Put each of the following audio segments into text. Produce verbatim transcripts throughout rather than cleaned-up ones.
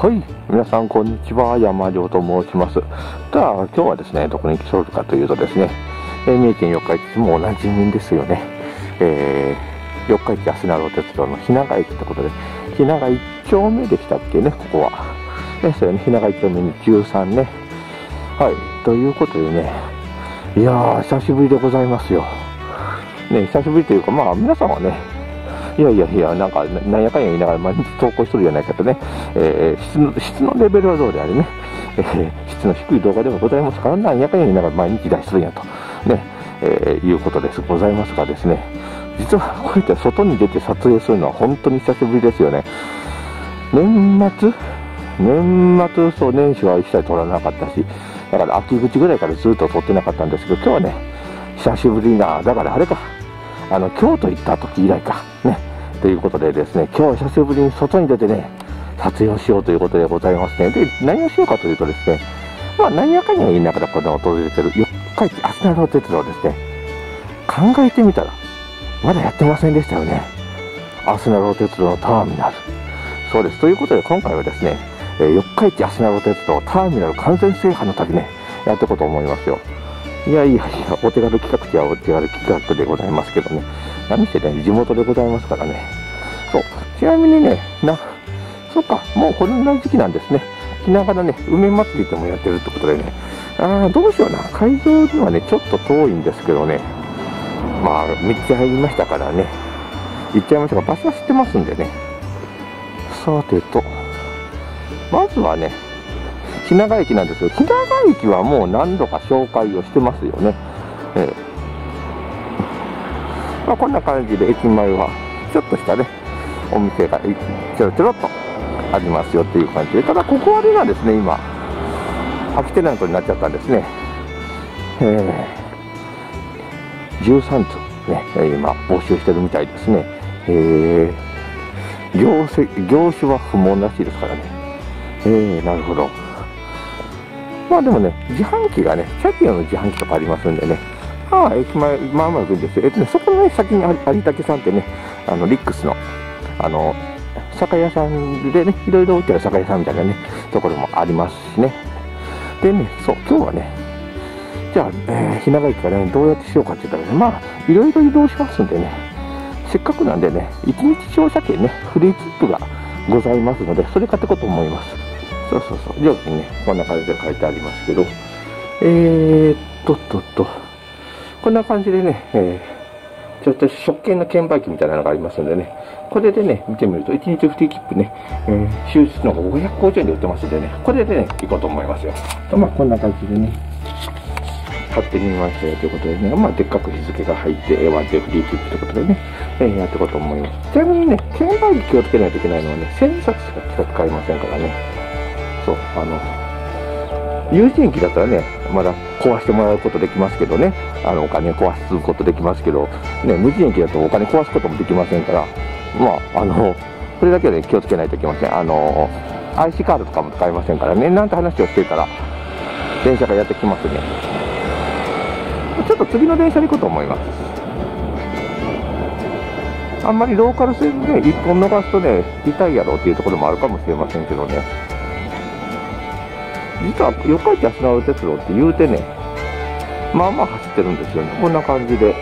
はい、皆さんこんにちは、山亮と申します。では今日はですね、どこに来ておるかというとですね、えー、三重県四日市市も同じ人ですよね、えー、四日市足名鉄道の日永駅ってことで、日永一丁目でしたっけね、ここは。えそうよね、日永一丁目にじゅうさんね。はい、ということでね、いやー、久しぶりでございますよ。ね、久しぶりというか、まあ皆さんはね、いやいやいや、なんか、なんやかんや言いながら毎日投稿しとるじゃないかとね、えー、質の、質のレベルはどうであれね、えー、質の低い動画でもございますから、なんやかんや言いながら毎日出しとるんやと、ね、えー、いうことです、ございますがですね、実はこうやって外に出て撮影するのは本当に久しぶりですよね。年末年末、そう、年始は一切撮らなかったし、だから秋口ぐらいからずっと撮ってなかったんですけど、今日はね、久しぶりな、だからあれか、あの、京都行った時以来か、ね。ということでですね、今日は久しぶりに外に出てね、撮影をしようということでございますね。で、何をしようかというとですね、まあ、何やかには言いながらこの訪れてる四日市足名鉄道ですね、考えてみたら、まだやってませんでしたよね。足名鉄道のターミナル。そうです。ということで、今回はですね、えー、四日市足名鉄道ターミナル完全制覇の旅ね、やっていこうと思いますよ。いやいやいや、お手軽企画といえばお手軽企画でございますけどね。何してね、地元でございますからね。そう。ちなみにね、な、そっか、もうこんな時期なんですね。日永のね、梅祭りでもやってるってことでね。ああ、どうしような。会場にはね、ちょっと遠いんですけどね。まあ、道入りましたからね。行っちゃいましたが、場所は知ってますんでね。さてと、まずはね、日永駅なんですよ。日永駅はもう何度か紹介をしてますよね。えーまあ、こんな感じで駅前はちょっとしたね、お店がちょろちょろっとありますよっていう感じで、ただここはあれなんですね、今、空きテナントになっちゃったんですね。えー、じゅうさん通ね、今、募集してるみたいですね。えー、業種、業種は不問らしいですからね。えー、なるほど。まあでもね、自販機がね、キャビアの自販機とかありますんでね、ああ、駅前、まあまあ行くんですよ。えっとね、そこのね、先に有武さんってね、あの、リックスの、あの、酒屋さんでね、いろいろ売ってる酒屋さんみたいなね、ところもありますしね。でね、そう、今日はね、じゃあ、えー、日永駅からね、どうやってしようかって言ったらね、まあ、いろいろ移動しますんでね、せっかくなんでね、いちにち乗車券ね、フリーチップがございますので、それ買っていこうと思います。そうそうそう、料金ね、こんな感じで書いてありますけど、えーっとっとっと、こんな感じでね、えー、ちょっと食券の券売機みたいなのがありますのでね、これでね、見てみると、いちにちフリー切符ね、えー、終日の方がごひゃくごじゅうえんで売ってますんでね、これでね、行こうと思いますよ。とまあ、こんな感じでね、買ってみましたよということでね、まあ、でっかく日付が入って、ワンデーフリー切符ということでね、えー、やっていこうと思います。ちなみにね、券売機気をつけないといけないのはね、せんさつしか使いませんからね。そう、あの有人機だったらね、まだ壊してもらうことできますけどね、あのお金壊すことできますけど、ね、無人機だとお金壊すこともできませんから、まあ、あのそれだけは、ね、気をつけないといけません。あの アイシー カードとかも使えませんからね、なんて話をしてたら電車がやってきますね。ちょっと次の電車で行こうと思います。あんまりローカル線で、ね、いっぽん逃すとね、痛いやろうっていうところもあるかもしれませんけどね。実は四日市足名鉄道って言うてね、まあまあ走ってるんですよね。こんな感じで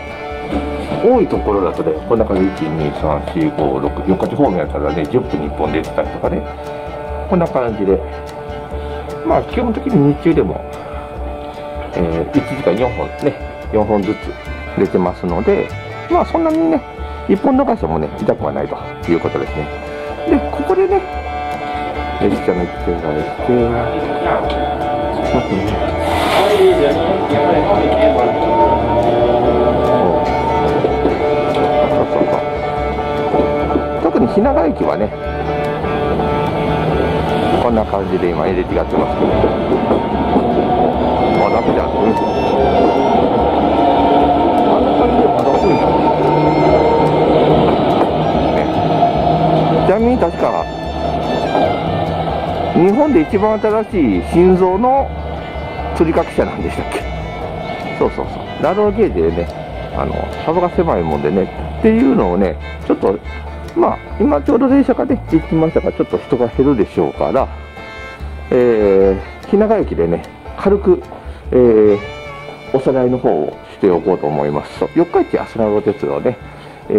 多いところだとね、こんな感じでいち、に、さん、よん、ご、ろく、四日市方面やったらね、じゅっぷんにいっぽん出てたりとかね、こんな感じで、まあ基本的に日中でも、えー、いちじかんよんほんね、よんほんずつ出てますので、まあそんなにね、いっぽん逃してもね、痛くはないということですね。で、ここでね、列車の一定が出て、特に日永駅はね、こんな感じで今、エレキがやってますけど、まだじゃん、うん、ちなみに確か、日本で一番新しい心臓の吊り革車なんでしたっけ。そうそうそう、ラドゲージでね、あの幅が狭いもんでねっていうのをね、ちょっとまあ今ちょうど電車がね行きましたから、ちょっと人が減るでしょうから、えー、日永駅でね、軽く、えー、おさらいの方をしておこうと思います。四日市あすなろ鉄道ね、え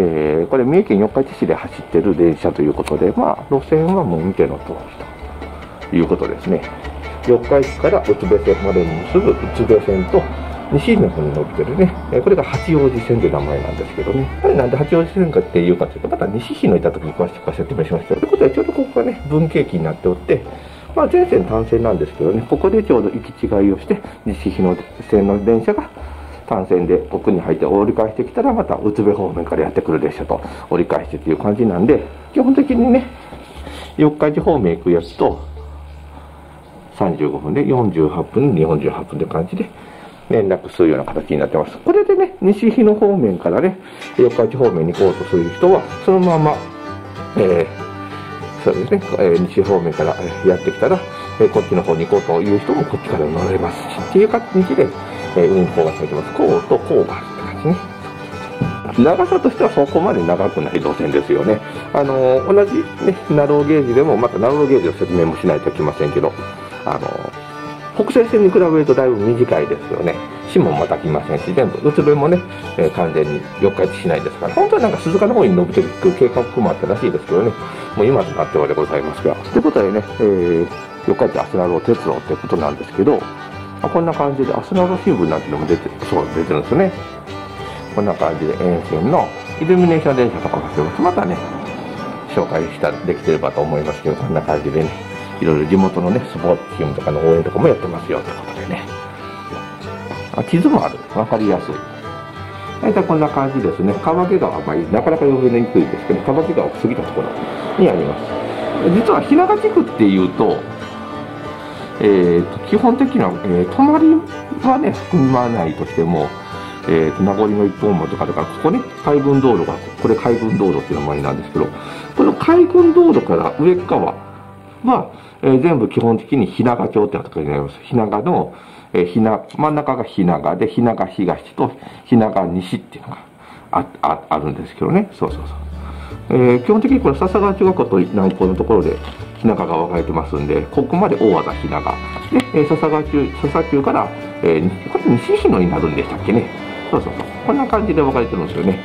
ー、これ三重県四日市市で走ってる電車ということで、まあ、路線はもう見ての通りということですね。四日市から宇都部線までに結ぶ宇都部線と、西の方に伸びてるね、これが八王子線という名前なんですけどね、これなんで八王子線かっていうかというと、また西市のいた時に詳しく説明しました。ということで、ちょうどここがね、分岐駅になっておって、まあ、全線単線なんですけどね、ここでちょうど行き違いをして、西日野線の電車が単線で奥に入って折り返してきたら、また宇都部方面からやってくる列車と折り返してっていう感じなんで、基本的にね、四日市方面行くやつと、さんじゅうごふんでよんじゅうはっぷんでよんじゅうはっぷんという感じで、連絡するような形になってます。これでね、西日野方面からね、四日市方面に行こうとする人は、そのまま、えー、そうですね、えー、西方面からやってきたら、えー、こっちの方に行こうという人もこっちから乗れますし、っていう感じで、えー、運行がされてます。こうとこうがって感じね。長さとしてはそこまで長くない路線ですよね。あのー、同じね、ナローゲージでも、またナローゲージの説明もしないといけませんけど、あのー、北西線に比べるとだいぶ短いですよね。市もまた来ませんし、全部宇都部もね、えー、完全に四日市市内ですから、本当はなんか鈴鹿の方に伸びていく計画もあったらしいですけどね、もう今となってはでございますが。ということでね、えー、四日市あすなろ鉄道ってことなんですけど、あ、こんな感じであすなろ新聞なんていうのも出てそう出てるんですよね。こんな感じで沿線のイルミネーション電車とかがまたね、紹介したできてればと思いますけど、こんな感じでね。いろいろ地元のね、スポーツチームとかの応援とかもやってますよってことでね。あ、地図もある。わかりやすい。大体こんな感じですね。川毛川、まあ、なかなか呼びにくいですけど、川毛川を過ぎたところにあります。実は日永地区っていうと、えーと、基本的には、えー、隣はね、含まないとしても、えーと、名残の一本門とかだから、ここね、海軍道路が、これ海軍道路っていう名前なんですけど、この海軍道路から上側、まあ、えー、全部基本的に日永町っていうところになります。日永の、えー、日永、真ん中が日永で、日永東と日永西っていうのが あ, あ, あるんですけどね。そうそうそう。えー、基本的にこれ笹川中学校と南高のところで日永が分かれてますんで、ここまで大和田日永。で、えー、笹川中、笹中から、えー、これ西日野になるんでしたっけね。そうそうそう。こんな感じで分かれてるんですよね。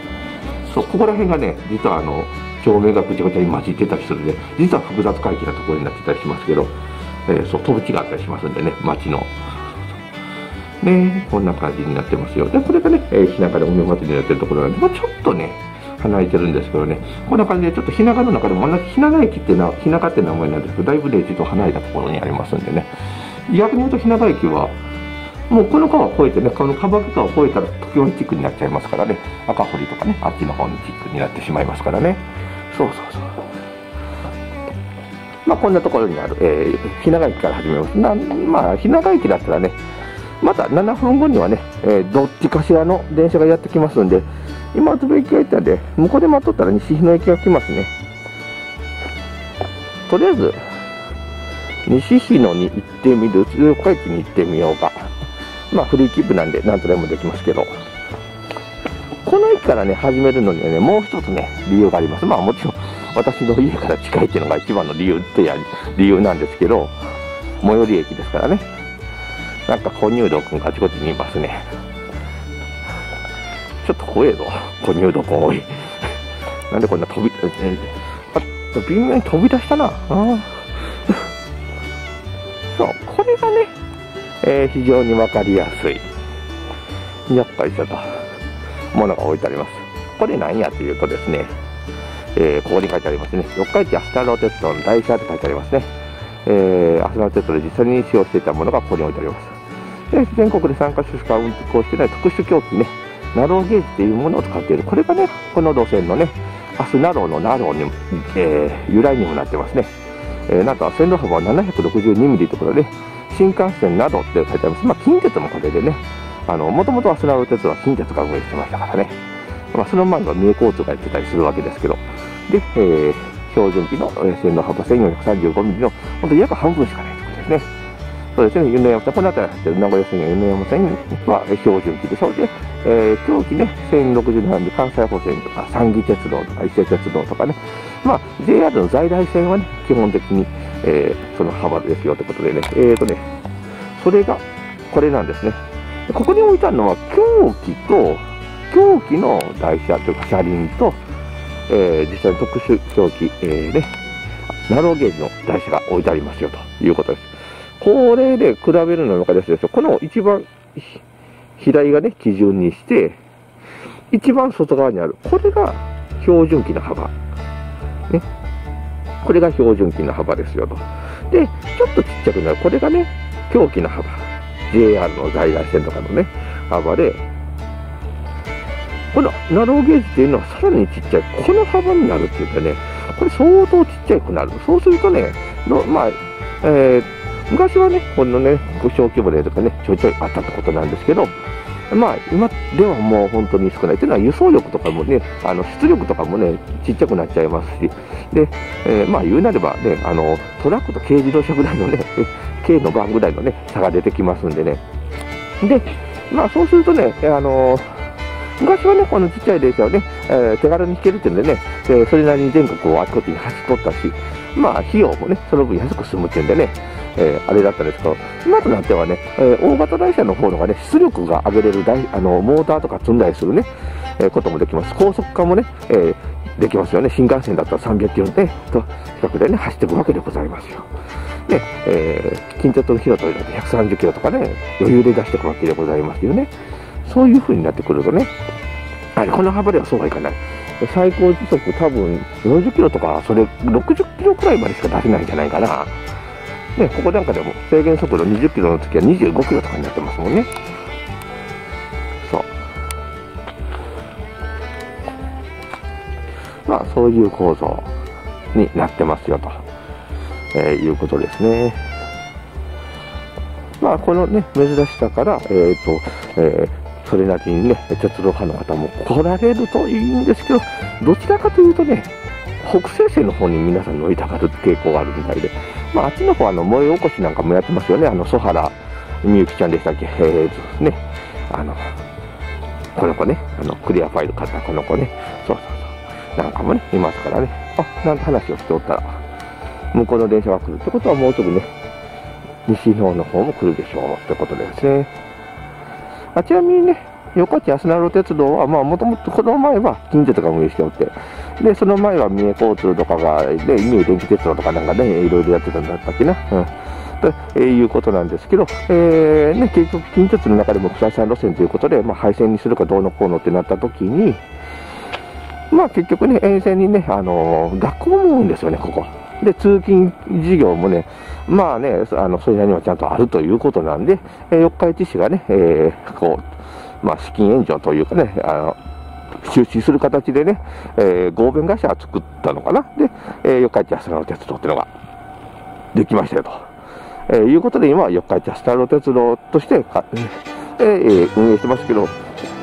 そう、ここら辺がね、実はあの、照明がぐちゃぐちゃに混じってたりするんで、実は複雑回帰なところになってたりしますけど、えー、そう飛ぶ地があったりしますんでね、街のね、こんな感じになってますよ。で、これがね、日永で梅祭りをやってるところなんで、まあ、ちょっとね離れてるんですけどね、こんな感じでちょっと日永の中でも同じ日永駅ってな、日永って名前なんですけど、だいぶねちょっと離れたところにありますんでね、逆に言うと日永駅はもうこの川を越えてね、この川端川を越えたら時折地区になっちゃいますからね、赤堀とかね、あっちの方に地区になってしまいますからね。そうそうそう。まあこんなところにある、えー、日永駅から始めます。なまあ日永駅だったらね、またななふんごにはね、えー、どっちかしらの電車がやってきますんで、今宇都部駅が行ったんで、向こうで待っとったら西日野駅が来ますね。とりあえず西日野に行ってみる、宇都部駅に行ってみようか。まあフリーキープなんで何とでもできますけど。この駅からね、始めるのにはね、もう一つね、理由があります。まあもちろん、私の家から近いっていうのが一番の理由ってや、理由なんですけど、最寄り駅ですからね。なんか、小入道くんがあちこちにいますね。ちょっと怖えぞ、小入道くん多い。なんでこんな飛び、あ、微妙に飛び出したな。あそう、これがね、えー、非常にわかりやすい。厄介さだ。ものが置いてあります。これ何やというとですね、えー、ここに書いてありますね、四日市あすなろ鉄道の台車って書いてありますね。あすなろ鉄道で実際に使用していたものがここに置いてあります。で、全国でさんかしょしか運行していない特殊表記ね、ナローゲージというものを使っている。これがね、この路線のね、あすなろのナローに、えー、由来にもなってますね。えー、なんと線路幅はななひゃくろくじゅうにミリということで、新幹線などって書いてあります。まあ、近鉄もこれでね、もともとあすなろ鉄道は近鉄が運営してましたからね、まあ、その前は三重交通がやってたりするわけですけど、で、えー、標準機の線路幅せんよんひゃくさんじゅうごミリの、本当に約半分しかないということですね。そうですね、米山線、この辺り走ってる名古屋線や米山線は標準機で、それで、えー、狭軌ね、せんろくじゅうななミリ、関西保線とか、三岐鉄道とか、伊勢鉄道とかね、まあ、ジェイアール の在来線はね、基本的にえー、その幅ですよってことでね、えーとね、それがこれなんですね。ここに置いてあるのは凶器と凶器の台車というか車輪と、えー、実際の特殊凶器、えーね、ナローゲージの台車が置いてありますよということです。これで比べるのがですね、この一番左がね基準にして、一番外側にあるこれが標準機の幅、ね、これが標準機の幅ですよと。で、ちょっとちっちゃくなるこれがね凶器の幅、 ジェイアール の在来線とかのね幅で、このナローゲージっていうのはさらにちっちゃいこの幅になるっていうかね、これ相当ちっちゃくなる。そうするとねの、まあえー、昔はねこのね小規模でとかねちょいちょいあったってことなんですけど、まあ今ではもう本当に少ないというのは、輸送力とかもね、あの出力とかもね、ちっちゃくなっちゃいますし、で、えー、まあ言うなればね、あのトラックと軽自動車ぐらいのね、軽のバンぐらいのね、差が出てきますんでね。で、まあそうするとね、あのー、昔はね、このちっちゃい電車をね、えー、手軽に引けるっていうんでね、でそれなりに全国をあちこちに走っとったし、まあ費用もね、その分安く済むっていうんでね、えー、あれだったんですけど、今となってはね、えー、大型台車の方のがね、出力が上げれる台あのモーターとか積んだりするね、えー、こともできます。高速化もね、えー、できますよね。新幹線だったらさんびゃくキロね、と近くでね、走っていくわけでございますよ。ね、えー、近鉄の広戸でひゃくさんじゅっキロとかね、余裕で出していくわけでございますよね。そういう風になってくるとね、はい、この幅ではそうはいかない。最高時速多分よんじゅっキロとか、それろくじゅっキロくらいまでしか出せないんじゃないかな。ね、ここなんかでも制限速度にじゅっキロの時はにじゅうごキロとかになってますもんね。そう。まあそういう構造になってますよと、えー、いうことですね。まあこのね珍しさから、えーとえー、それなりにね鉄道派の方も来られるといいんですけど、どちらかというとね北西線の方に皆さん乗りたがる傾向があるみたいで、まあ、あっちの方はあの燃え起こしなんかもやってますよね、あの曽原みゆきちゃんでしたっけ、えーね、あのこの子ね、あのクリアファイル買ったこの子ね、そうそうそう、なんかもね、いますからね、あなんて話をしておったら、向こうの電車が来るってことは、もうすぐね、西日本の方も来るでしょうってことですね。あちなみにね横地安成鉄道は、もともとこの前は近鉄が運営しておって、でその前は三重交通とかが、で三重電気鉄道とかなんかね、いろいろやってたんだったっけな、うん、ということなんですけど、えーね、結局、近鉄の中でも国際線路線ということで、まあ、廃線にするかどうのこうのってなったときに、まあ、結局ね、沿線にね、あのー、学校も多いんですよね、ここ。で通勤事業もね、まあね、あのそれなりにはちゃんとあるということなんで、えー、四日市市がね、えー、こう、まあ資金援助というかね、あの収支する形でね、えー、合弁会社を作ったのかな、で、えー、四日市安成鉄道っていうのができましたよと、えー、いうことで、今は四日市安成鉄道としてか、えー、運営してますけど、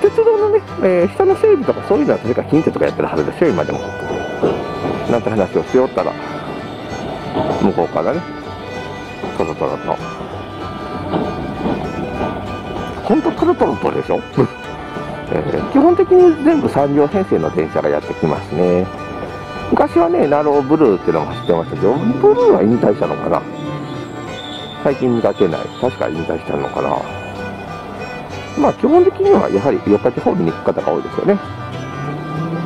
鉄道のね、えー、下の整備とかそういうのは、確か近鉄とかやってるはずですよ、今でも。なんて話をしておったら、向こうからね、とろとろと。本当トロトロとでしょ、えー、基本的に全部さんりょうへんせいの電車がやってきますね。昔はねナローブルーっていうのが走ってましたけど、ブルーは引退したのかな、最近見かけない、確か引退したのかな。まあ基本的にはやはり四日市方面に行く方が多いですよね。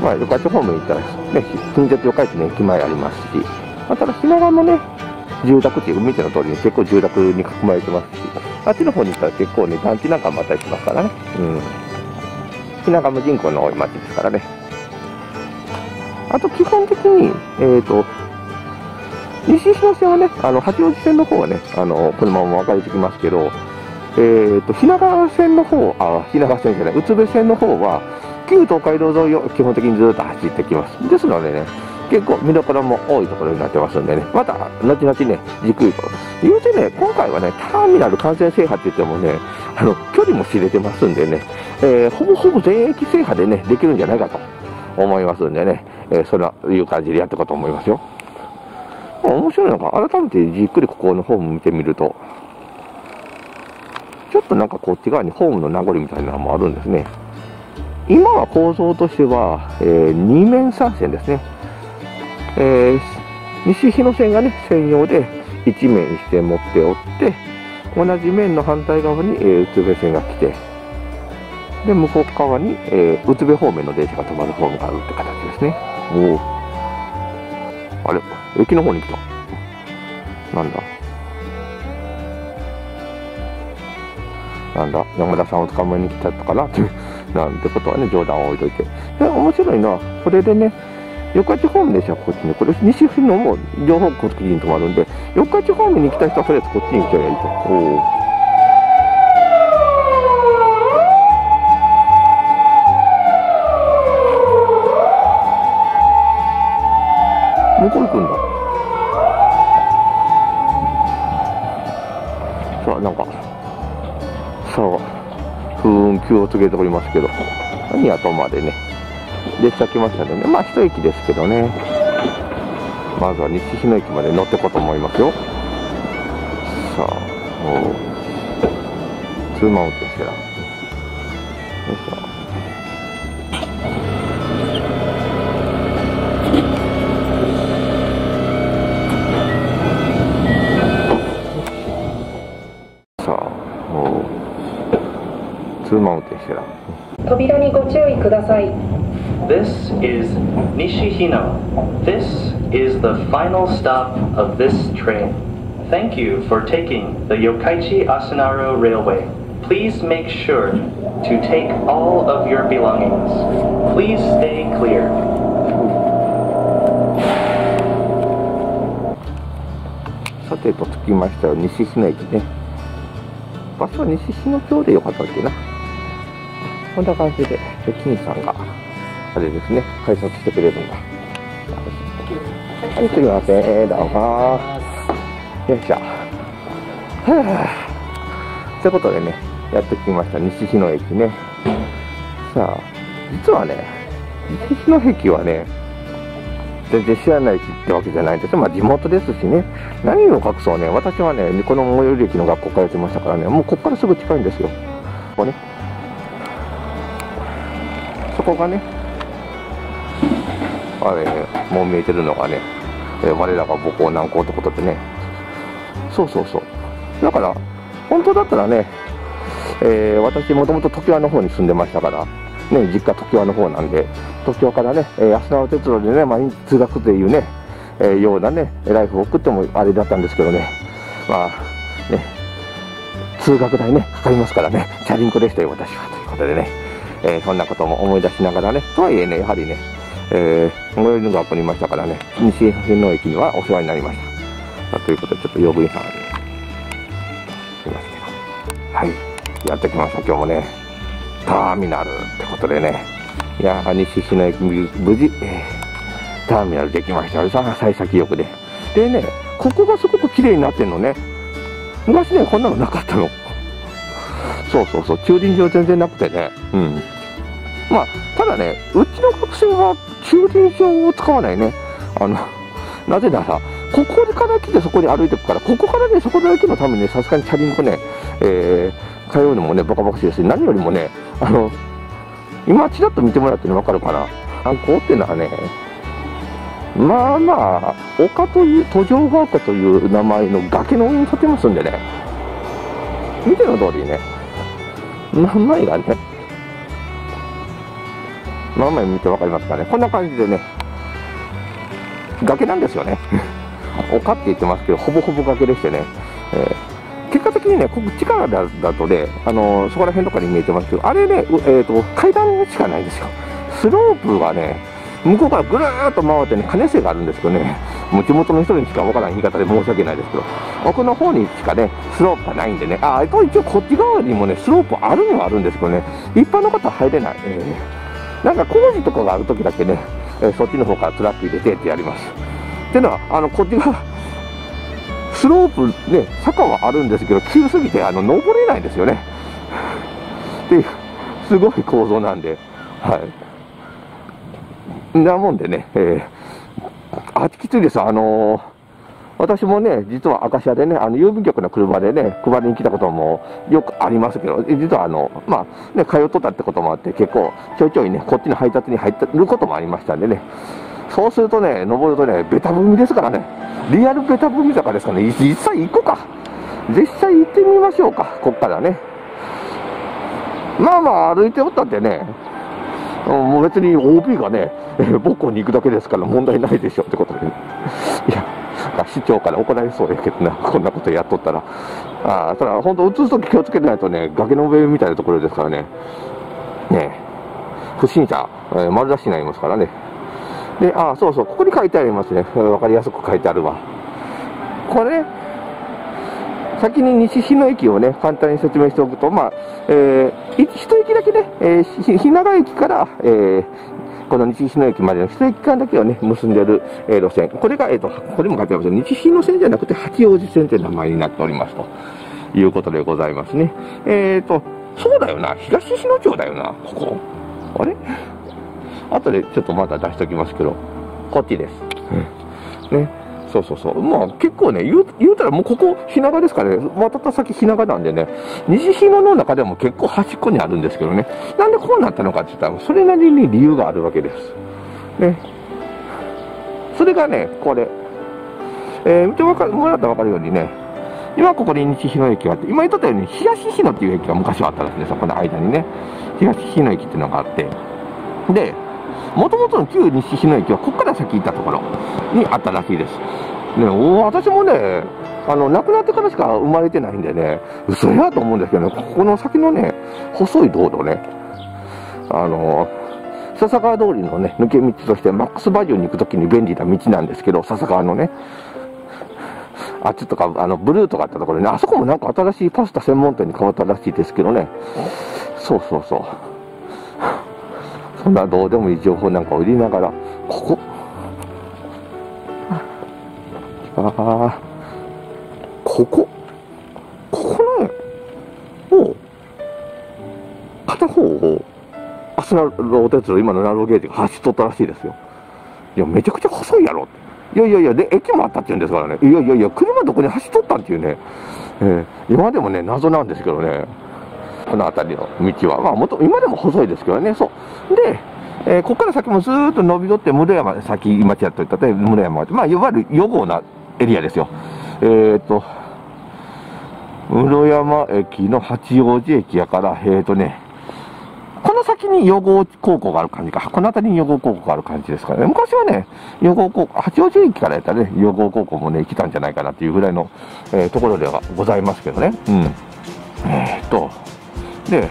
まあ四日市方面に行ったらね、近鉄四日市の駅前ありますし、まただ品川もね住宅地、見ての通りに結構住宅に囲まれてますし、あっちの方に行ったら結構ね、団地なんかもあったりしますからね。うん。品川も人口の多い町ですからね。あと基本的に、えっと、西東線はね、あの、八王子線の方はね、あの、このまま分かれてきますけど、えーと、品川線の方、あ、品川線じゃない、宇都部線の方は、旧東海道沿いを基本的にずっと走ってきます。ですのでね、結構見どころも多いところになってますんでね、また後々ね、じっくりと。言うてね、今回はね、ターミナル完全制覇って言ってもね、あの距離も知れてますんでね、えー、ほぼほぼ全域制覇でね、できるんじゃないかと思いますんでね、えー、そういう感じでやっていこうと思いますよ。面白いのが、改めてじっくりここのホーム見てみると、ちょっとなんかこっち側にホームの名残みたいなのもあるんですね。今は構造としては、えー、にめんさんせんですね。えー、西日野線がね専用で、いち面いち線持っておって同じ面の反対側に、えー、うつべ線が来てで向こう側に、えー、うつべ方面の電車が止まるホームがあるって形ですね。おあれ駅の方に来た。なんだなんだ山田さんを捕まえに来ちゃったかななんてことはね冗談を置いといて、面白いのはこれでね四日市方面ですよ。こっちにこれ西日のも両方こっちに止まるんで四日市方面に来た人はとりあえずこっちに来ちゃえばいいと。おー向こう行くんだ。さあなんかさあ風雲急を告げておりますけど何やとまでね列車来ましたね。まあ一駅ですけどね、まずは西日野駅まで乗ってこうと思いますよ。さあお通満運転してなよいしょ。扉にご注意ください。 This is Nishihino. This is the final stop of this train. Thank you for taking the Yokkaichi-Asunaro Railway. Please make sure to take all of your belongings. Please stay clear. さてと着きましたよ、西日野駅ね。場所は西日野町でよかったっけな。こんな感じで金さんがあれですね改札してくれるんだ。はいすいませんどうもよいしょ。はあということでねやってきました西日野駅ね。さあ実はね西日野駅はね全然知らない駅ってわけじゃないんです。まあ地元ですしね何を隠そうね私はねこの最寄り駅の学校通ってましたからねもうこっからすぐ近いんですよ。ここねここがね、あれもう見えてるのがね、えー、我らが母校南高ってことでね、そうそうそう、だから本当だったらね、えー、私もともと常盤の方に住んでましたから、ね、実家常盤の方なんで、常盤からね、えー、安田鉄道でね毎日通学というね、えー、ようなねライフを送ってもあれだったんですけどね、まあね通学代ねかかりますからね、チャリンコでしたよ私はということでね。えー、そんなことも思い出しながらね、とはいえね、やはりね、えー、最寄りの学校にいましたからね、西日野駅にはお世話になりました。ということで、ちょっと用具員さんがね、いますけど、はい、やってきました、今日もね、ターミナルってことでね、いやー、西日野駅、無事、ターミナルできましたよ、さあ、幸先よくで。でね、ここがすごく綺麗になってんのね、昔ね、こんなのなかったの。そうそうそう、駐輪場全然なくてね、うん。まあ、ただね、うちの学生は駐輪場を使わないね。あの、なぜなら、ここから来てそこに歩いていくから、ここからね、そこだけのためにね、さすがにチャリンコね、えー、通うのもね、バカバカしいですし、何よりもね、あの、今、ちらっと見てもらってね、わかるかな。南高っていうのはね、まあまあ、丘という、途上が丘という名前の崖の上に建てますんでね、見ての通りね、真ん前がね、真ん前見て分かりますかね、こんな感じでね、崖なんですよね、丘って言ってますけど、ほぼほぼ崖でしてね、えー、結果的にね、ここ地下だとね、あのー、そこら辺とかに見えてますけど、あれね、えーと、階段しかないんですよ、スロープがね、向こうからぐるーっと回ってね、可燃性があるんですけどね、もう地元の人にしか分からない言い方で申し訳ないですけど、奥の方にしかね、スロープがないんでね、ああ、一応こっち側にもね、スロープあるにはあるんですけどね、一般の方は入れない、えー、なんか工事とかがあるときだけね、えー、そっちの方からつらっと入れてってやります。っていうのは、あのこっち側、スロープね、坂はあるんですけど、急すぎてあの登れないんですよね。っていう、すごい構造なんで、はい。なもんでね、えー、あきついです、あのー、私もね、実は明石屋でね、あの郵便局の車でね、配りに来たこともよくありますけど、実はあの、まあね、通っとったってこともあって、結構、ちょいちょいね、こっちの配達に入ってることもありましたんでね、そうするとね、登るとね、ベタ踏みですからね、リアルベタ踏み坂ですからね、実際行こうか、実際行ってみましょうか、こっからね。まあまあ歩いておったってね、もう別に オービー がね、母校に行くだけですから問題ないでしょってことで、ね、いや、市長から怒られそうやけどな、こんなことやっとったら。ああ、ただ、本当、映すとき気をつけてないとね、崖の上みたいなところですからね、ね不審者、丸出しになりますからね。で、ああ、そうそう、ここに書いてありますね、わかりやすく書いてあるわ。これね、先に西日野駅をね、簡単に説明しておくと、まあ、えー、一駅だけね、えー、日永駅から、えー、この西日野駅までの一駅間だけをね、結んでる、えー、路線。これが、えっと、これも書いてありますね。西日野線じゃなくて、八王子線という名前になっておりますということでございますね。えっと、そうだよな、東日野町だよな、ここ。あれ後でちょっとまた出しときますけど、こっちです。ね。そうそうそう。まあ結構ね、言う、言うたらもうここ、日永ですからね、渡った先日永なんでね、西日野の中でも結構端っこにあるんですけどね、なんでこうなったのかって言ったら、それなりに理由があるわけです。ね。それがね、これ。えー、見てもらったらわかるようにね、今ここに西日野駅があって、今言っとったように、東日野っていう駅が昔はあったらしいんですよ、この間にね。東日野駅っていうのがあって。で、もともとの旧西日野駅は、ここから先行ったところにあったらしいです。ね、私もね、あの、亡くなってからしか生まれてないんでね、嘘やと思うんですけどね、ここの先のね、細い道路ね、あの、笹川通りのね、抜け道として、マックスバリューに行くときに便利な道なんですけど、笹川のね、あっちとか、あの、ブルーとかあったところね、あそこもなんか新しいパスタ専門店に変わったらしいですけどね、そうそうそう。そんなどうでもいい情報なんかを入れながら、ここ。ああ、ここ。ここね。を、片方を、アスナロ鉄道、今のナロゲージが走っとったらしいですよ。いや、めちゃくちゃ細いやろ。いやいやいや、で、駅もあったって言うんですからね。いやいやいや、車どこに走っとったんっていうね。えー、今でもね、謎なんですけどね。この辺りの道は、まあ、元今でも細いですけどね、そうで、えー、ここから先もずーっと伸び取って、室山、先、今ちやっといたって、室山まあ、いわゆる予防なエリアですよ、えーと、室山駅の八王子駅やから、えーとね、この先に予防高校がある感じか、この辺りに予防高校がある感じですからね、昔はね、予防高校、八王子駅からやったらね、予防高校もね、来たんじゃないかなっていうぐらいの、えー、ところではございますけどね。うんえーとで、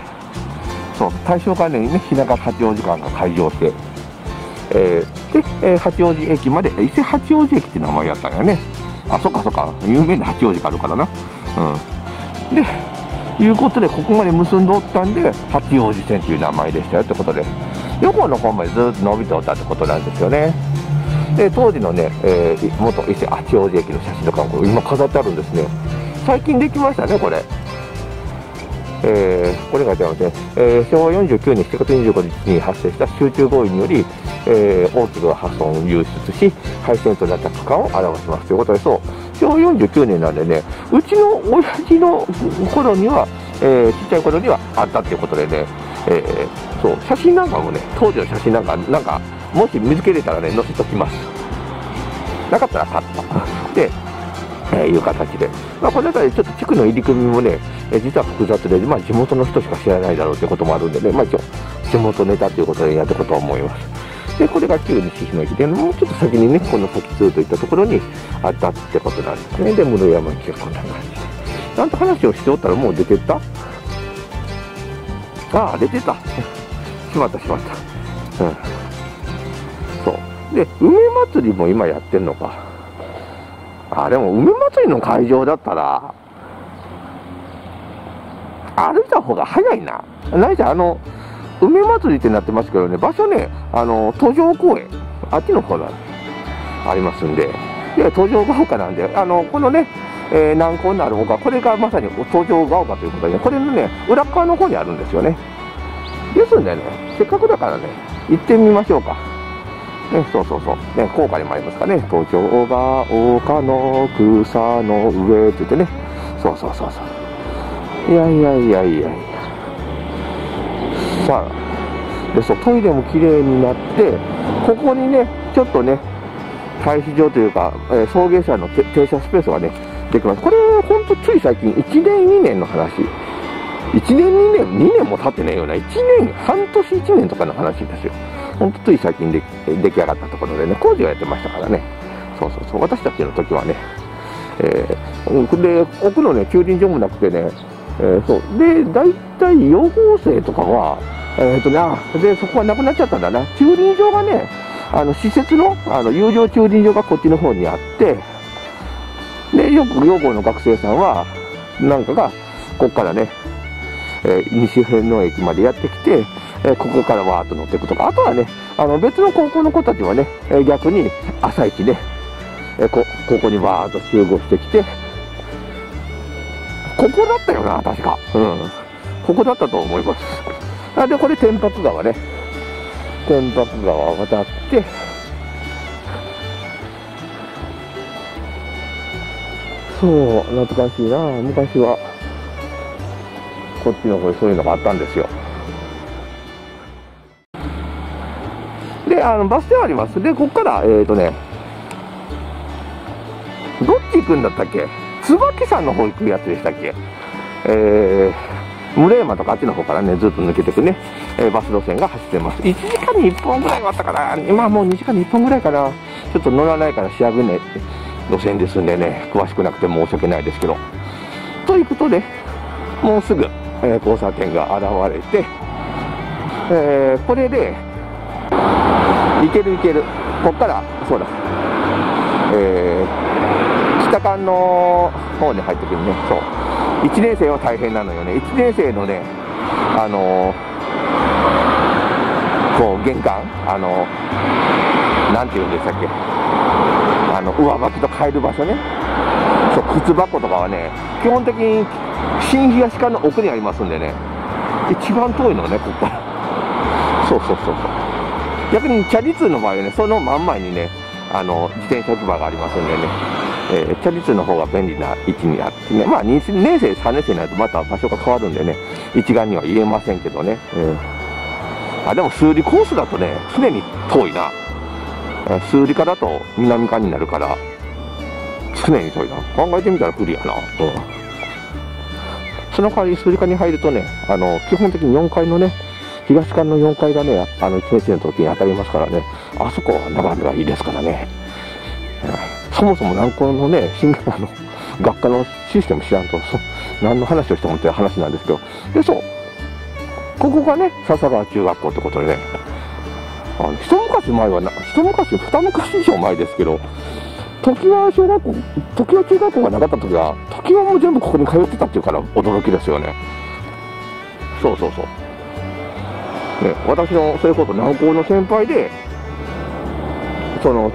そう、大正元年にね、日永八王子間が開業して、えー、で、えー、八王子駅まで、伊勢八王子駅って名前やったんやね。あ、そっかそっか、有名な八王子があるからな。うん。で、いうことで、ここまで結んでおったんで、八王子線という名前でしたよってことで、予報の方までずっと伸びておったってことなんですよね。で、当時のね、えー、元伊勢八王子駅の写真とかも今飾ってあるんですね。最近できましたね、これ。えー、これが書いてありますね、えー、昭和よんじゅうきゅうねんしちがつにじゅうごにちに発生した集中豪雨により、えー、大きく破損、流出し、廃線となった区間を表しますということで、そう、昭和よんじゅうきゅうねんなんでね、うちの親父の頃には、えー、ちっちゃい頃にはあったということでね、えー、そう、写真なんかもね、当時の写真なんか、なんか、もし見つけれたらね、載せときます。なかったら買った。でえー、いう形で、まあ、この辺りちょっと地区の入り組みもね、えー、実は複雑で、まあ、地元の人しか知らないだろうということもあるんでね、まあ、一応地元ネタということでやっていこうと思います。でこれが旧西日野駅で、もうちょっと先にね、この先通といったところにあったってことなんですね。で室山駅がこんな感じで、なんと話をしておったらもう出てった。ああ出てたしまったしまった、うん、そうで梅祭りも今やってんのか。あ、でも梅祭りの会場だったら歩いた方が早いな。ないじゃん、あの梅祭りってなってますけどね、場所ね、あの途上公園、あっちの方がありますんで、いや途上が丘なんで、あのこのね、えー、南高のある丘、これがまさに途上が丘ということで、ね、これのね裏側の方にあるんですよね。ですんでね、せっかくだからね行ってみましょうか。ね、そうそうそう。ね、高架にもありますからね。東京が丘の草の上って言ってね。そうそうそうそう。いやいやいやいやいや。さあ、で、そう、トイレも綺麗になって、ここにね、ちょっとね、対比場というか、えー、送迎車の停車スペースがね、できます。これはほんとつい最近、いちねんにねんの話。いちねんにねん、にねんも経ってないような、いちねん、半年いちねんとかの話ですよ。ほんとつい最近で出来上がったところでね、工事をやってましたからね。そうそうそう、私たちの時はね、えー、で、奥のね、駐輪場もなくてね、えー、そう。で、大体よんごうせいとかは、えーとね、あ、で、そこがなくなっちゃったんだな。駐輪場がね、あの、施設の、あの、有料駐輪場がこっちの方にあって、で、よく、養護の学生さんは、なんかが、こっからね、えー、西辺野駅までやってきて、えー、ここからわーっと乗っていくとか、あとはね、あの、別の高校の子たちはね、えー、逆に、朝一ね、えー、こ、ここにわーっと集合してきて、ここだったよな、確か。うん。ここだったと思います。あ、で、これ、天白川ね。天白川を渡って、そう、懐かしいな、昔は、こっちの方にそういうのがあったんですよ。で、あのバス停あります。で、ここから、えーとね、どっち行くんだったっけ？椿山の方行くやつでしたっけ？えー室山とかあっちの方からね、ずっと抜けていくね、えー、バス路線が走ってます。いちじかんにいっぽんぐらいはあったかな。今もうにじかんにいっぽんぐらいかな。ちょっと乗らないから調べない路線ですんでね、詳しくなくて申し訳ないですけど。ということで、もうすぐ、えー、交差点が現れて、えー、これで、行ける行ける。こっから、そうだ。えー、北館の方に入ってくるね、そう。いちねんせいは大変なのよね。いちねんせいのね、あのー、こう、玄関、あのー、なんていうんでしたっけ、あの、上履きと変える場所ね。そう、靴箱とかはね、基本的に新東館の奥にありますんでね、一番遠いのね、ここから。そうそうそうそう。逆にチャリ通の場合はね、その真ん前にね、あの、自転車置き場がありますんでね。えー、チャリ通の方が便利な位置にあってね、まあにねんせい、さんねんせいになるとまた場所が変わるんでね、一概には言えませんけどね、えー、あでも数理コースだとね、常に遠いな、えー、数理科だと南科になるから、常に遠いな、考えてみたら不利やな、うん、その代わり数理科に入るとね、あの基本的によんかいのね、東館のよんかいがね、あのいちねんせいの時に当たりますからね、あそこは眺めがいいですからね。うんそもそも南高のね、進学の学科のシステム知らんと、何の話をしてもって話なんですけど、で、そう、ここがね、笹川中学校ってことでね、あの一昔前はな、一昔、二昔以上前ですけど、常盤小学校、常盤中学校がなかったときは、常盤も全部ここに通ってたっていうから、驚きですよね。そうそうそう。ね、私の、それこそ南高の先輩で、その、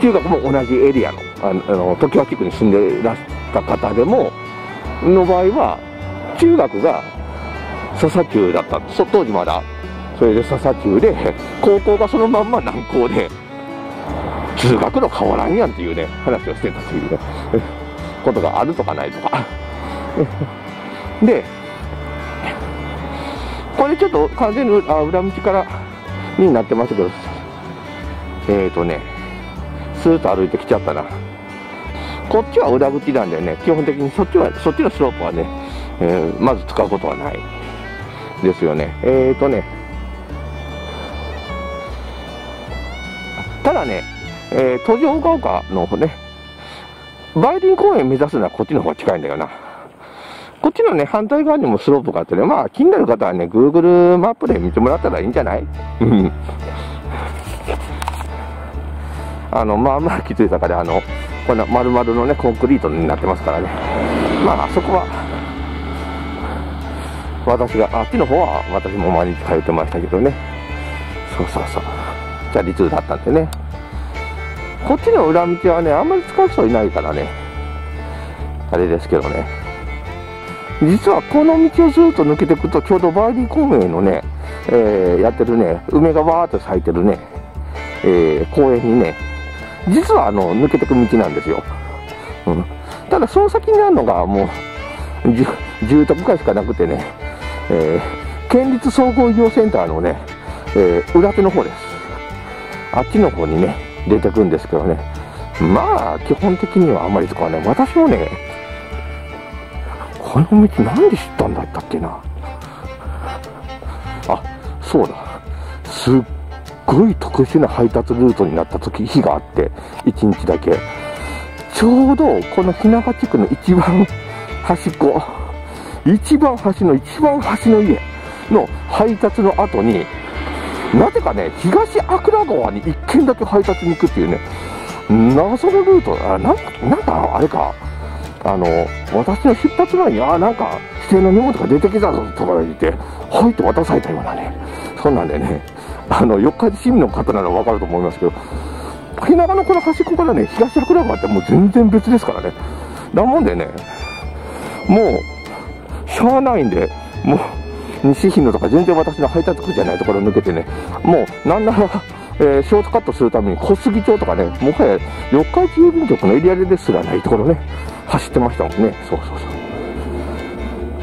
中学も同じエリアの、あの、常盤地区に住んでいらした方でも、の場合は、中学が笹中だった。そ当時まだ、それで笹中で、高校がそのまんま南高で、中学の変わらんやんっていうね、話をしてたというね、ことがあるとかないとか。で、これちょっと完全に裏、裏道からになってましたけど、えっとね、スーッと歩いてきちゃったな。こっちは裏口なんでね、基本的にそっちは、そっちのスロープはね、えー、まず使うことはないですよね。えーとね、ただね、えー、途上が丘の方ね、梅林公園目指すのはこっちの方が近いんだよな。こっちのね、反対側にもスロープがあってね、まあ気になる方はね、Google マップで見てもらったらいいんじゃない？うん。あのまあまあきつい坂で、あのこんな丸々のねコンクリートになってますからね、まああそこは私があっちの方は私も毎日通ってましたけどね、そうそうそう、チャリ通だったんでね、こっちの裏道はねあんまり使う人いないからねあれですけどね、実はこの道をずっと抜けていくとちょうど梅林公園のね、えー、やってるね梅がわーっと咲いてるね、えー、公園にね実はあの抜けてく道なんですよ、うん、ただその先にあるのがもう住宅街しかなくてね、えー、県立総合医療センターのね、えー、裏手の方です。あっちの方にね出てくるんですけどね、まあ基本的にはあんまり使わない。私もねこの道なんで知ったんだったっけな。あ、そうだ、すっごい特殊な配達ルートになった時日があっていちにちだけちょうどこの日永地区の一番端っこ一番端の一番端の家の配達の後になぜかね東桜川にいっ軒だけ配達に行くっていうね謎のルート。あ な, なんかあれかあの私の出発前にあなんか指定の荷物が出てきたぞとか言ってはいと渡されたようなねそんなんでねあのよっか市民の方なら分かると思いますけど沖縄のこの端っこからね東桜川ってもう全然別ですからね。だもんでねもうしゃあないんでもう西日野とか全然私の配達区じゃないところを抜けてねもうなんなら、えー、ショートカットするために小杉町とかねもはや四日市郵便局のエリアですらないところね走ってましたもんね。そうそう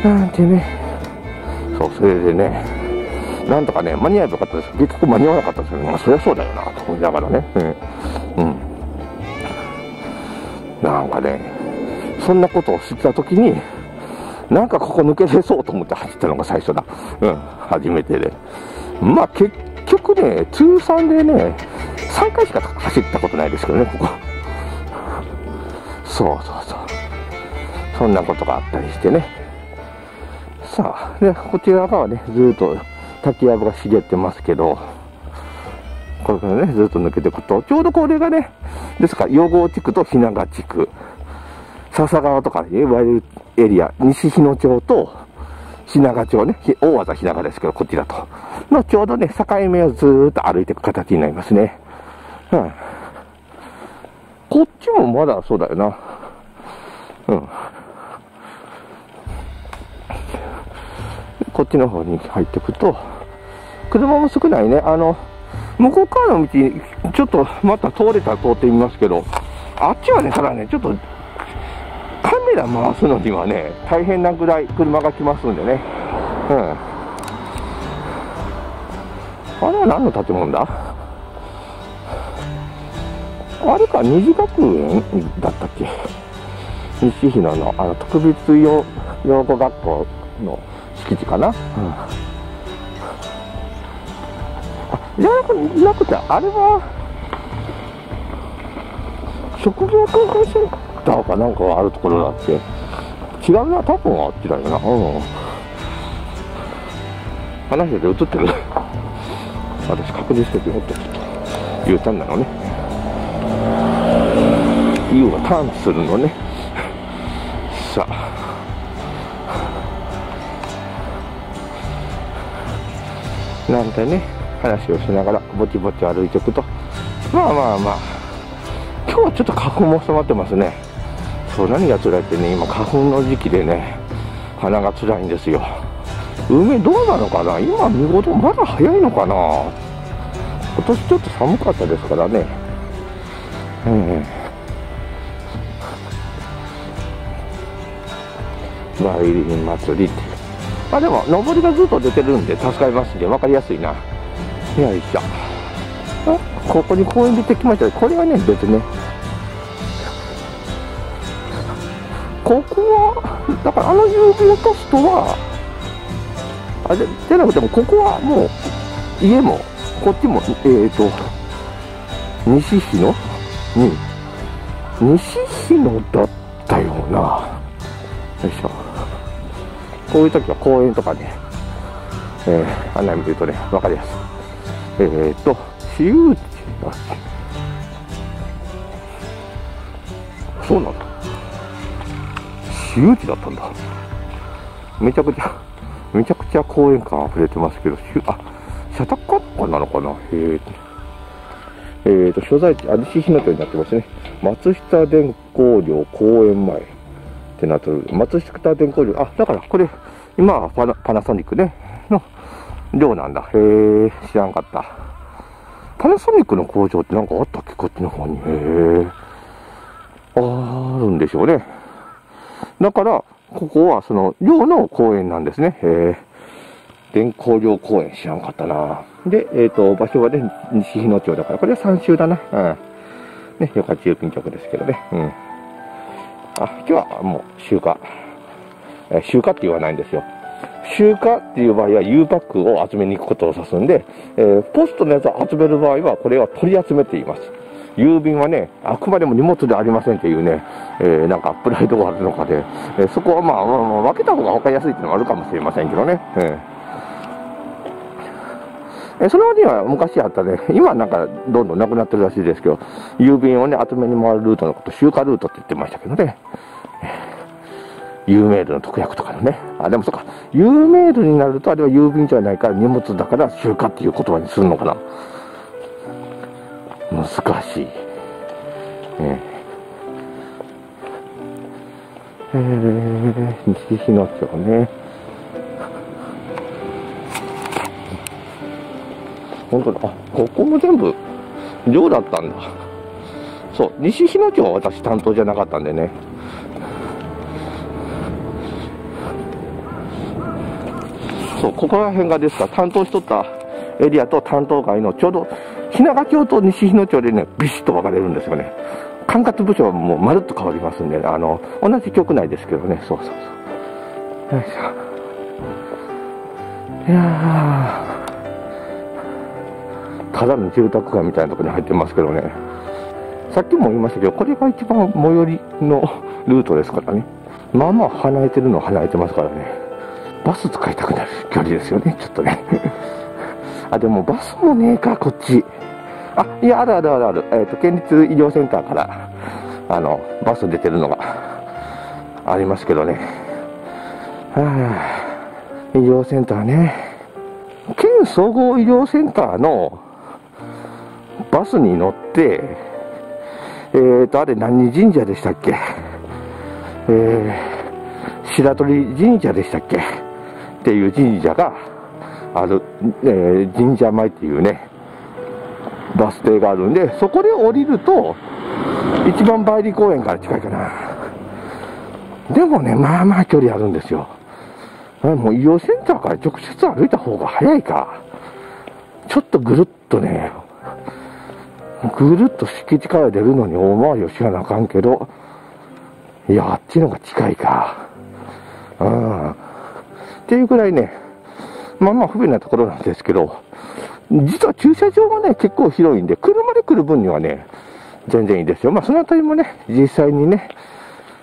そうなんてねそうそれでねなんとかね間に合えばよかったです。結局間に合わなかったですけど、まあ、そりゃそうだよなと思いながらねうん、うん、なんかねそんなことをしてた時になんかここ抜け出そうと思って走ったのが最初だ。うん、初めてで。まあ結局ね、通算でね、さんかいしか走ったことないですけどね、ここ。そうそうそう。そんなことがあったりしてね。さあ、で、こちら側ね、ずっと滝やぶが茂ってますけど、これね、ずっと抜けていくと、ちょうどこれがね、ですから、余郷地区と日永地区。笹川とか言われるエリア、西日野町と日永町ね、大技日永ですけど、こちらと。のちょうどね、境目をずーっと歩いていく形になりますね。うん。こっちもまだそうだよな。うん。こっちの方に入っていくと、車も少ないね。あの、向こう側の道、ちょっとまた通れたら通ってみますけど、あっちはね、ただね、ちょっと、カメラ回すのにはね、大変なぐらい車が来ますんでね。うん。あれは何の建物だ？あれか、二次学園だったっけ？西日野の、あの、特別養護学校の敷地かな？うん。あ、じゃなくて、あれは、職業観光センターかなんかあるところだって違うな、多分あっちだよな、うん、話してて映ってる私確認しててもっと U ターンなのね U がターンするのねさあなんてね話をしながらぼちぼち歩いていくとまあまあまあ今日はちょっと花粉も収まってますね。そう何が辛いってね、今花粉の時期でね、花が辛いんですよ。梅どうなのかな、今見頃まだ早いのかな。今年ちょっと寒かったですからね。うん。梅林祭りって。あでも上りがずっと出てるんで助かりますんで分かりやすいな。よいしょ。あここに公園出てきました。これはね別ね。ここは、だからあの郵便ポストは、あれじゃなくても、ここはもう、家も、こっちも、えっと、西日野に、西日野だったような、よいしょ、こういう時は公園とかね、えー、案内見てるとね、わかりやすい。えーと、私有地だっけ？そうなんだ。私有地だったんだ。めちゃくちゃ、めちゃくちゃ公園感溢れてますけど、あ、社宅かなのかな？ええーと、所在地、あ、西日野町になってますね。松下電工寮公園前ってなってる。松下電工寮、あ、だからこれ、今はパナ、パナソニックね、の寮なんだ。へえ、知らんかった。パナソニックの工場ってなんかあったっけ？こっちの方に。へえ、あるんでしょうね。だから、ここはその寮の公園なんですね。へえ。伝光陵公園知らんかったな。で、えっ、ー、と、場所はね、西日野町だから、これは三州だな。うん。ね、よか郵便局ですけどね。うん。あ、今日はもう、集荷。えー、集荷って言わないんですよ。集荷っていう場合は、Uパックを集めに行くことを指すんで、えー、ポストのやつを集める場合は、これは取り集めています。郵便はね、あくまでも荷物ではありませんというね、えー、なんかプライドがあるのかで、えー、そこはまあ、まあまあ、分けた方が分かりやすいっていうのもあるかもしれませんけどね。えーえー、その割には昔あったね、今なんかどんどんなくなってるらしいですけど、郵便をね、集めに回るルートのこと、集荷ルートって言ってましたけどね。有名度の特約とかのね。あ、でもそっか。有名度になると、あれは郵便じゃないから荷物だから集荷っていう言葉にするのかな。難しい。えー、えー、西日野町ね。本当だ。あ、ここも全部寮だったんだ。そう。西日野町は私担当じゃなかったんでね。そう、ここら辺がですから、担当しとったエリアと担当外のちょうど品川町と西日野町でね、ビシッと分かれるんですよね。管轄部署はもうまるっと変わりますんで、あの、同じ局内ですけどね、そうそうそう。よいしょ。いやー、ただの住宅街みたいなところに入ってますけどね。さっきも言いましたけど、これが一番最寄りのルートですからね。まあまあ離れてるのは離れてますからね。バス使いたくなる距離ですよね、ちょっとね。あ、でもバスもねえか、こっち。あ、いや、あるあるあるある。えっと、県立医療センターから、あの、バス出てるのがありますけどね。はぁ、医療センターね。県総合医療センターのバスに乗って、えっと、あれ何神社でしたっけ？えー、白鳥神社でしたっけ？っていう神社がある、えー、神社前っていうね、バス停があるんで、そこで降りると、一番梅里公園から近いかな。でもね、まあまあ距離あるんですよ。もう医療センターから直接歩いた方が早いか。ちょっとぐるっとね、ぐるっと敷地から出るのに大回りをしなあかんけど、いや、あっちのが近いか。うん。っていうくらいね、まあまあ不便なところなんですけど、実は駐車場がね、結構広いんで、車で来る分にはね、全然いいですよ。まあそのあたりもね、実際にね、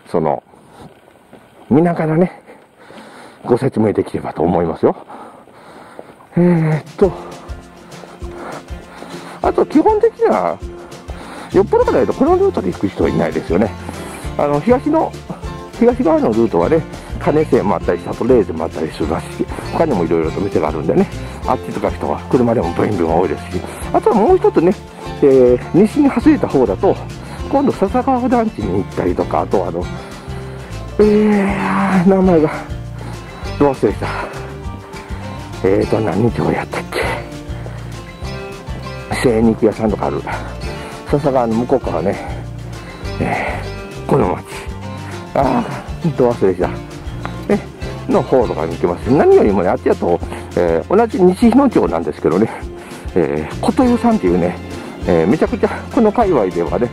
その、見ながらね、ご説明できればと思いますよ。えー、っと、あと基本的には、よっぽどから言うと、このルートで行く人はいないですよね。あの、東の、東側のルートはね、金瀬もあったり、シャトレーゼもあったりするらしいし、他にもいろいろと店があるんでね、あっちとか人は車でもブインブイン多いですし、あとはもう一つね、えー、西に走れた方だと、今度笹川団地に行ったりとか、あとはあの、えー、名前が、どう忘れした。えーと、何町やったっけ。精肉屋さんとかある。笹川の向こうからね、えー、この町。ああ、どう忘れした。の方とかに行きます。何よりもね、あっちだと、えー、同じ西日野町なんですけどね、えー、琴湯さんっていうね、えー、めちゃくちゃこの界隈ではね、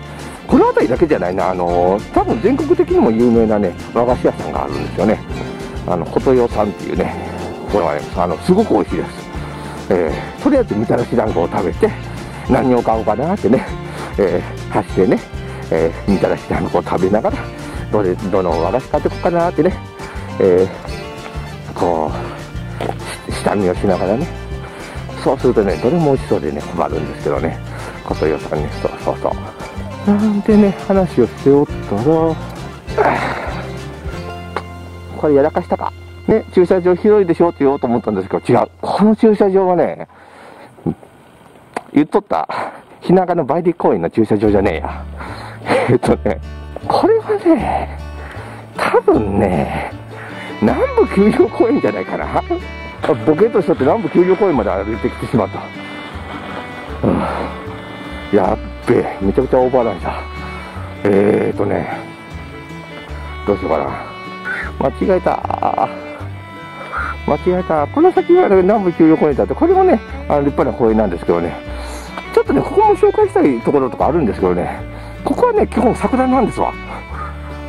この辺りだけじゃないな、あのー、多分全国的にも有名なね、和菓子屋さんがあるんですよね。あの、琴湯さんっていうね、これはね、あの、すごく美味しいです。えー、とりあえずみたらし団子を食べて、何を買おうかなってね、えー、走ってね、えー、みたらし団子を食べながら、どれ、どの和菓子買ってこうかなってね、えーこう下見をしながらね、そうするとね、どれも美味しそうでね、困るんですけどね、琴代さんね、そうそうそう。なんでね、話をしておったら、これやらかしたか、ね、駐車場広いでしょって言おうと思ったんですけど、違う、この駐車場はね、言っとった、日永の梅里公園の駐車場じゃねえや。えっとね、これはね、多分ね、南部丘陵公園じゃないかな。ボケとしとって南部丘陵公園まで歩いてきてしまった。うん、やっべえ、めちゃくちゃオーバーランだ。えーとね、どうしようかな。間違えた。間違えた。この先は南部丘陵公園だって、これもね、あの立派な公園なんですけどね、ちょっとね、ここも紹介したいところとかあるんですけどね、ここはね、基本桜なんですわ。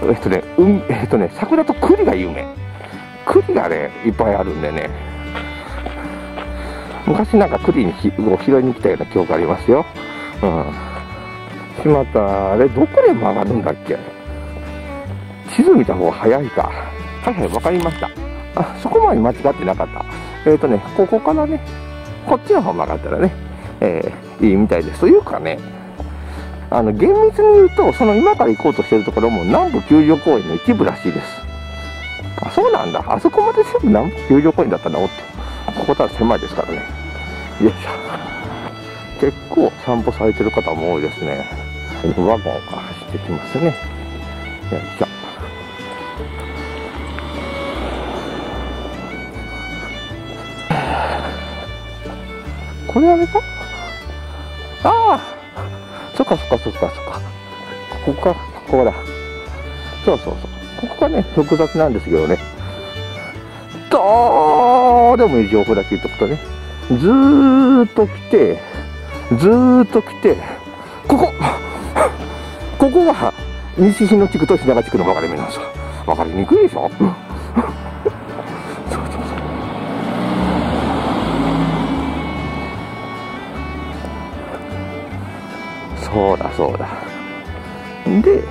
えっとね、うん、えっとね、桜と栗が有名。栗がね、いっぱいあるんでね、昔なんか栗にひを拾いに来たような記憶ありますよ。うん。しまった、あれ、どこで曲がるんだっけ？地図見た方が早いか。はいはい、わかりました。あ、そこまで間違ってなかった。えっとね、ここからね、こっちの方曲がったらね、えー、いいみたいです。というかね、あの厳密に言うと、その今から行こうとしているところも南部丘陵公園の一部らしいです。あ、そうなんだ。あそこまで全部南部丘陵公園だったのって。ここたら狭いですからね。よいしょ。結構散歩されてる方も多いですね。ワゴンが走ってきますね。よいしょ。これあれか？ああ！そっかそっかそっかそっか。ここか、ここだ。そうそうそう。ここがね、複雑なんですけどね。どうでもいい情報だけ言っとくとね。ずーっと来て、ずーっと来て、ここここが西日野地区と品川地区の分かれ目なんですよ。分かりにくいでしょそうそうそう。そうだそうだ。で、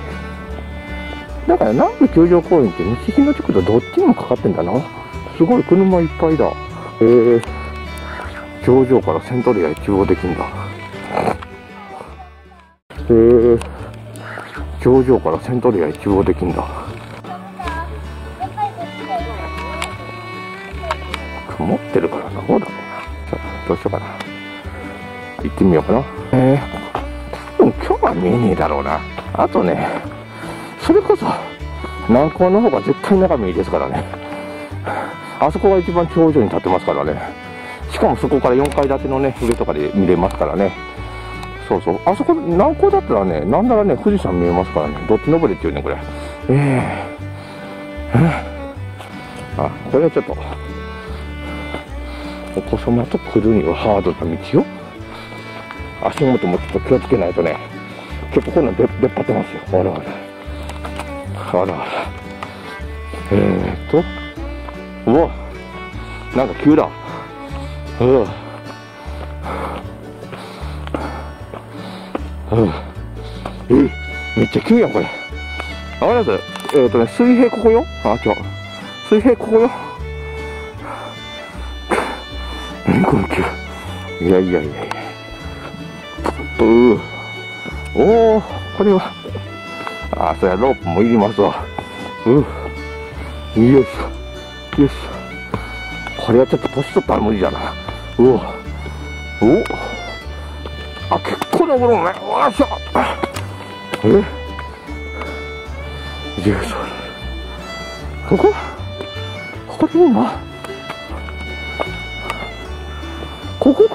だから南部丘陵公園って西日野地区とどっちにもかかってんだな。すごい、車いっぱいだ。えー、頂上からセントレア一望できんだ。えー、頂上からセントレア一望できんだ。曇ってるからな、どうだろうな。どうしようかな。行ってみようかな。えー今日は見えねえだろうな。あとね、それこそ南高の方が絶対眺めいいですからね。あそこが一番頂上に立ってますからね。しかもそこからよんかい建てのね、上とかで見れますからね。そうそう、あそこ南高だったらね、なんならね、富士山見えますからね。どっち登れっていうね、これ。ええー、あ、これはちょっとお子様と来るにはハードな道よ。足元もちょっと気をつけないとね、結構こんなん出っ張ってますよ。あらあら。あらあら。えーっと、うわ、なんか急だ。うん。うん。え、めっちゃ急やん、これ。あれだぜ。えーっとね、水平ここよ。あ、違う。水平ここよ。何この急。いやいやいやいや。ううおお、これはあ、そりゃロープもいりますわ。うう、よいしょよいしょ。これはちょっと年取ったら無理だな。うおうお、あ、結構登るのね。よいしょ。え、よいしょ。ここここでいいの？ここか、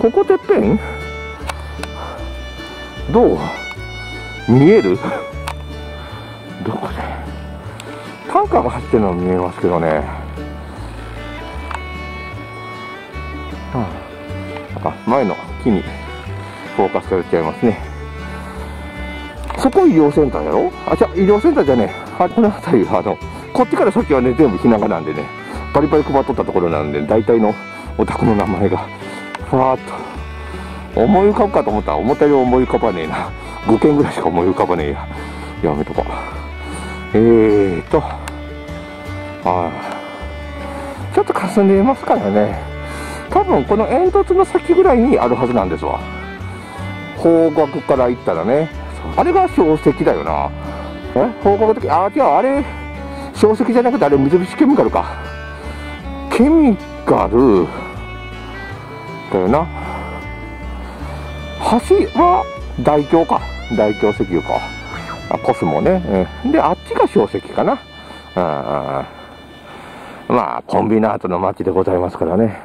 ここてっぺんどう見える？どこでタンカーが走ってるの見えますけどね。あ、前の木にフォーカスされちゃいますね。そこ医療センターやろ。あ、じゃ医療センターじゃねえ。あ、この辺り、あのこっちから先はね、全部ひながなんでね、バリバリ配っとったところなんで、大体のお宅の名前がふわっと思い浮かぶかと思ったら、思ったより思い浮かばねえな。ごけんぐらいしか思い浮かばねえや。やめとこう。えーと、あー、ちょっとかすんでますからね。多分この煙突の先ぐらいにあるはずなんですわ。方角から行ったらね。あれが小石だよな。え、方角的、あ、違う、あれ、小石じゃなくて、あれ、三菱ケミカルか。ケミカル、だよな。橋は大京か、大京石油か、あ、コスモね、うん、であっちが小石かな。あ、まあコンビナートの町でございますからね。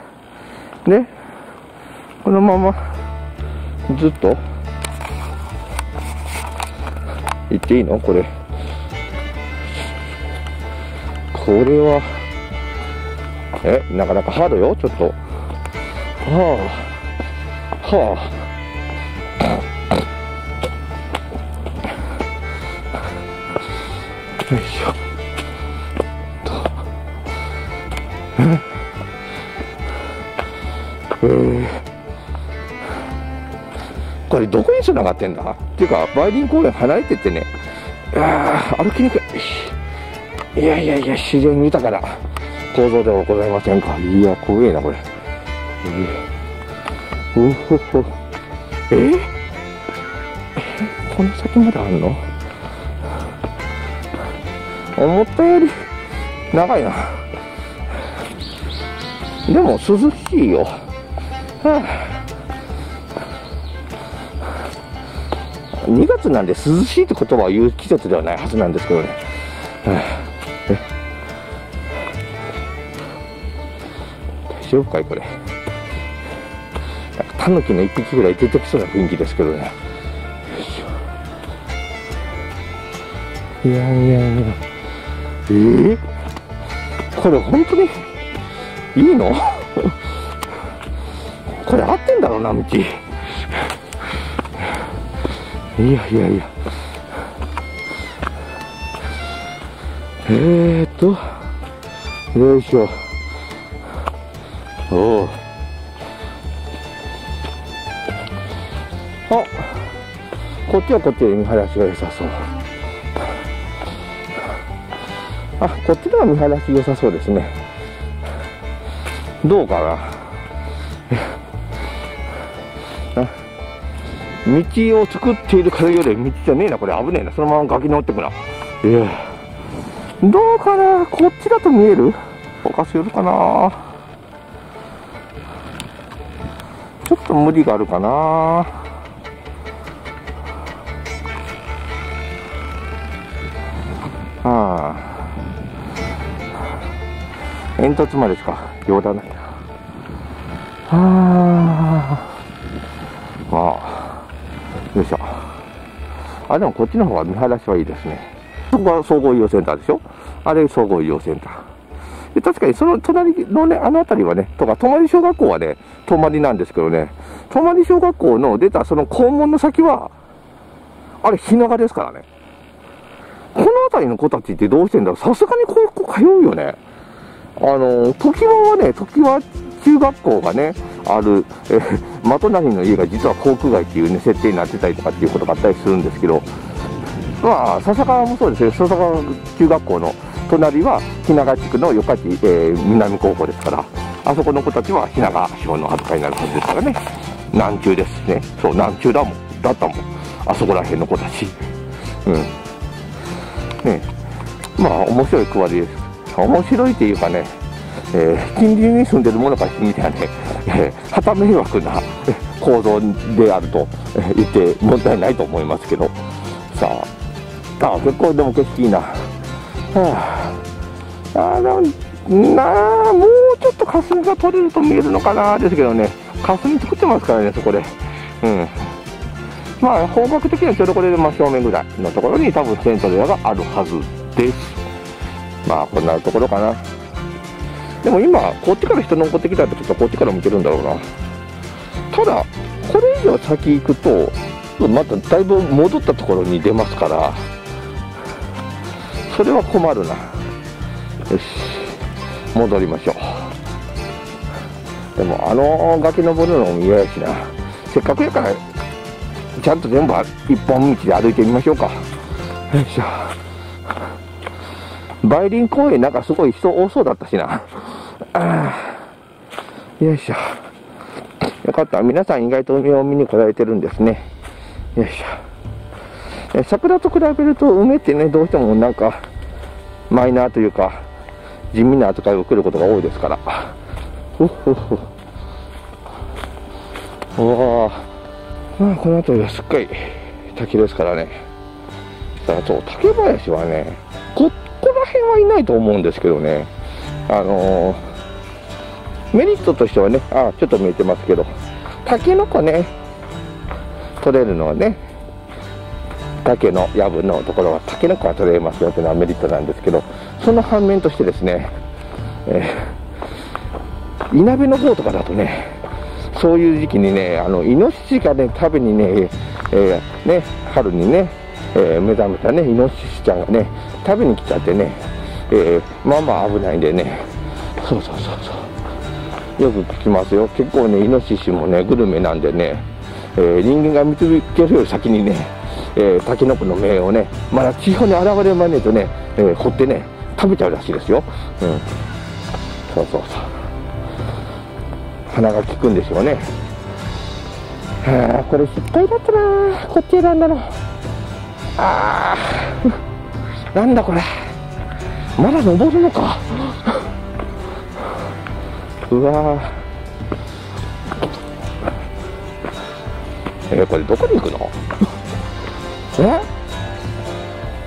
でこのままずっと行っていいの？これ、これはえなかなかハードよ、ちょっと。はあはあよいしょえー、これどこにつながってんだっていうか、梅林公園離れてってね、あ歩きにくい。いやいやいや、自然豊かな構造ではございませんか。いや怖えなこれ。えー、おほほえー、この先まであんの？思ったより長いな。でも涼しいよ。はあ、にがつなんで涼しいって言葉を言う季節ではないはずなんですけどね。はあ、え大丈夫かいこれ。タヌキの一匹ぐらい出てきそうな雰囲気ですけどね。いやいやいや、えー、これ本当にいいの？これ合ってんだろうな、道。いやいやいや、えーっとよいしょ、おう、あ、こっちはこっちで見晴らしが良さそう。あ、こっちでは見晴らし良さそうですね。どうかな。道を作っている風より道じゃねえな、これ危ねえな、そのまま崖に降ってくな。いや、どうかな、こっちだと見える？おかしいかな。ちょっと無理があるかな。煙突までしか寄らないな。はあ、まあ、よいしょ。あ、でもこっちの方が見晴らしはいいですね。そこは総合医療センターでしょ。あれ総合医療センターで、確かにその隣のね、あの辺りはね、とか泊小学校はね、泊まりなんですけどね、泊まり小学校の出たその校門の先はあれ日永ですからね。この辺りの子たちってどうしてんだろう。さすがにここ通うよね。あの常盤はね、常盤中学校がねある、え的隣の家が実は航空街っていう、ね、設定になってたりとかっていうことがあったりするんですけど、まあ笹川もそうですね。笹川中学校の隣は日永地区のよかち、えー、南高校ですから、あそこの子たちは日永小の扱いになるはずですからね。南中ですね。そう、南中だもんだったもん、あそこら辺の子たち。うんね、まあ面白い区割りです。面白いっていうかね、えー、近隣に住んでる者からしてみたらね、えー、旗迷惑な構造であると言って問題ないと思いますけど、さあ、あ結構でも景色いいな。はあ、あなあ、もうちょっと霞が取れると見えるのかなですけどね、霞作ってますからね、そこで。うん、まあ、方角的にはちょうどこれで真正面ぐらいのところに多分セントレアがあるはずです。まあこんなところかな。でも今こっちから人残ってきたってことはこっちから見てるんだろうな。ただこれ以上先行くとまただいぶ戻ったところに出ますから、それは困るな。よし、戻りましょう。でもあの崖登るのも嫌やしな。せっかくやからちゃんと全部一本道で歩いてみましょうか。よいしょ。梅林公園なんかすごい人多そうだったしな。ああ、よいしょ。よかった。皆さん意外と梅を見に来られてるんですね。よいしょ。え、桜と比べると梅ってね、どうしてもなんかマイナーというか地味な扱いを受けることが多いですから。おお。まあこの辺りはすっかり滝ですからね。だからそう、竹林はね、こここら辺はいないと思うんですけどね、あのー、メリットとしてはね、あちょっと見えてますけど、タケノコね取れるのはね、竹の野分のところは竹の皮が取れますよというのはメリットなんですけど、その反面としてですね、えー、稲部の方とかだとね、そういう時期にね、あのイノシシがね食べにね、えー、ね春にね、えー、目覚めたねイノシシちゃんがね食べに来ちゃってね、えー、まあまあ危ないんでね、そうそうそうそう、よく聞きますよ。結構ねイノシシもねグルメなんでね、えー、人間が見つけるより先にね、えー、タケノコの芽をね、まだ地表に現れるまでとね、えー、掘ってね食べちゃうらしいですよ。うん、そうそうそう、鼻が利くんでしょうね。はあ、これ失敗だったな、こっち選んだの。あーなんだこれ、まだ登るのか。うわー、えー、これどこに行くの。え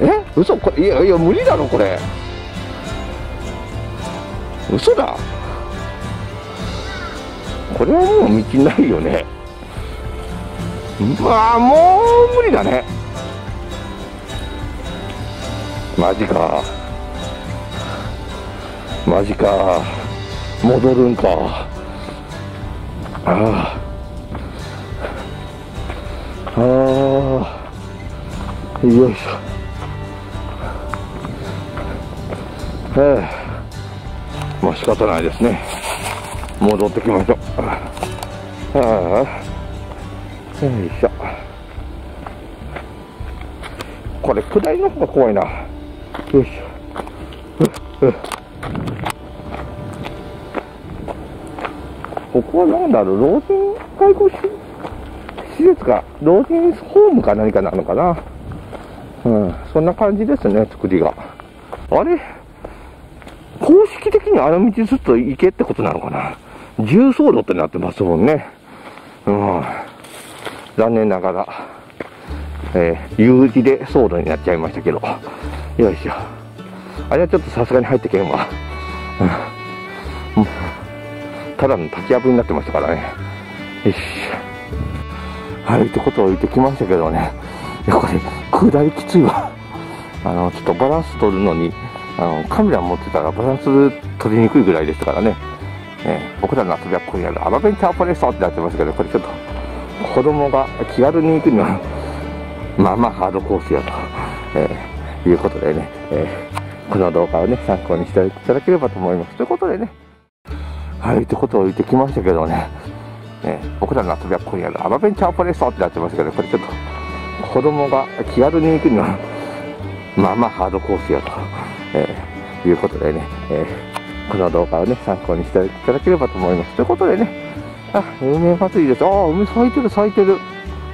え、嘘、これ、いやいや無理だろこれ、嘘だ、これはもう道ないよね。まあもう無理だね、マジかマジか、戻るんか。ああああ、よいしょ、はあ、もう仕方ないですね、戻ってきましょう。はあ、よいしょ、これ下りの方が怖いな。よいしょ、ここは何だろう、老人介護施設か老人ホームか何かなのかな。うん、そんな感じですね、作りが。あれ、公式的にあの道ずっと行けってことなのかな、重走路ってなってますもんね。うん、残念ながら、えー、U 字で走路になっちゃいましたけど、よいしょ、あれはちょっとさすがに入ってけんわ、うん、ただの立ち破りになってましたからね。よし、はい、ってことを言ってきましたけどね、これ下りきついわ。あのちょっとバランス取るのに、あのカメラ持ってたらバランス取りにくいぐらいでしたからね、えー、僕らの遊びはこうやるアドベンチャーパレーサーってなってますけど、これちょっと子供が気軽に行くにはまあまあハードコースやと、えー、いうことでね、えー、この動画をね参考にしていただければと思います。ということでね、はい、ってことを言ってきましたけどね、えー、僕らの遊びはこうやるアドベンチャーパレーサーってなってますけど、これちょっと子供が気軽に行くにはまあまあハードコースやと、えー、いうことでね、えー、この動画をね参考にしていただければと思います。ということでね、あ、梅祭りです。ああ、梅咲いてる咲いてる、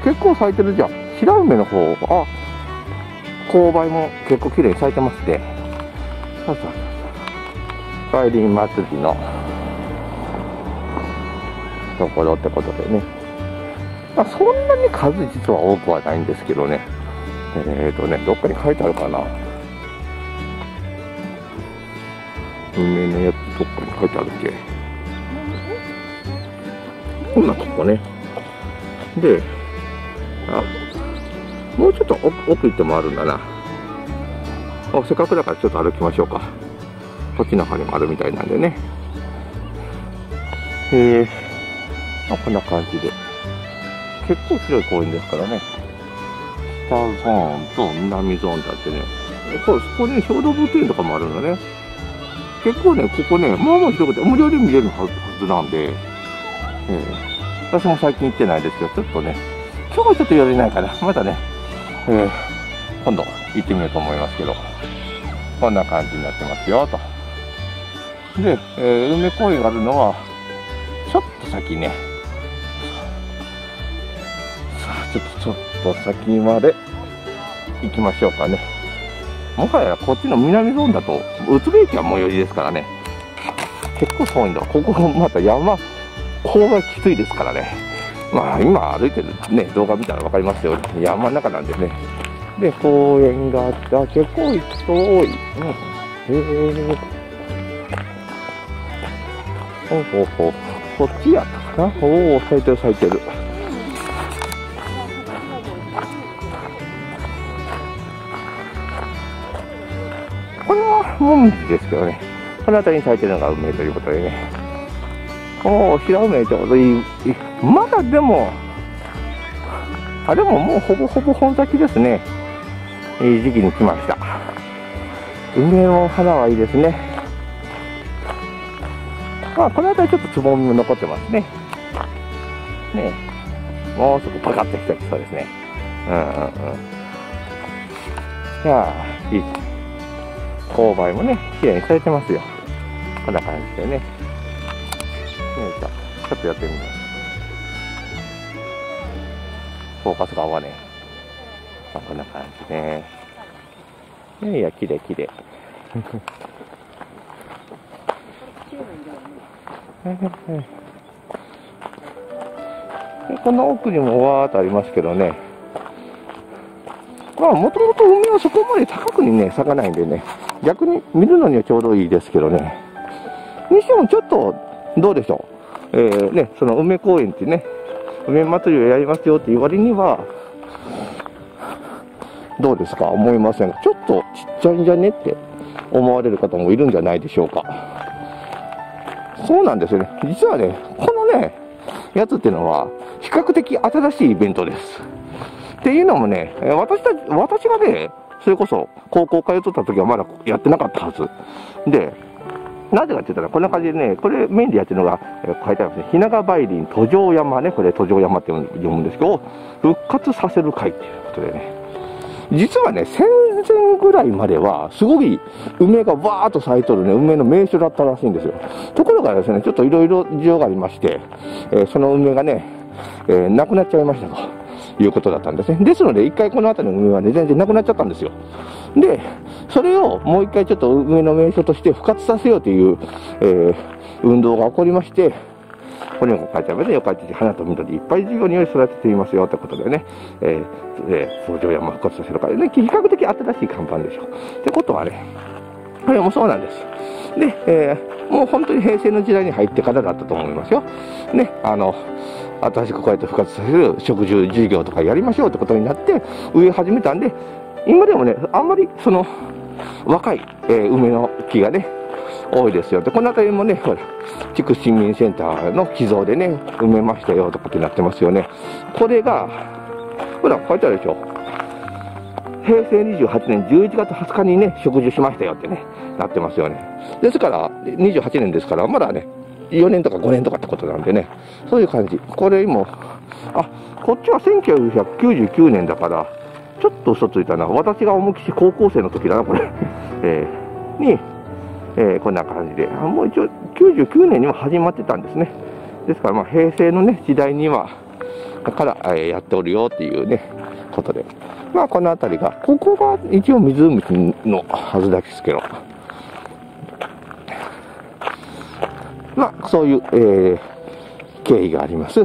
結構咲いてるじゃん、白梅の方、あ、勾配も結構綺麗に咲いてますね。そうそうそうそう、梅林祭りのところってことでね、まあそんなに数実は多くはないんですけどね、えっとね、どっかに書いてあるかな、梅のやつどっかに書いてあるっけ、こんなとこね。で、あ、もうちょっと奥、奥行ってもあるんだな。あ、せっかくだからちょっと歩きましょうか、こっちの方にもあるみたいなんでね。えー、まあ、こんな感じで結構広い公園ですからね、北ゾーンと南ゾーンだってね、ここね、小動物園とかもあるんだね。結構ね、ここね、まあまあ広くて無料で見れるはずなんで、えー、私も最近行ってないですけど、ちょっとね、今日はちょっと寄れないかな、またね、えー、今度行ってみようと思いますけど、こんな感じになってますよと。で、えー、梅公園があるのは、ちょっと先ね、ちょっとちょっと先まで行きましょうかね。もはやこっちの南ゾーンだと宇都宮駅は最寄りですからね、結構遠いんだ。ここまた山こうがきついですからね、まあ今歩いてるね動画見たら分かりますよ、山の中なんでね。で、公園があって、あ、結構遠い、うん、へえ、ほうほうほう、こっちやったかな。おお、咲いてる咲いてる、これはモミジですけどね、この辺りに咲いてるのが梅ということでね、おお、白梅ちょうどいい、まだでも、あ、でももうほぼほぼ本咲きですね、いい時期に来ました。梅の花はいいですね、まあ、この辺りちょっとつぼみも残ってますね、ねもうちょっとパカッと開きそうですね、うんうんうん、じゃあ、いい。勾配もね、綺麗にされてますよ。こんな感じでね。よいしょ。ちょっとやってみよう。フォーカスが合わねえ。まあ、こんな感じね。いやいや、綺麗綺麗。で、この奥にもわーっとありますけどね。まあ、もともと海はそこまで高くにね、咲かないんでね。逆に見るのにはちょうどいいですけどね。にしてもちょっと、どうでしょう。えー、ね、その梅公園ってね、梅祭りをやりますよって言われには、どうですか思いません。ちょっとちっちゃいんじゃねって思われる方もいるんじゃないでしょうか。そうなんですよね。実はね、このね、やつっていうのは、比較的新しいイベントです。っていうのもね、私たち、私がね、それこそ高校通ってた時はまだやってなかったはず。で、なぜかって言ったら、こんな感じでね、これメインでやってるのが、書いてありますね。雛賀梅林途上山ね、これ途上山って読むんですけど、復活させる会っていうことでね。実はね、戦前ぐらいまでは、すごい梅がわーっと咲いとるね、梅の名所だったらしいんですよ。ところがですね、ちょっといろいろ事情がありまして、えー、その梅がね、えー、なくなっちゃいましたと。いうことだったんですね。ですので、一回この辺りの梅はね、全然なくなっちゃったんですよ。で、それをもう一回ちょっと梅の名所として復活させようという、えー、運動が起こりまして、これにも書いてあるので、よかった花と緑いっぱい事業により育てていますよということでね、えー、えー、相乗山を復活させるからね、比較的新しい看板でしょう。ってことはね、これもそうなんです。で、えー、もう本当に平成の時代に入ってからだったと思いますよ。ね、あの、新しくこうやって復活させる食住事業とかやりましょうってことになって植え始めたんで、今でもね、あんまりその若い、えー、梅の木がね、多いですよ。で、この辺りもね、ほら、地区市民センターの寄贈でね、埋めましたよとかってなってますよね。これが、ほら、書いてあるでしょ。へいせいにじゅうはちねんじゅういちがつはつかにね、植樹しましたよってね、なってますよね。ですから、にじゅうはちねんですから、まだね、よねんとかごねんとかってことなんでね、そういう感じ。これも、あ、こっちはせんきゅうひゃくきゅうじゅうきゅうねんだから、ちょっと嘘ついたな。私が重きし高校生の時だな、これ。えー、に、えー、こんな感じで。もう一応、きゅうじゅうきゅうねんにも始まってたんですね。ですから、まあ、平成のね、時代には、から、えー、やっておるよっていうね、ことで。まあ、この辺りが、ここが一応湖のはずだけですけど。まあ、そういう、えー、経緯があります。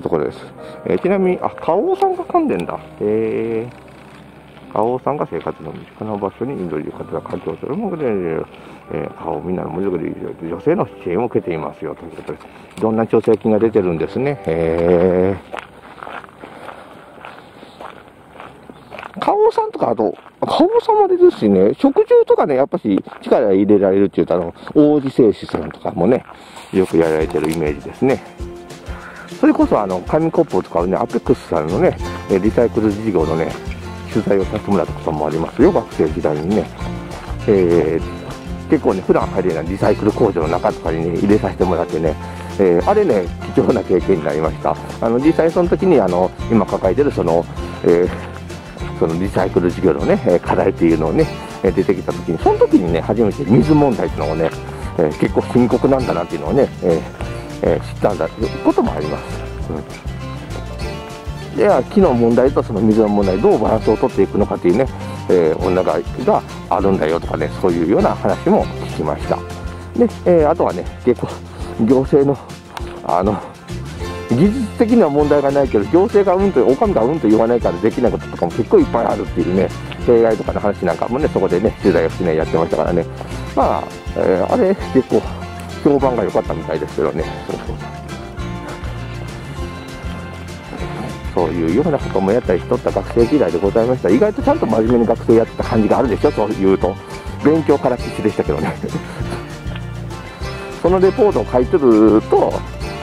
ところです。えー、ちなみに、あ、花王さんが噛んでんだ。えー、花王さんが生活の身近な場所に緑の方が環境するもので、えー、花王みんなの無力で女性の支援を受けていますよということです。いろんな助成金が出てるんですね。えー、花王さんとか、あと、花王さんもあれですしね、食住とかね、やっぱし力入れられるっていうと、あの、王子製紙さんとかもね、よくやられてるイメージですね。それこそ、あの、紙コップを使うね、アペックスさんのね、リサイクル事業のね、取材をさせてもらったこともありますよ、学生時代にね。えー、結構ね、普段入れないリサイクル工場の中とかにね、入れさせてもらってね、えー、あれね、貴重な経験になりました。あの、実際その時に、あの、今抱えてるその、えー、そのリサイクル事業のね、課題っていうのをね、出てきたときに、その時にね、初めて水問題っていうのをね、えー、結構深刻なんだなっていうのをね、えーえー、知ったんだということもあります。うん、では、木の問題とその水の問題、どうバランスを取っていくのかっていうね、えー、女があるんだよとかね、そういうような話も聞きました。で、えー、あとはね、結構、行政の、あの、技術的には問題がないけど、行政がうんと、お上がうんと言わないからできないこととかも結構いっぱいあるっていうね、弊害とかの話なんかもね、そこでね、取材をしてね、やってましたからね、まあ、えー、あれ、結構、評判が良かったみたいですけどね、そうそう。そういうようなこともやったりしとった学生時代でございました。意外とちゃんと真面目に学生やってた感じがあるでしょ。そういうと勉強から必死でしたけどねそのレポートを書いてると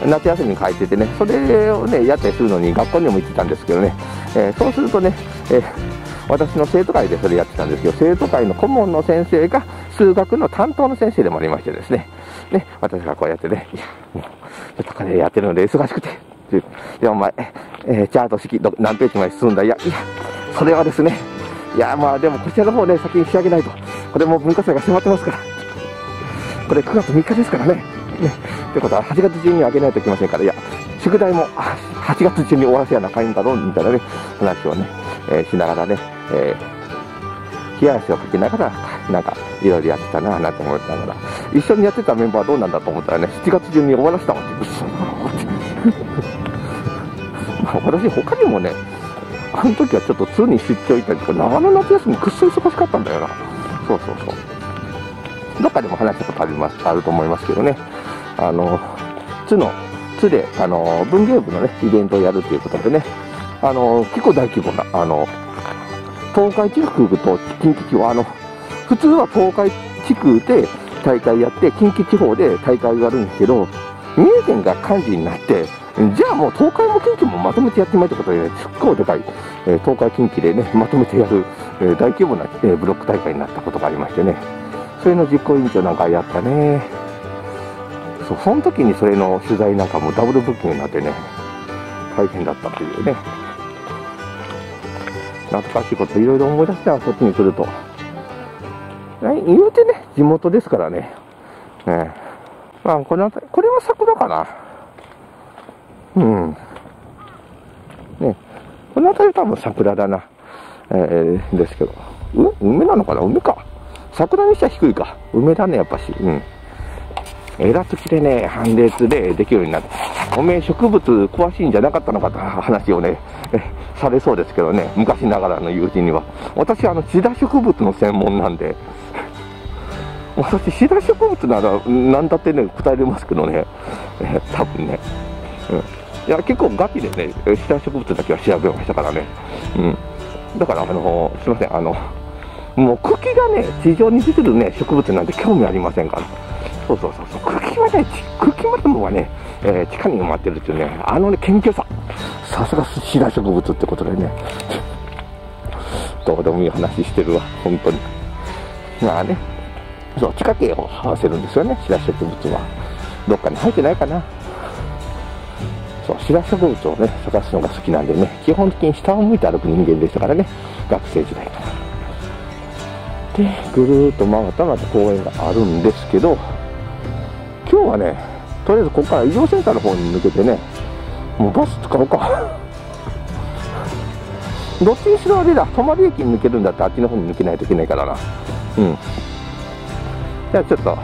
夏休みに書いててね、それをねやったりするのに学校にも行ってたんですけどね、えー、そうするとね、えー私の生徒会でそれやってたんですけど、生徒会の顧問の先生が数学の担当の先生でもありましてですね、ね私がこうやってね、いやもうちょっと金やってるので忙しくて、でお前、えー、チャート式ど何ページまで進んだ、いやいやそれはですね、いやまあでもこちらの方ね先に仕上げないと、これも文化祭が迫ってますから、これくがつみっかですからね、ねってことははちがつ中にはあげないといけませんから、いや宿題もはちがつ中に終わらせやなあかんんだろうみたいなね話をね、えー、しながらね。えー、冷や汗をかきながらなんかいろいろやってたなぁなんて思いながら、一緒にやってたメンバーはどうなんだと思ったらね、しちがつ中に終わらせたわけです私他にもね、あの時はちょっと通に出張行ったりとか、長野夏休みくっそ忙しかったんだよな。そうそうそう、どっかでも話したことありますあると思いますけどね、あの津の津であの文芸部のねイベントをやるということでね、あの結構大規模なあの東海地区と近畿地方、あの普通は東海地区で大会やって近畿地方で大会があるんですけど、三重県が幹事になって、じゃあもう東海も近畿もまとめてやってみようということで、すっごいでかい東海近畿でねまとめてやる大規模なブロック大会になったことがありましてね、それの実行委員長なんかやったね。そう、その時にそれの取材なんかもダブルブッキングになってね大変だったというね、懐かしいこといろいろ思い出してはこっちに来ると、言うてね地元ですからね、えー、まあこの辺り、これは桜かな、うんね、この辺り多分桜だな、えー、ですけど、う梅なのかな、梅か、桜にしては低いか、梅だねやっぱし、うん、枝付きでね判別でできるようになって、おめえ植物詳しいんじゃなかったのかと話をねされそうですけどね、昔ながらの友人には、私はあのシダ植物の専門なんで私シダ植物なら何だってね答えれますけどね、えー、多分ね、うん、いや結構ガチでねシダ植物だけは調べましたからね、うん、だからあのすいません、あのもう茎がね地上に出てるね植物なんて興味ありませんから、そうそうそうそう、茎はね茎までもはね、えー、地下に埋まってるっていうね、あのね謙虚さ、さすがシダ植物ってことでねどうでもいい話してるわ本当に。まあね、そう地下茎を這わせるんですよねシダ植物は、どっかに生えてないかな。そうシダ植物をね探すのが好きなんでね、基本的に下を向いて歩く人間でしたからね学生時代から。でぐるーっと回ったまた公園があるんですけど、今日はね、とりあえずここから医療センターの方に抜けてね、もうバス使おうかどっちにしろあれだ、泊まり駅に抜けるんだったらあっちの方に抜けないといけないからな。うん、じゃあちょっと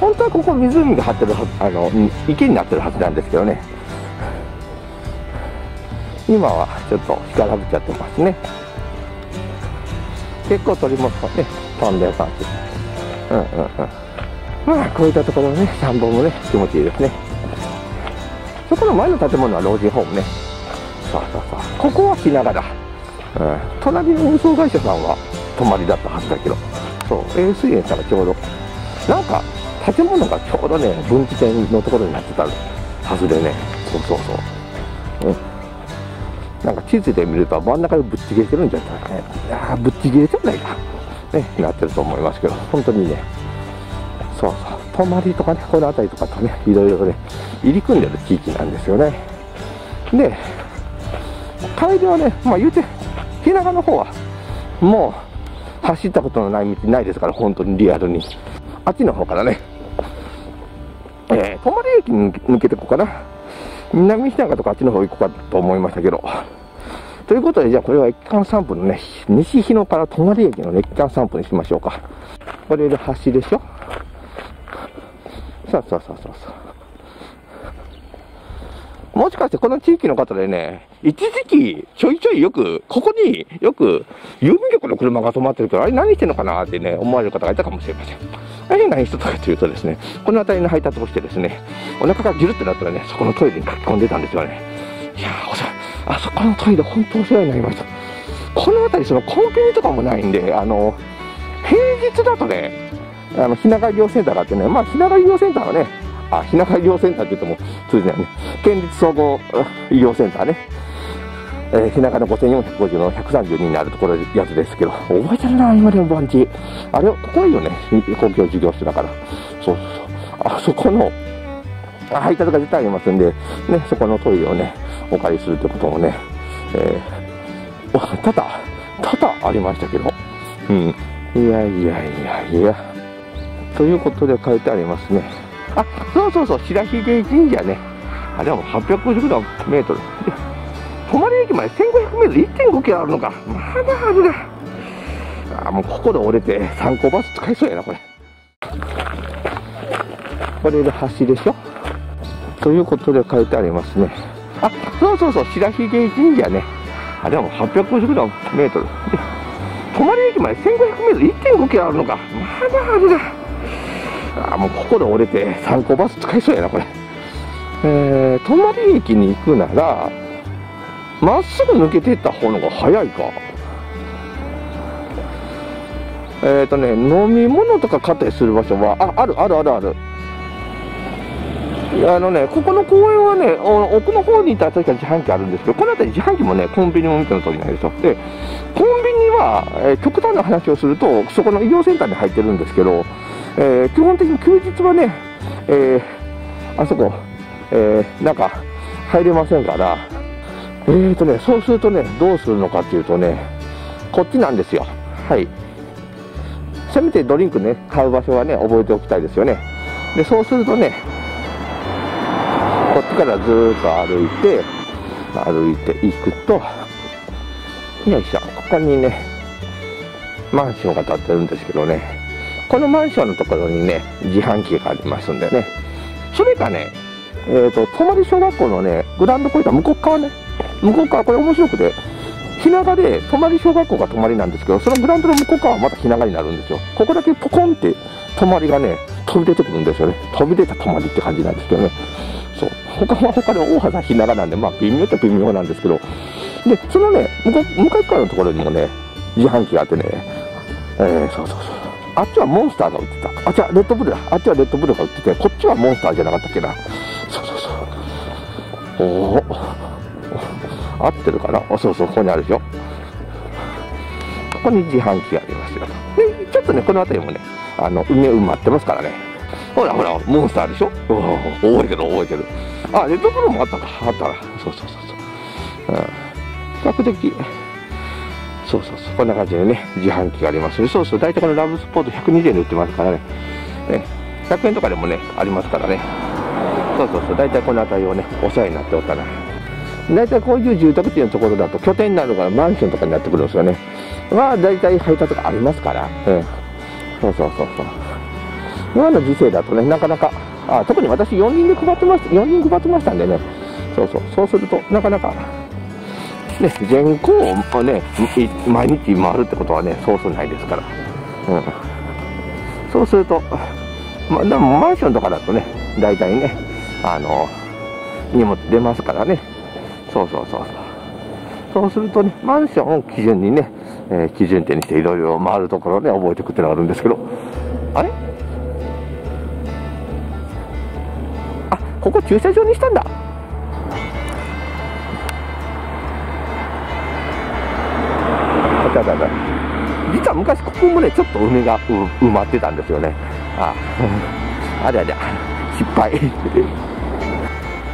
本当はここ湖が張ってるはず、あの池になってるはずなんですけどね、今はちょっと干からびちゃってますね。結構鳥もね飛んでる感じ、うんうんうん、まあこういったところね散歩もね気持ちいいですね。そこの前の建物は老人ホームね、そうそうそう、ここは着ながら、うん、隣の運送会社さんは泊まりだったはずだけど、そう栄水園さんがちょうどなんか建物がちょうどね分岐点のところになってたはずでね、そうそうそう、うん、なんか地図で見ると真ん中でぶっちぎれてるんじゃないかね、いやぶっちぎれてないか、ね、なってると思いますけど、本当にね、そうそう、泊まりとかね、この辺りとかとね、いろいろね、入り組んでる地域なんですよね。で、帰りはね、まあ言うて、日高の方は、もう走ったことのない道ないですから、本当にリアルに、あっちの方からね、えー、泊まり駅に抜けていこうかな。南日高とかあっちの方行こうかと思いましたけど。ということで、じゃあこれは駅間散歩のね、西日野から泊まり駅の、ね、駅間散歩にしましょうか。これで橋でしょ。そうそうそうそうそう。もしかしてこの地域の方でね、一時期ちょいちょいよく、ここによく郵便局の車が止まってるけど、あれ何してんのかなってね、思われる方がいたかもしれません。あれ何してたかというとですね、この辺りの配達をしてですね、お腹がギュルってなったらね、そこのトイレに書き込んでたんですよね。いやー、おさ、あそこのトイレ本当お世話になりました。この辺りそのコンビニとかもないんで、あの平日だとね、あのひながり医療センターがあってね、まあひながり医療センターはね、あ、ひながり医療センターって言っても通じないね、県立総合医療センターね、えー、ひながりのごせんよんひゃくごじゅうのひゃくさんじゅうにになるところやつですけど、覚えてるな、今でも番地。あれはここいいよね、公共事業所だから。そうそうそう。あそこの、配達が出てありますんで、ね、そこのトイレをね、お借りするってこともね、えー、ただ、ただありましたけど、うん。いやいやいやいや。ということで書いてありますね。あ、そうそうそう、白ひげ神社ね。あ、でもはっぴゃくごじゅうメートル。泊駅までせんごひゃくメートル、いってんごキロあるのか。まあまああるな。あ、もうここで折れて、参考バス使いそうやな、これ。これで橋でしょということで書いてありますね。あ、そうそうそう、白ひげ神社ね。あ、でもはっぴゃくごじゅうメートル。泊駅までせんごひゃくメートル、いってんごキロあるのか。まあまああるな。あ、もうここで折れて、参考バス使いそうやな、これ。えー、泊駅に行くなら、まっすぐ抜けていった方のが早いか。えっとね、飲み物とか買ったりする場所は、あ、あるあるあるある。あのね、ここの公園はね、奥の方にいたら確か自販機あるんですけど、この辺り自販機もね、コンビニも見ての通りなんですよ。で、コンビニは、えー、極端な話をすると、そこの医療センターに入ってるんですけど、えー、基本的に休日はね、えー、あそこ、えー、なんか入れませんから、えーとね、そうするとね、どうするのかっていうとね、こっちなんですよ。はい。せめてドリンクね、買う場所はね、覚えておきたいですよね。で、そうするとね、こっちからずーっと歩いて、歩いていくと、よいしょ、ここにね、マンションが建ってるんですけどね、このマンションのところにね、自販機がありますんでね、それかね、えっと、泊小学校のね、グラウンド越えた向こう側ね、向こう側、これ面白くて、ひながで、泊小学校が泊なんですけど、そのグラウンドの向こう側はまたひながになるんですよ。ここだけポコンって、泊がね、飛び出てくるんですよね。飛び出た泊って感じなんですけどね。そう。他は他で大原ひながなんで、まあ微妙と微妙なんですけど、で、そのね、向こう、向かい側のところにもね、自販機があってね、えー、そうそうそう。あっちはモンスターが売ってた。あっちはレッドブルだ。あっちはレッドブルが売ってて、こっちはモンスターじゃなかったっけな。そうそうそう。おお。合ってるかな。あ、そうそう、ここにあるでしょ。ここに自販機がありますよ。で、ちょっとね、この辺りもね、あの、埋め埋まってますからね。ほらほら、モンスターでしょ。覚えてる覚えてる。あ、レッドブルもあったか。あったな。そうそうそうそう。うん。比較的、そうそうそう。こんな感じでね、自販機がありますね。そうそう。大体このラブスポートひゃくにじゅうえんで売ってますからね。ね、ひゃくえんとかでもね、ありますからね。そうそうそう。大体この辺りをね、お世話になっておったな。大体こういう住宅地のところだと拠点になるからマンションとかになってくるんですよね。まあ大体配達がありますから、うん、そうそうそうそう。今の時世だとね、なかなか、あ、特に私よにんで配ってました、よにん配ってましたんでね、そうそう、そうするとなかなか、ね、全校をね、毎日回るってことはね、そうそうないですから、うん、そうすると、ま、でもマンションとかだとね、大体ね、あの、荷物出ますからね。そうそうそう。そうするとね、マンションを基準にね、えー、基準点にしていろいろ回るところをね、覚えていくっていうのがあるんですけど、あれ？あ、ここ駐車場にしたんだ。あたたた。実は昔ここもね、ちょっと梅が埋まってたんですよね。あ、ありゃりゃ、失敗。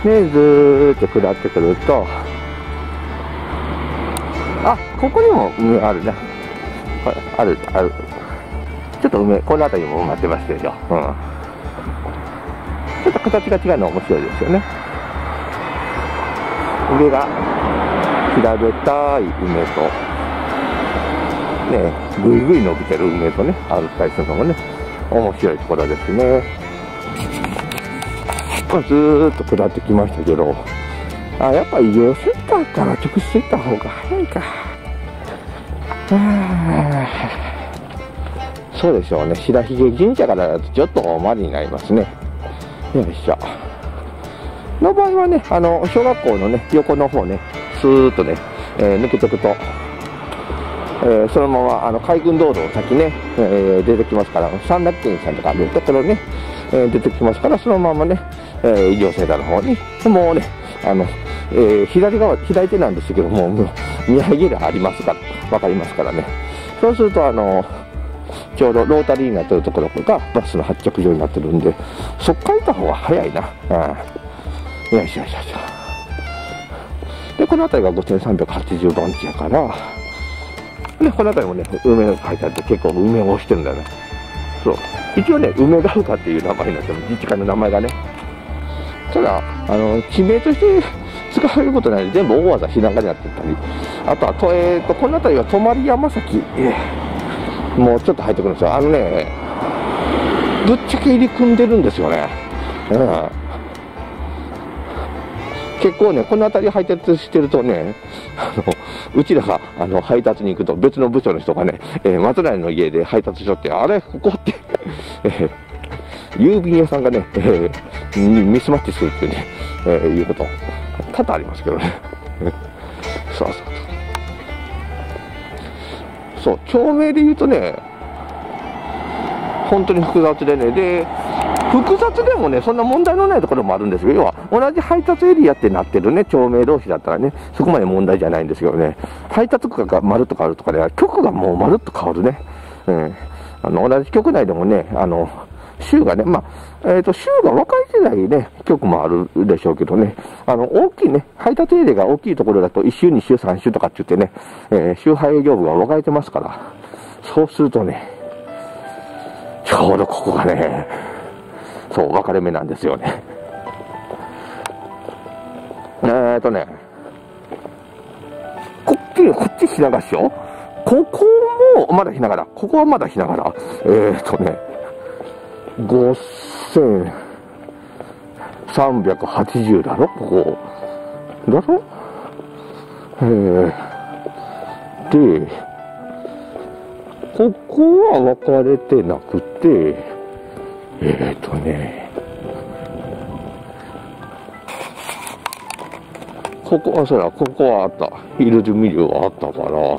ね、ずーっと下ってくると、あ、ここにも梅あるね。あるある。ちょっと梅、この辺りも埋まってますでしょ。うん。ちょっと形が違うの面白いですよね。梅が平べったい梅と、ね、ぐいぐい伸びてる梅とね、あるったりするのもね、面白いところですね。ずーっと下ってきましたけど、あ、やっぱ医療センターから直接行った方が早いか。そうでしょうね。白ひげ神社からだとちょっとおまりになりますね。よいしょ。の場合はね、あの小学校のね、横の方ね、スーッとね、えー、抜けていくと、えー、そのままあの海軍道路の先ね、えー、出てきますから、三楽県さんとかあるところね、えー、出てきますから、そのままね、えー、医療センターの方にもうね、あの、えー、左側、左手なんですけども、もう見上げがありますから分かりますからね。そうするとあのちょうどロータリーになってるところがバスの発着所になってるんで、そっから行った方が早いな。うん、よいしょよいしょよいしょ。でこの辺りがごせんさんびゃくはちじゅうばん地やから、でこの辺りもね梅が書いてあって、結構梅を推してるんだよね。そう、一応ね梅ヶ丘っていう名前になってる、自治会の名前がね。ただあの地名として使われることないで、全部大技ひながになってたり、あとはと、えー、とこの辺りは泊山崎、もうちょっと入ってくるんですよ。あのね、ぶっちゃけ入り組んでるんですよね。うん、結構ね、この辺り配達してるとね、あのうちらがあの配達に行くと、別の部署の人がね、えー、松内の家で配達しとって、あれ、ここって、えー、郵便屋さんがね、えー、ミスマッチするっていうね、えー、いうこと、多々ありますけどね。そうそうそう。そう、町名で言うとね、本当に複雑でね、で、複雑でもね、そんな問題のないところもあるんですけど、要は同じ配達エリアってなってるね、町名同士だったらね、そこまで問題じゃないんですけどね、配達区が丸と変わるとかね、局がもう丸っと変わるね、うん、あの同じ局内でもね、あの州がね、まあ、えっと、州が若い時代ね、局もあるでしょうけどね、あの、大きいね、配達エリアが大きいところだと、いっ州、に州、さん州とかって言ってね、えー、州配営業部が分かれてますから、そうするとね、ちょうどここがね、そう、分かれ目なんですよね。えーとね、こっち、こっち品川市よ。ここも、まだ品川だ。ここはまだ品川だ。えーとね、ごせんさんびゃくはちじゅうだろ、ここ。だろ、えー、で、ここは分かれてなくて、えっとね、ここは、そら、ここはあった。ヒルズミルはあったから、え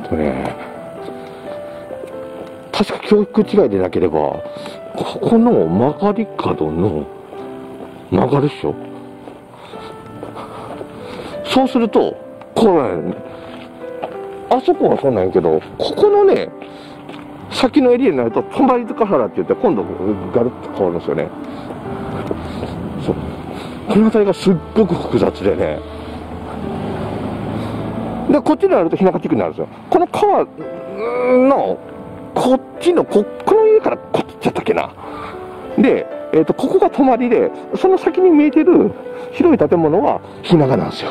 っとね、確か教育違いでなければ、ここの曲がり角の曲がるっしょ。そうすると、こうなんやね。あそこはそうなんやけど、ここのね、先のエリアになると、隣塚原って言って、今度ガルッと変わるんですよね。そう。この辺りがすっごく複雑でね。で、こっちになると日高地区になるんですよ。この川の、こっちの、こっの家からこっちだったっけな。で、えっと、ここが泊まりで、その先に見えてる広い建物は日長なんですよ。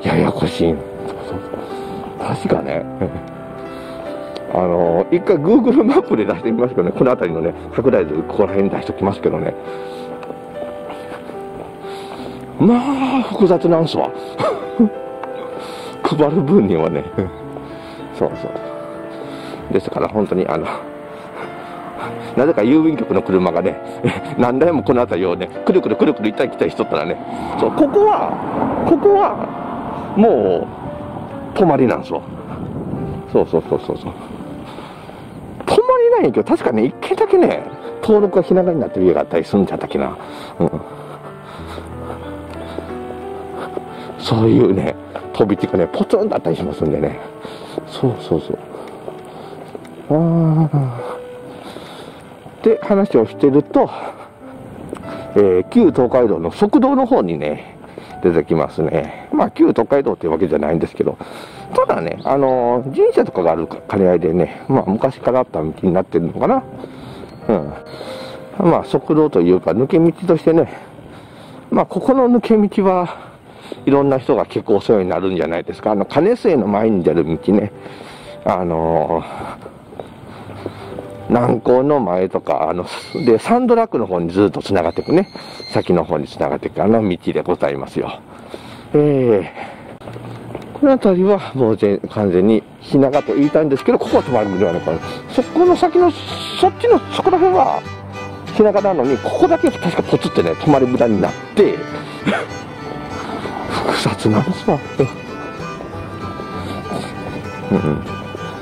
ややこしい。確かね、あの、一回 Google マップで出してみますけどね、この辺りのね、拡大図、ここら辺に出しておきますけどね。まあ、複雑なんすわ。配る分にはね。そうそう。ですから本当にあのなぜか郵便局の車がね何台もこの辺りをねくるくるくるくる行ったり来たりしとったらね、そう、ここはここはもう泊まりなんですよ。そうそうそうそうそう、泊まりなんやけど、確かね一軒だけね登録がひながになってる家があったりするんじゃったっけな、うん、そういうね飛び地がねポツンとあったりしますんでね。そうそうそう。あで話をしてると、えー、旧東海道の側道の方にね出てきますね。まあ旧東海道というわけじゃないんですけど、ただね、あのー、神社とかがある兼ね合いでね、まあ、昔からあった道になってるのかな、うん、まあ側道というか抜け道としてね、まあここの抜け道はいろんな人が結構お世話になるんじゃないですか。あの金末の前に出る道ね、あのー南港の前とか、あの、で、サンドラックの方にずっと繋がっていくね。先の方に繋がっていくあの道でございますよ。えー、この辺りはもう全完全に日長と言いたいんですけど、ここは泊まりではないから、そこの先の、そっちの、そこら辺は日長なのに、ここだけ確かポツってね、泊まり無駄になって、複雑なんですわ。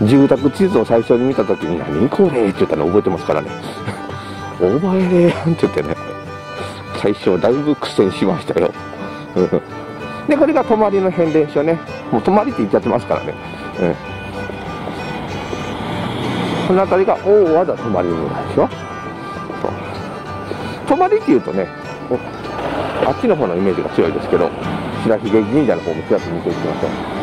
うん、住宅地図を最初に見た時に「何これ」って言ったの覚えてますからね「覚えれやん」って言ってね、最初だいぶ苦戦しましたよ。でこれが泊まりの変電所ね、もう泊まりって言っちゃってますからね、うん、この辺りが大和田泊まりのでしょ。泊まりっていうとね、あっちの方のイメージが強いですけど、白ひげ神社の方もちらっと見ていきましょう。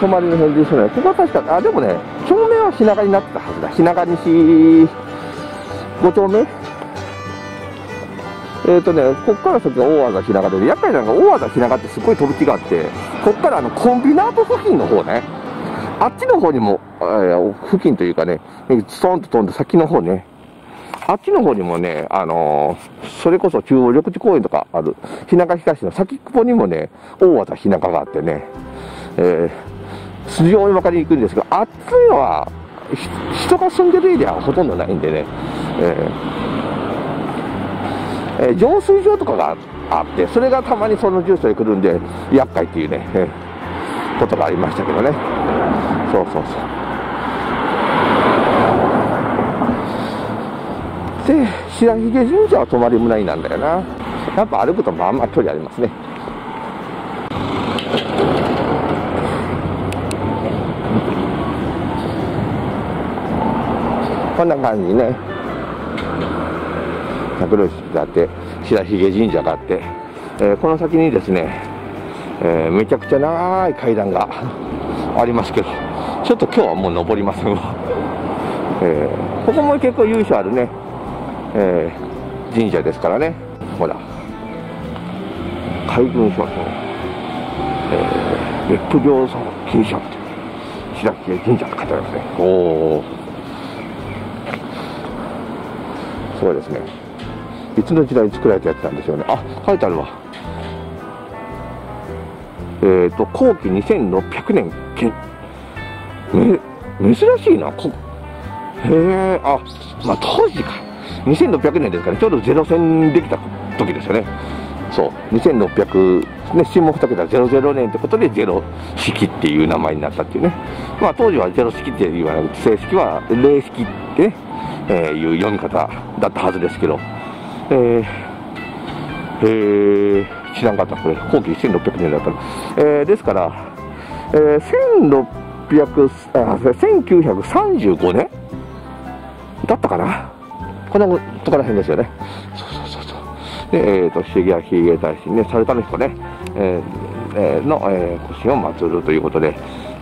泊まりの変電所ね、ここは確か、あ、でもね、町名は品川になってたはずだ。品川西ご丁目、えっ、ー、とね、ここから先が大和田品川で、厄介なのが大和田品川ってすごい飛び地があって、ここからあのコンビナート付近の方ね、あっちの方にも、えー、付近というかね、スーンと飛んで先の方ね、あっちの方にもね、あのー、それこそ中央緑地公園とかある、品川東の先っぽにもね、大和田品川があってね、えー、筋を分かりにくいんですけど、あっちのは人が住んでるエリアはほとんどないんでね、えーえー、浄水場とかがあって、それがたまにその住所に来るんで厄介っていうね、えー、ことがありましたけどね。そうそうそうで、白ひげ神社は泊まりもないなんだよな。やっぱ歩くとまあまあ距離ありますね。こんな感じにね、百両市があって、白ひげ神社があって、えー、この先にですね、えー、めちゃくちゃ長い階段がありますけど、ちょっと今日はもう登りませんわ。えー、ここも結構由緒あるね、えー、神社ですからね。ほら海軍商品、えー、別府領産金社って白ひげ神社って書いてありますね。おお、そうですね。いつの時代に作られたやつなんでしょうね。あ、書いてあるわ。えーと、後期にせんろっぴゃくねん建。め、珍しいな。こへえ、あ、まあ当時か。にせんろっぴゃくねんですからね。ちょうどゼロ戦できた時ですよね。そう、にせんろっぴゃく、ね、下に桁ゼロゼロねんってことで、ゼロ式っていう名前になったっていうね。まあ当時はゼロ式って言わなくて、正式は零式ってね。えー、いう読み方だったはずですけど、えーえー、知らんかった、これ、後期せんろっぴゃくねんだったの、えー、ですから、えー、せんきゅうひゃくさんじゅうごねんだったかな、このところらへんですよね、そうそうそうそう、で、えーと、茂谷比叡大神ね、猿田の彦ね、えーえー、の、えー、神を祀るということで。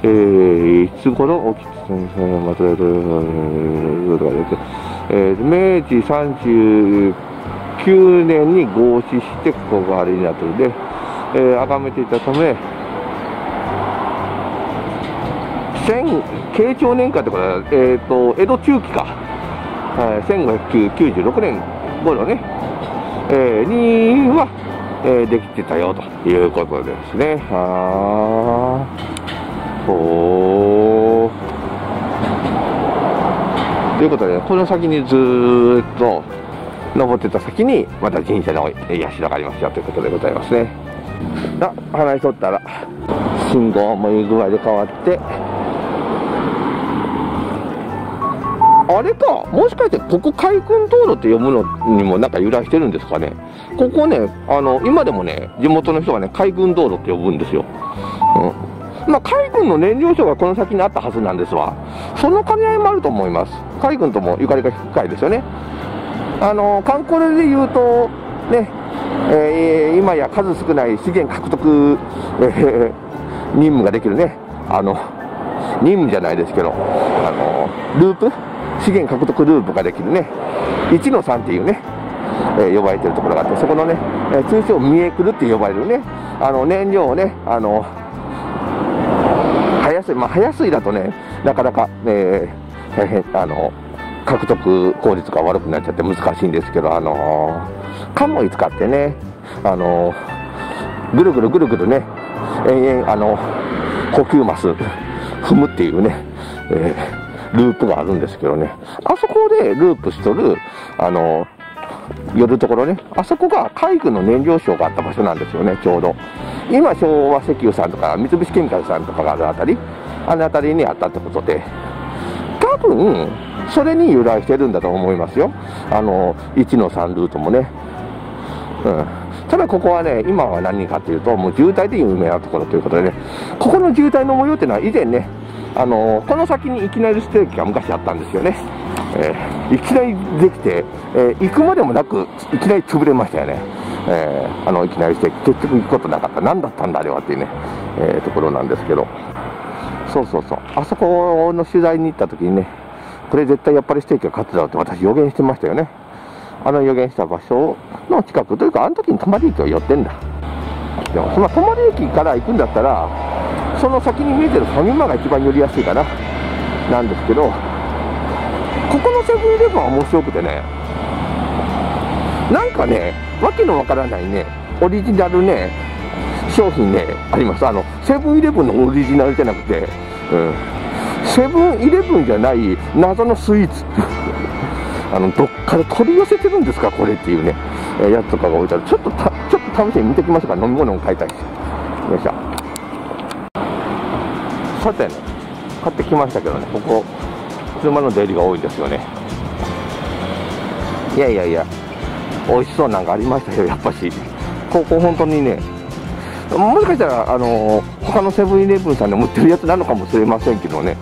えー、いつ頃起きて、また、えー、めいじさんじゅうきゅうねんに合祀して、ここがあれになってるんで、えー、崇めていたため、慶長年間ってことは、えーと、江戸中期か、はい、せんごひゃくきゅうじゅうろくねん頃ね、えー、には、えー、できてたよということですね。はーおということで、この先にずーっと登ってた先にまた神社の社がありますよということでございますね。あ、話しとったら信号もいい具合で変わって、あれか、もしかしてここ海軍道路って読むのにもなんか由来してるんですかね。ここね、あの今でもね、地元の人がね、海軍道路って呼ぶんですよ。うん、まあ海軍の燃料所がこの先にあったはずなんですわ。その兼ね合いもあると思います。海軍ともゆかりが深いですよね。あの観光でいうとね、えー、今や数少ない資源獲得、えー、任務ができるね、あの任務じゃないですけど、あのループ、資源獲得ループができるね、いちのさんっていうね、えー、呼ばれてるところがあって、そこのね、えー、通称見えくるって呼ばれるね、あの燃料をね、あの早水、まあ、早水だとね、なかなか、えー、大変あの獲得効率が悪くなっちゃって難しいんですけど、あのー、カモイ使ってね、あのー、ぐるぐるぐるぐるね、延々あの呼吸マス踏むっていうね、えー、ループがあるんですけどね、あそこでループしとる、あのー寄るところね、あそこが海軍の燃料廠があった場所なんですよね、ちょうど。今、昭和石油さんとか三菱ケミカルさんとかがあるあたり、あのあたりにあったってことで、多分それに由来してるんだと思いますよ、あのいちのさんルートもね。うん、ただ、ここはね、今は何かというと、もう渋滞で有名なところということでね、ここの渋滞の模様というのは、以前ね、あのこの先にいきなりステーキが昔あったんですよね。えー、いきなりできて、えー、行くまでもなくいきなり潰れましたよね、えー、あのいきなりして結局行くことなかった、何だったんだあれはっていうね、えー、ところなんですけど、そうそうそう、あそこの取材に行った時にね、これ絶対やっぱりステーキが勝つだろうって私予言してましたよね。あの予言した場所の近くというか、あの時に泊まり駅を寄ってんだ。でもその泊まり駅から行くんだったら、その先に見えてるファミマが一番寄りやすいかな、なんですけど、ここのセブンイレブンは面白くてね、なんかね、わけのわからないね、オリジナルね、商品ね、あります。あの、セブンイレブンのオリジナルじゃなくて、うん、セブンイレブンじゃない謎のスイーツあの、どっから取り寄せてるんですか、これっていうね、やつとかが置いてある。ちょっとた、ちょっと試して見てきましたから、飲み物も買いたいし。よいしょ。さてね、買ってきましたけどね、ここ。車の出入りが多いですよね。いやいやいや、美味しそうなんかありましたよ、やっぱし。ここ本当にね、もしかしたらあの他のセブンイレブンさんでも売ってるやつなのかもしれませんけどね、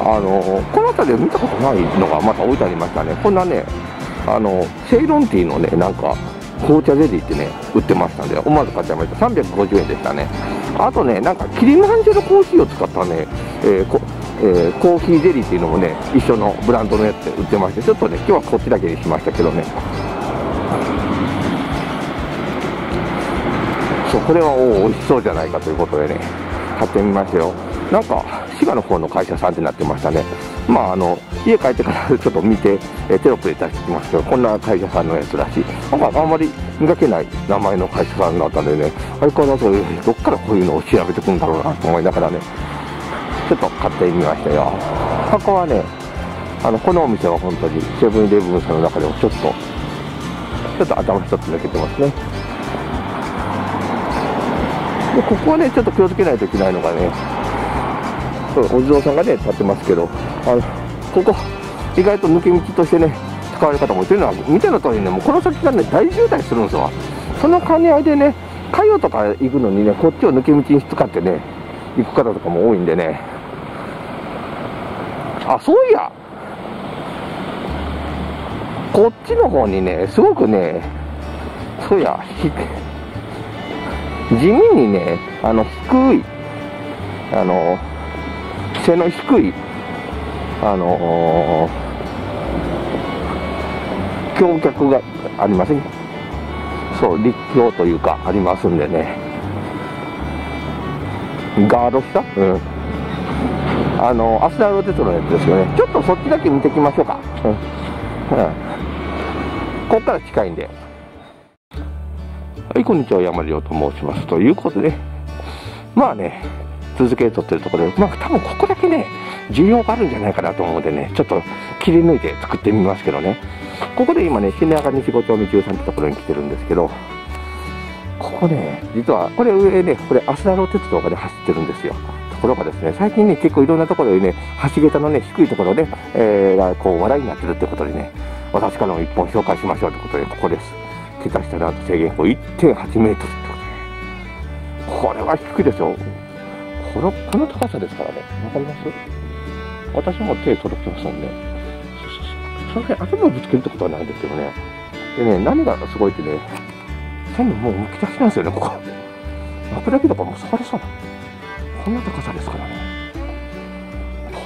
あのこの辺りで見たことないのがまた置いてありましたね。こんなね、あのセイロンティーのね、なんか紅茶ゼリーってね売ってましたんで、思わず買っちゃいました。さんびゃくごじゅうえんでしたね。あとね、なんかキリマンジャロコーヒーを使ったね、えーこえー、コーヒーゼリーっていうのもね、一緒のブランドのやつで売ってまして、ちょっとね、今日はこっちだけにしましたけどね。そう、これはお美味しそうじゃないかということでね、買ってみましたよ。なんか滋賀の方の会社さんってなってましたね。まああの家帰ってからちょっと見て、えテロップ入れたりしてますけど、こんな会社さんのやつらしい。なんかあんまり見かけない名前の会社さんだったんでね、あれからだとどっからこういうのを調べてくるんだろうなと思いながらね、ちょっと買ってみましたよ。ここはね、あのこのお店は本当にセブンイレブンさんの中でもちょっとちょっと頭一つ抜けてますね。でここはね、ちょっと気をつけないといけないのがね、お地蔵さんがね立ってますけど、あのここ意外と抜け道としてね使われる方もいてるのは見ての通りね、もうこの先がね大渋滞するんですわ。その兼ね合いでね、海洋とか行くのにね、こっちを抜け道に使ってね行く方とかも多いんでね。あ、そういや、こっちの方にね、すごくね、そういや、地味にね、あの低い、あの背の低い、あのー、橋脚がありません、そう、陸橋というかありますんでね、ガード下、うん、あのアスナローテトロのやつですよね。ちょっとそっちだけ見てきましょうか、うんうん、ここから近いんで。はい、こんにちは、山亮と申します。ということで、まあね、続けとってるところで、まあ多分ここだけね需要があるんじゃないかなと思うんでね、ちょっと切り抜いて作ってみますけどね。ここで今ね、新中西ご丁目じゅうさんってところに来てるんですけど、ここね、実はこれ上ね、これアスナロー鉄道がね走ってるんですよ。ところがですね、最近ね結構いろんなところにね、橋桁のね低いところで、えー、こう話題になってるってことでね、私からも一本紹介しましょうってことで、ここです。桁下の制限高 いってんはちメートルってことで、これは低いですよ。この、この高さですからね、わかります？私も手届きますんで、その辺頭をぶつけるってことはないんですけどね。でね、何がすごいってね、線路もうむき出しなんですよね、ここ。枕木とかも触れそうな、こんな高さですからね。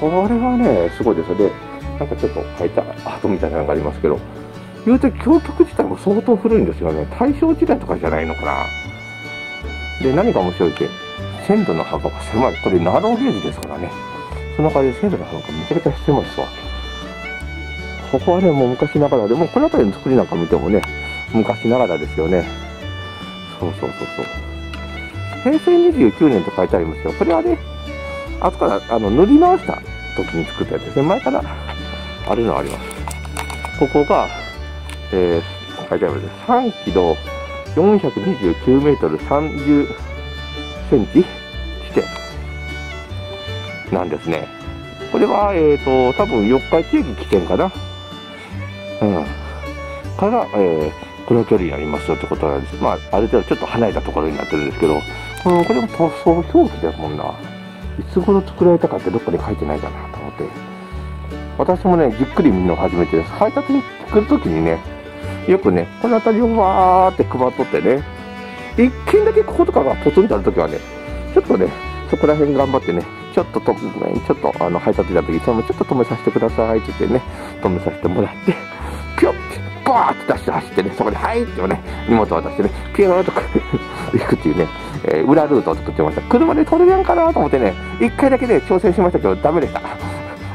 これはね、すごいですよ。で、なんかちょっと書いた跡みたいなのがありますけど、言うて橋脚自体も相当古いんですよね。大正時代とかじゃないのかな。で、何が面白いって、線路の幅が狭い。これナローゲージですからね。その中で線路の幅がめちゃめちゃ狭いですわ。ここはねもう昔ながらで、もうこの辺りの作りなんか見てもね昔ながらですよね。そうそうそうそう、へいせいにじゅうきゅうねんと書いてありますよ。これはねあとからあの塗り直した時に作ったやつですね。前からあるのはあります。ここが、えー、書いてあります。さんキロよんひゃくにじゅうきゅうメートルさんじゅっセンチ地点なんですね。これはえっ、ー、と多分よっかい定期起点かな、うん、から、えーこの距離にありますよってことなんです。まあ、ある程度ちょっと離れたところになってるんですけど、うん、これも塗装表記だもんな。いつ頃作られたかってどっかに書いてないかなと思って。私もね、じっくり見るの初めてです。配達に来るときにね、よくね、この辺りをわーって配っとってね、一軒だけこことかがポツンとあるときはね、ちょっとね、そこら辺頑張ってね、ちょっとと、ちょっとあの配達だとき、それもちょっと止めさせてくださいって言ってね、止めさせてもらって、ぴょっとバーッと出して走ってね、そこで「はい」ってね荷物渡してねピューッと行くっていうね、えー、裏ルートを作ってました。車で取れやんかなと思ってねいっかいだけで、ね、挑戦しましたけどダメでした。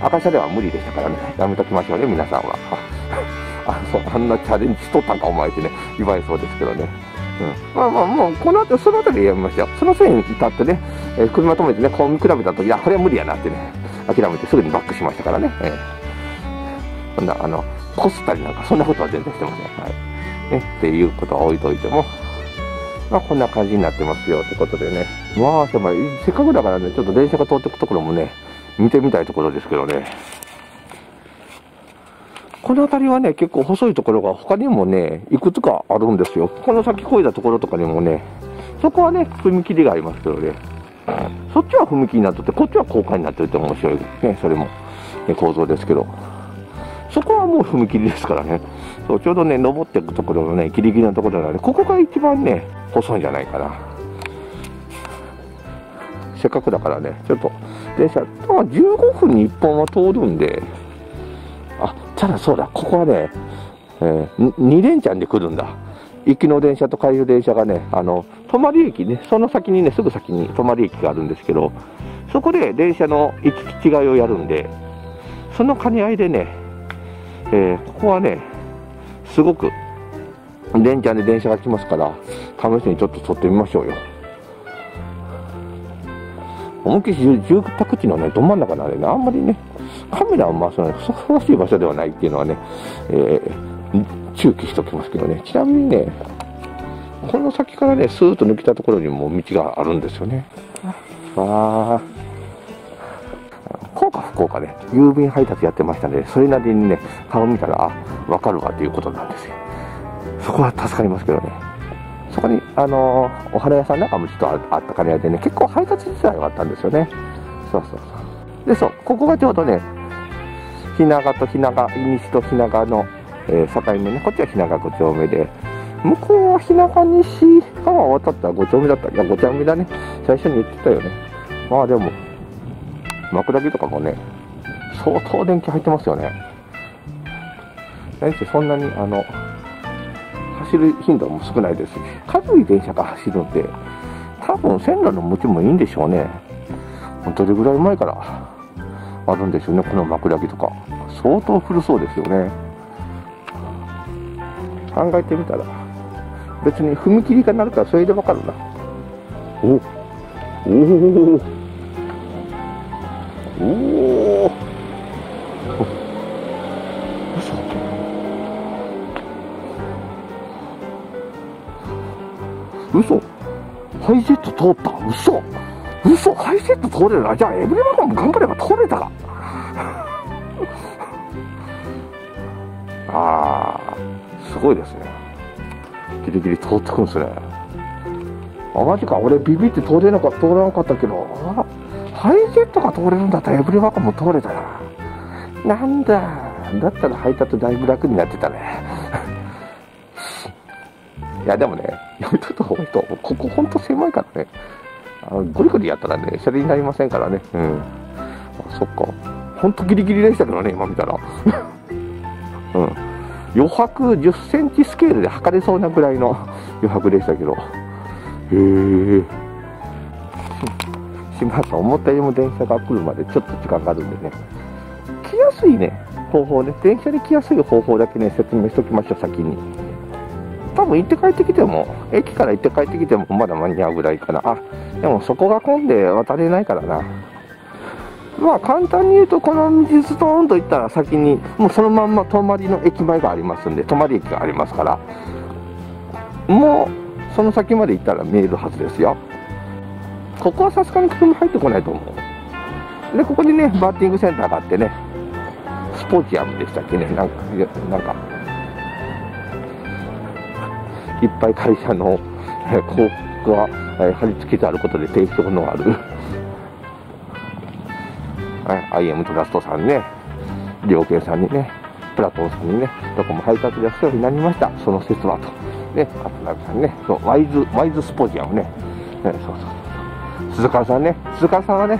赤車では無理でしたからね、やめときましょうね皆さんは。 あ, そうあんなチャレンジしとったんかお前ってね言われそうですけどね、うん、まあまあもうこの後その辺りでやめましたよ。その線に至ってね、えー、車止めてねこう見比べた時、いやこれは無理やなってね諦めてすぐにバックしましたからね、えー、そんなあのこすったりなんかそんなことは全然してません、はいね、っていうことは置いといても、まあ、こんな感じになってますよってことでね。まあせっかくだからねちょっと電車が通っていくところもね見てみたいところですけどね。この辺りはね結構細いところが他にもねいくつかあるんですよ。この先越えたところとかにもね、そこはね踏切がありますけどね、そっちは踏切になっててこっちは高架になってるって面白いね。それも、ね、構造ですけど、そこはもう踏切ですからね。そうちょうどね登っていくところのねギリギリのところなので、ここが一番ね細いんじゃないかな。せっかくだからねちょっと電車じゅうごふんにいっぽんは通るんで、あただそうだ、ここはね、えー、にれんちゃんで来るんだ。行きの電車と帰りの電車がねあの泊駅ね、その先にねすぐ先に泊駅があるんですけど、そこで電車の行き違いをやるんで、その兼ね合いでね、えー、ここはね、すごく、レンチャンで電車が来ますから、試しにちょっと撮ってみましょうよ。思いっきり住宅地のね、ど真ん中なんでね、あんまりね、カメラを回すのにふさわしい場所ではないっていうのはね、えー、注記しておきますけどね、ちなみにね、この先からね、スーッと抜けたところにも道があるんですよね。わー幸か不幸かね、郵便配達やってましたので、それなりにね、顔見たら、あ、分かるわということなんですよ。そこは助かりますけどね。そこに、あのー、お花屋さんなんかもちょっとあった兼ね合いでね、結構配達自体があったんですよね。そうそうそう。で、そう、ここがちょうどね、日長と日長、西と日長の、えー、境目ね、こっちは日長ごちょうめで、向こうは日長西川渡ったらごちょうめだった。いや、ごちょうめだね。最初に言ってたよね。まあでも、枕木とかもね、相当電気入ってますよね。何せそんなにあの走る頻度も少ないですし、軽い電車が走るんで、多分線路の持ちもいいんでしょうね。どれぐらい前からあるんでしょうね、この枕木とか。相当古そうですよね。考えてみたら、別に踏切が鳴るからそれで分かるな。おおおおお、嘘嘘、ハイジェット通った、嘘嘘、ハイジェット通れるな。じゃあエブリワゴンも頑張れば通れたか。あーすごいですね、ギリギリ通ってくんですね。あマジか、俺ビビって通れなかった、通らなかったけど、あらハイジェットが通れるんだったらエブリワゴンも通れたな。なんだ、だったら配達だいぶ楽になってたね。いやでもね、やめといた方がいいと思う。ここほんと狭いからね、あのゴリゴリやったらねシャレになりませんからね。うん、あそっか、ほんとギリギリでしたけどね今見たら。うん、余白じゅっセンチスケールで測れそうなぐらいの余白でしたけど、へえ、思ったよりも電車が来るまでちょっと時間があるんでね、来やすいね方法で、電車で来やすい方法だけね、説明しておきましょう、先に。多分行って帰ってきても、駅から行って帰ってきてもまだ間に合うぐらいかな。あ、でもそこが混んで渡れないからな。まあ簡単に言うと、この道ストーンと行ったら先にもうそのまんま泊まりの駅前がありますんで、泊まり駅がありますから、もうその先まで行ったら見えるはずですよ。ここはさすがに車入ってこないと思う。で、ここにね、バッティングセンターがあってね、スポーティアムでしたっけね、なんか、なんかいっぱい会社の広告が貼り付けてあることで定評のあるアイエム トラストさんね、良券さんにね、プラトンさんにね、どこも配達が必要になりました、その説はと。ね、あとなんかね、そう、ワイズ、ワイズスポジアムね、ね、そうそうそう、鈴川さんね、鈴川さんはね、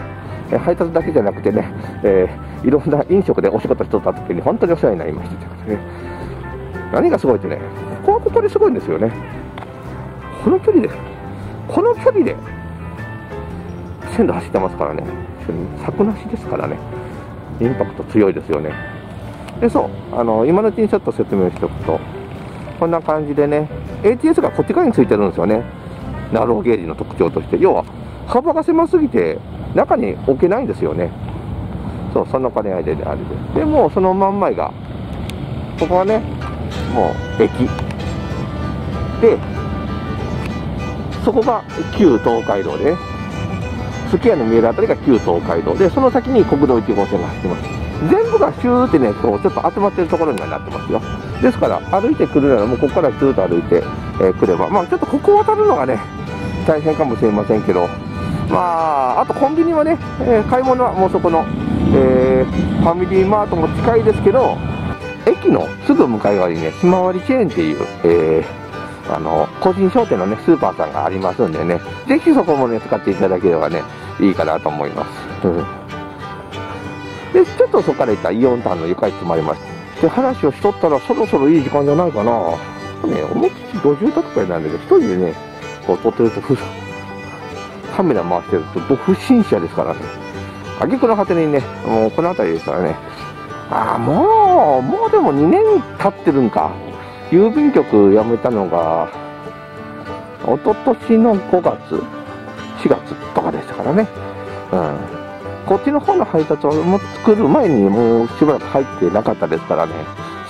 配達だけじゃなくてね、えー、いろんな飲食でお仕事しとったときに、本当にお世話になりましたということでね、何がすごいってね、ここはここですごいんですよね、この距離で、この距離で、線路走ってますからね。柵なしですからね、インパクト強いですよね。で、そう、あの今のうちにちょっと説明しておくと、こんな感じでね、 エーティーエス がこっち側についてるんですよね。ナローゲージの特徴として、要は幅が狭すぎて中に置けないんですよね。そう、その兼ね合いであれで、でもうその真ん前が、ここはね、もう駅で、そこが旧東海道でね、すき家の見えるあたりが旧東海道で、その先に国道いち号線が走ってます。全部がシューってね、こうちょっと集まってるところにはなってますよ。ですから歩いてくるなら、もうここからずっと歩いて、えー、くれば、まあちょっとここを渡るのがね、大変かもしれませんけど、まああとコンビニはね、えー、買い物はもうそこの、えー、ファミリーマートも近いですけど、駅のすぐ向かい側にね、ひまわりチェーンっていう、えーあの個人商店のね、スーパーさんがありますんでね、ぜひそこもね、使っていただければね、いいかなと思います。うん、で、ちょっとそこから行ったイオンタウンの床に泊まりました。で、話をしとったら、そろそろいい時間じゃないかな。ね、思いっきりご住宅街なんだけど、一人でね、こう撮ってると、カメラ回してると、不審者ですからね。挙句の果てにね、もうこの辺りですからね、ああ、もう、もうでもにねん経ってるんか。郵便局辞めたのが、おととしのごがつ、しがつとかでしたからね、うん、こっちの方の配達はもう来る前にもうしばらく入ってなかったですからね、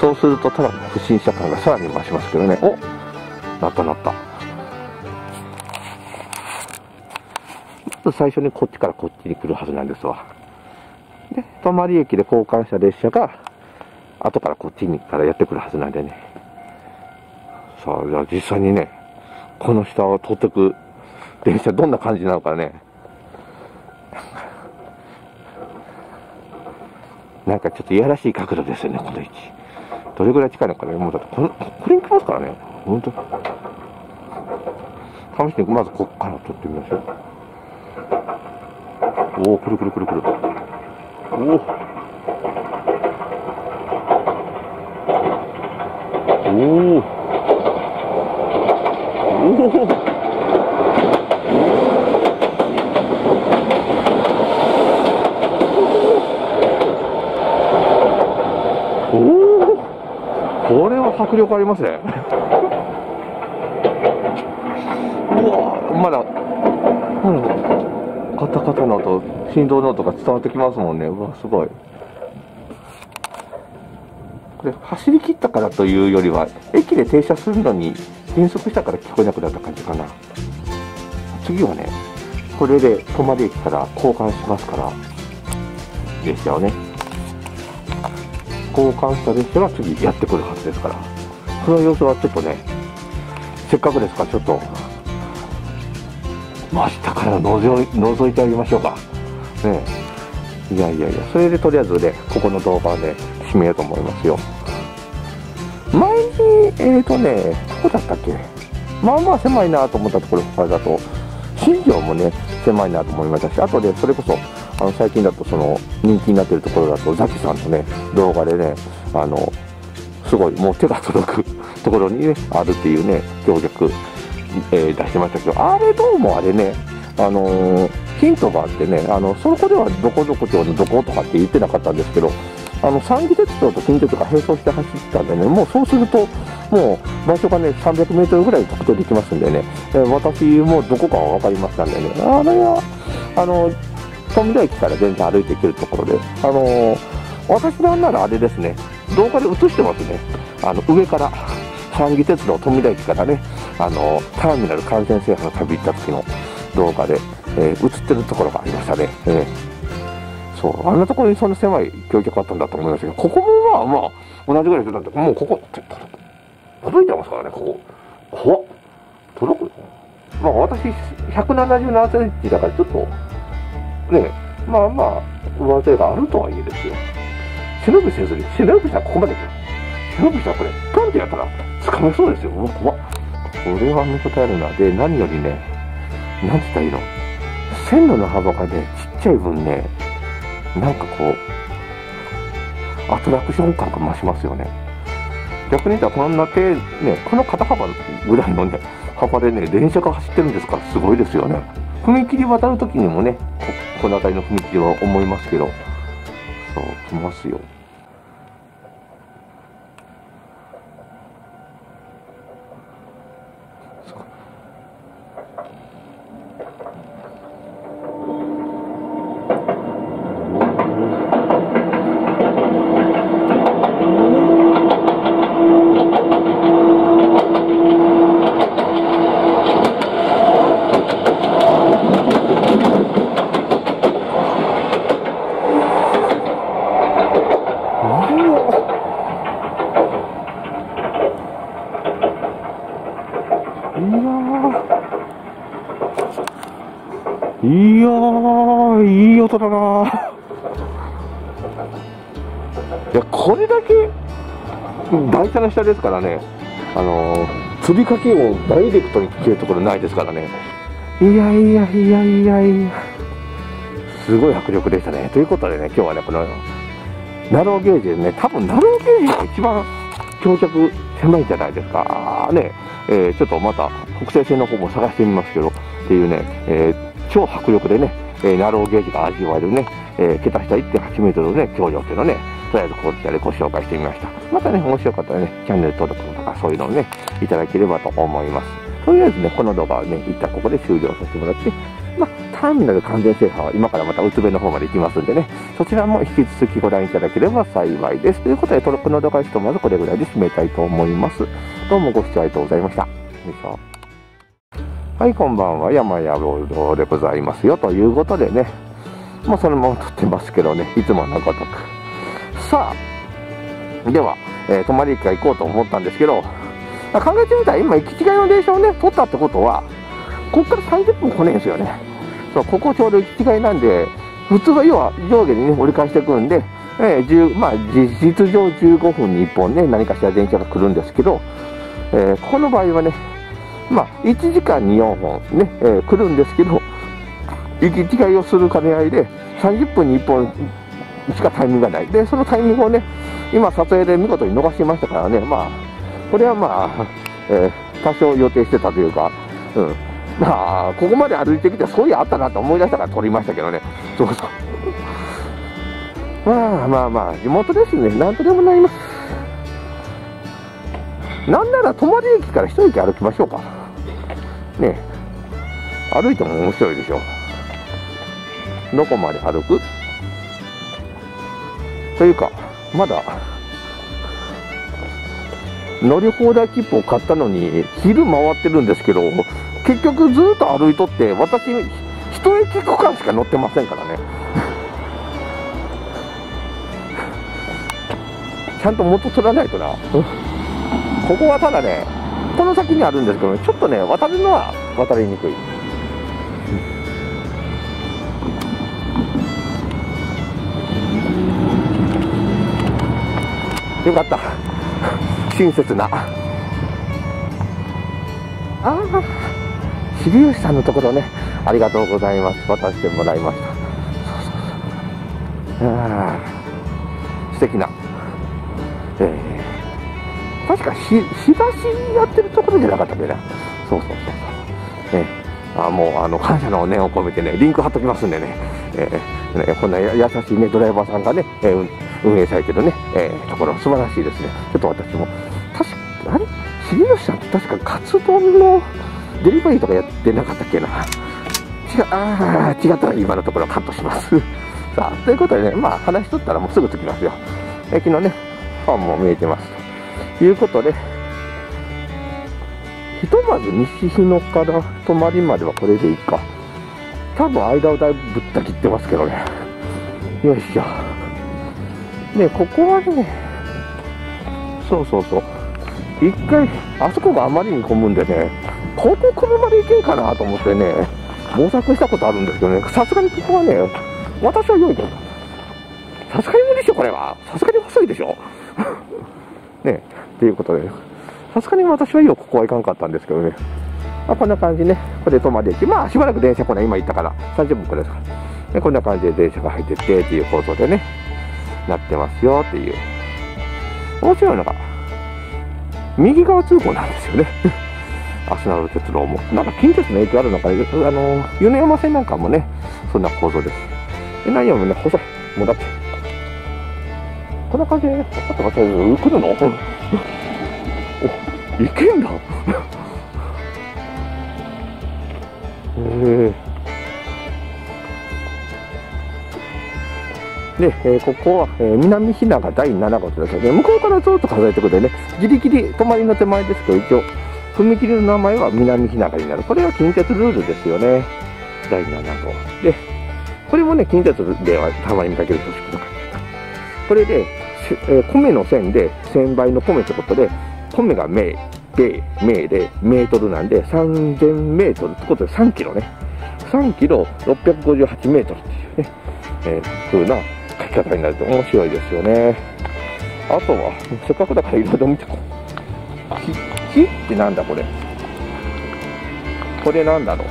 そうすると、ただ不審者感がさらに増しますけどね、おっ、なったなった、まず最初にこっちからこっちに来るはずなんですわ。で、泊駅で交換した列車が、後からこっちにからやってくるはずなんでね。さあ、じゃあ実際にね、この下を通ってく電車どんな感じなのかね、なんかちょっといやらしい角度ですよね、この位置。どれぐらい近いのかね、もうだってこれ、これに来ますからね、ほんと試して、まずこっから撮ってみましょう。おお、くるくるくるくる、おおおおおお、これは迫力ありますね。うわ、まだカタカタの音、振動の音が伝わってきますもんね。うわ、すごい。これ走り切ったからというよりは、駅で停車するのに減速したから聞こえなくなった感じかな。次はね、これで泊まり駅から交換しますから、列車をね、交換した列車が次やってくるはずですから、その様子はちょっとね、せっかくですから、ちょっと真下からのぞい、覗いてあげましょうかね。いやいやいや、それでとりあえずね、ここの動画で、ね、締めようと思いますよ。前にえーとね、どこだったっけ、まあまあ狭いなと思ったところからだと、新庄もね、狭いなと思いましたし、あとでそれこそあの最近だと、その人気になってるところだと、ザキさんのね、動画でね、あのすごいもう手が届くところにね、あるっていうね、強弱、えー、出してましたけど、あれどうもあれね、あのー、ヒントがあってね、あのそこではどこどこ町のどことかって言ってなかったんですけど、あの三岐鉄道と近鉄とか並走して走ったんでね、もうそうするともう場所がねさんびゃくメートルぐらい特定できますんでね、えー、私もどこかは分かりましたんでね、あれはあの富田駅から全然歩いていけるところで、あのー、私なんならあれですね、動画で映してますね、あの上から三岐鉄道富田駅からね、あのー、ターミナル完全制覇の旅行った時の動画で、えー、映ってるところがありましたね。えーそうあんなところにそんな狭い橋脚あったんだと思いますけど、ここもまあまあ同じぐらいするなんて、もうここ届いてますからね、ここ怖っ届く、まあ私ひゃくななじゅうななセンチだからちょっとね、まあまあ上背があるとはいえですよ、忍びせずに忍びしたらここまで来る、忍びしたらこれパンってやったら掴めそうですよ、もう怖っ、これは見応えるな。で何よりね、何て言ったらいいの、線路の幅がねちっちゃい分ね、なんかこうアトラクション感が増しますよね。逆に言ったらこんな手、ね、この肩幅ぐらいの、ね、幅でね電車が走ってるんですから、すごいですよね。踏切渡る時にもね こ, この辺りの踏切は思いますけど、そう来ますよ。いやー、いい音だなー。いや、これだけ台車の下ですからね、あのー、釣りかけをダイレクトに聞けるところないですからね。いやいやいやいやいや、すごい迫力でしたね。ということでね、今日はね、このナローゲージでね、多分ナローゲージが一番橋脚狭いんじゃないですかね、えー、ちょっとまた北西線の方も探してみますけどっていうね、えー超迫力でね、えー、ナローゲージが味わえるね、えー、桁下 いってんはちメートルのね、橋梁というのをね、とりあえずこちらでご紹介してみました。またね、面白かったらね、チャンネル登録とかそういうのをね、いただければと思います。とりあえずね、この動画はね、一旦ここで終了させてもらって、まあ、ターミナル完全制覇は今からまたうつべの方まで行きますんでね、そちらも引き続きご覧いただければ幸いです。ということで、登録の動画はひとまずこれぐらいで締めたいと思います。どうもご視聴ありがとうございました。よいしょ。はい、こんばんは。山やろうろうでございますよ。ということでね、もうそのまま撮ってますけどね、いつものごとく。さあ、では、えー、泊まり駅から行こうと思ったんですけど、考えてみたら、今、行き違いの電車をね、撮ったってことは、ここからさんじゅっぷん来ねえんですよね。そう、ここちょうど行き違いなんで、普通は要は上下にね、折り返してくるんで、えーじゅうまあ、実質上じゅうごふんにいっぽんね、何かしら電車が来るんですけど、えー、ここの場合はね、まあ、いちじかんによんほん、ねえー、来るんですけど、行き違いをする兼ね合いでさんじゅっぷんにいっぽんしかタイミングがない。でそのタイミングをね、今撮影で見事に逃してましたからね、まあこれはまあ、えー、多少予定してたというか、うん、まあここまで歩いてきてそういうあったなと思い出したから撮りましたけどね。そうそうまあまあまあ地元ですね、なんとでもなります。なんなら泊まり駅から一駅歩きましょうかね。歩いても面白いでしょ。どこまで歩くというか、まだ乗り放題切符を買ったのに昼回ってるんですけど、結局ずっと歩いとって、私一駅区間しか乗ってませんからねちゃんと元取らないとな。ここはただね、この先にあるんですけど、ね、ちょっとね、渡るのは渡りにくい。よかった。親切な。ああ、重吉さんのところね、ありがとうございます。渡してもらいました。そうそうそう、ああ、素敵な。えー確かし、東やってるところじゃなかったっけな。そうそうそうそう。ね、あもうあの感謝の念を込めてね、リンク貼っときますんでね。えー、ねこんな優しいね、ドライバーさんがね、えー、運営されてるね、えー、ところ素晴らしいですね。ちょっと私も確かあれ重吉さんって確かカツ丼のデリバリーとかやってなかったっけな。違う、あー違ったら今のところカットしますさあということでね、まあ話しとったらもうすぐ着きますよ。駅のねファンも見えてますということで、ひとまず西日野から泊まりまではこれでいいか。多分間をだいぶぶった切ってますけどね。よいしょ。でここはね、そうそうそう、一回あそこがあまりに混むんでね、ここここまで行けんかなと思ってね模索したことあるんですけどね、さすがにここはね私は良いと、さすがに無理でしょこれは、さすがに細いでしょねということで、さすがに私はよここはいかんかったんですけどね。まあ、こんな感じね、これで泊まり駅、まあしばらく電車これ今行ったからさんじゅっぷんくらいですから、ね、こんな感じで電車が入ってってっていう放送でねなってますよっていう。面白いのが右側通行なんですよねアスナル鉄道もなんか近鉄の影響あるのか、あの米山線なんかもねそんな構造です。で内容もね細い、もうだってこんな感じでね、ちょっと待って来るのおいけんだえで、えー、ここは、えー、南ひながだいななごうということで、向こうからずっと数えてくれてね、ギリギリ泊まりの手前ですけど、一応踏切の名前は南ひながになる。これは近鉄ルールですよね、だいななごうで。これもね近鉄ではたまに見かけるとしくなかった。これで、えー、米の線でせんばいの米ってことで、米が米で米でメートルなんでさんぜんメートルってことでさんキロね、さんキロろっぴゃくごじゅうはちメートルっていうね、えー、ふうな書き方になると面白いですよね。あとはせっかくだからいろいろ見てこう。木ってなんだこれ。これなんだろう。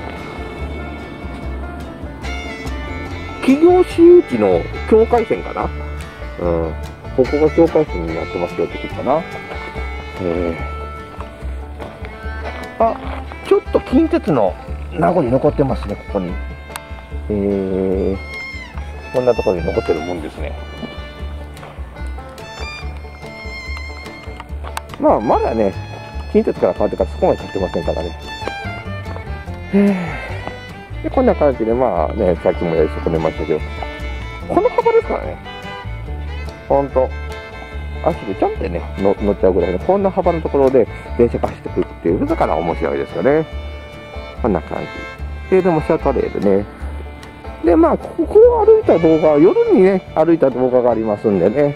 企業私有地の境界線かな。うん。ここが境界線になってますよってことかな。えー、あ、ちょっと近鉄の名残残ってますねここに。えーこんなところに残ってるもんですね。まあまだね近鉄から変わってからそこまで経ってませんからね。でこんな感じでまあね、さっきもやり損ねましたけど、この幅ですからね、ほんと足でちょんってねの乗っちゃうぐらいのこんな幅のところで電車が走ってくるっていう、だから面白いですよね。こんな感じで、でもシャトレーでね、でまあ、ここを歩いた動画、夜にね歩いた動画がありますんでね、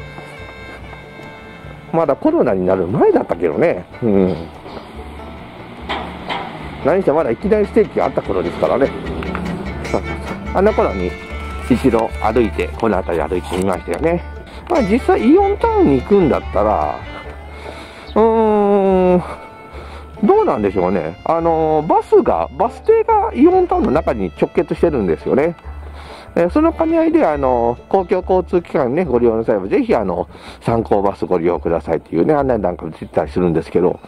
まだコロナになる前だったけどね、うん、何せまだいきなりステーキがあった頃ですからね、そうそうそう、あの頃に一度歩いて、この辺り歩いてみましたよね。まあ、実際、イオンタウンに行くんだったら、うーん。どうなんでしょうね、あのバスが、バス停がイオンタウンの中に直結してるんですよね。えその兼ね合いで、あの公共交通機関ねご利用の際は、ぜひあの参考バスご利用くださいっていうね案内なんかもついてたりするんですけど、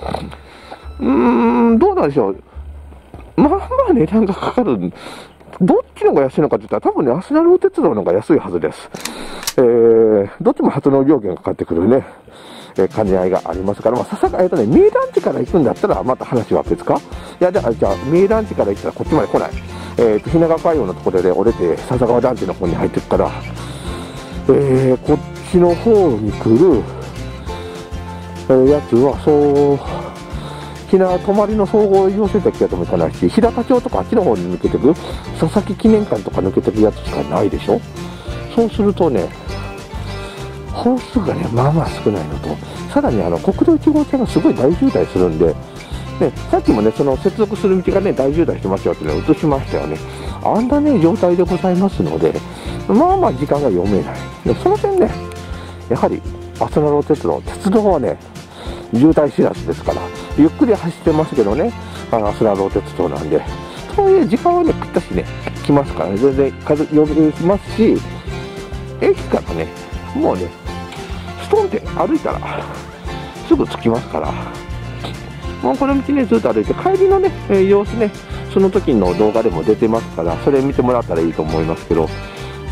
うーん、どうなんでしょう、まあまあ値段がかかる、どっちのが安いのかっていったら、多分ね、アスナル鉄道の方が安いはずです。えー、どっちも発納料金がかかってくるね。兼ね合いがありますから、まあ、ささか、えっとね、名団地から行くんだったら、また話は別か。いや、じゃあ、じゃあ、名団地から行ったらこっちまで来ない。えー、と、品川海洋のところで折れて、笹川団地の方に入っていくから、えー、こっちの方に来る、えー、やつは、そう、ひな、泊まりの総合医療センター行きだとも行かないし、平田町とかあっちの方に抜けてく、佐々木記念館とか抜けてくやつしかないでしょ。そうするとね、本数がね、まあまあ少ないのと、さらにあの国道いちごうせんがすごい大渋滞するんで、ね、さっきもね、その接続する道がね、大渋滞してますよってね、映しましたよね。あんなね、状態でございますので、まあまあ時間が読めない。でその点ね、やはり、アスナル鉄道、鉄道はね、渋滞知らずですから、ゆっくり走ってますけどね、あのアスナル鉄道なんで、そういう時間はね、ぴったしね、来ますからね、全然風呼びますし、駅からね、もうね、ストンって歩いたらすぐ着きますから、もうこの道ねずっと歩いて、帰りのね、えー、様子ね、その時の動画でも出てますから、それ見てもらったらいいと思いますけど、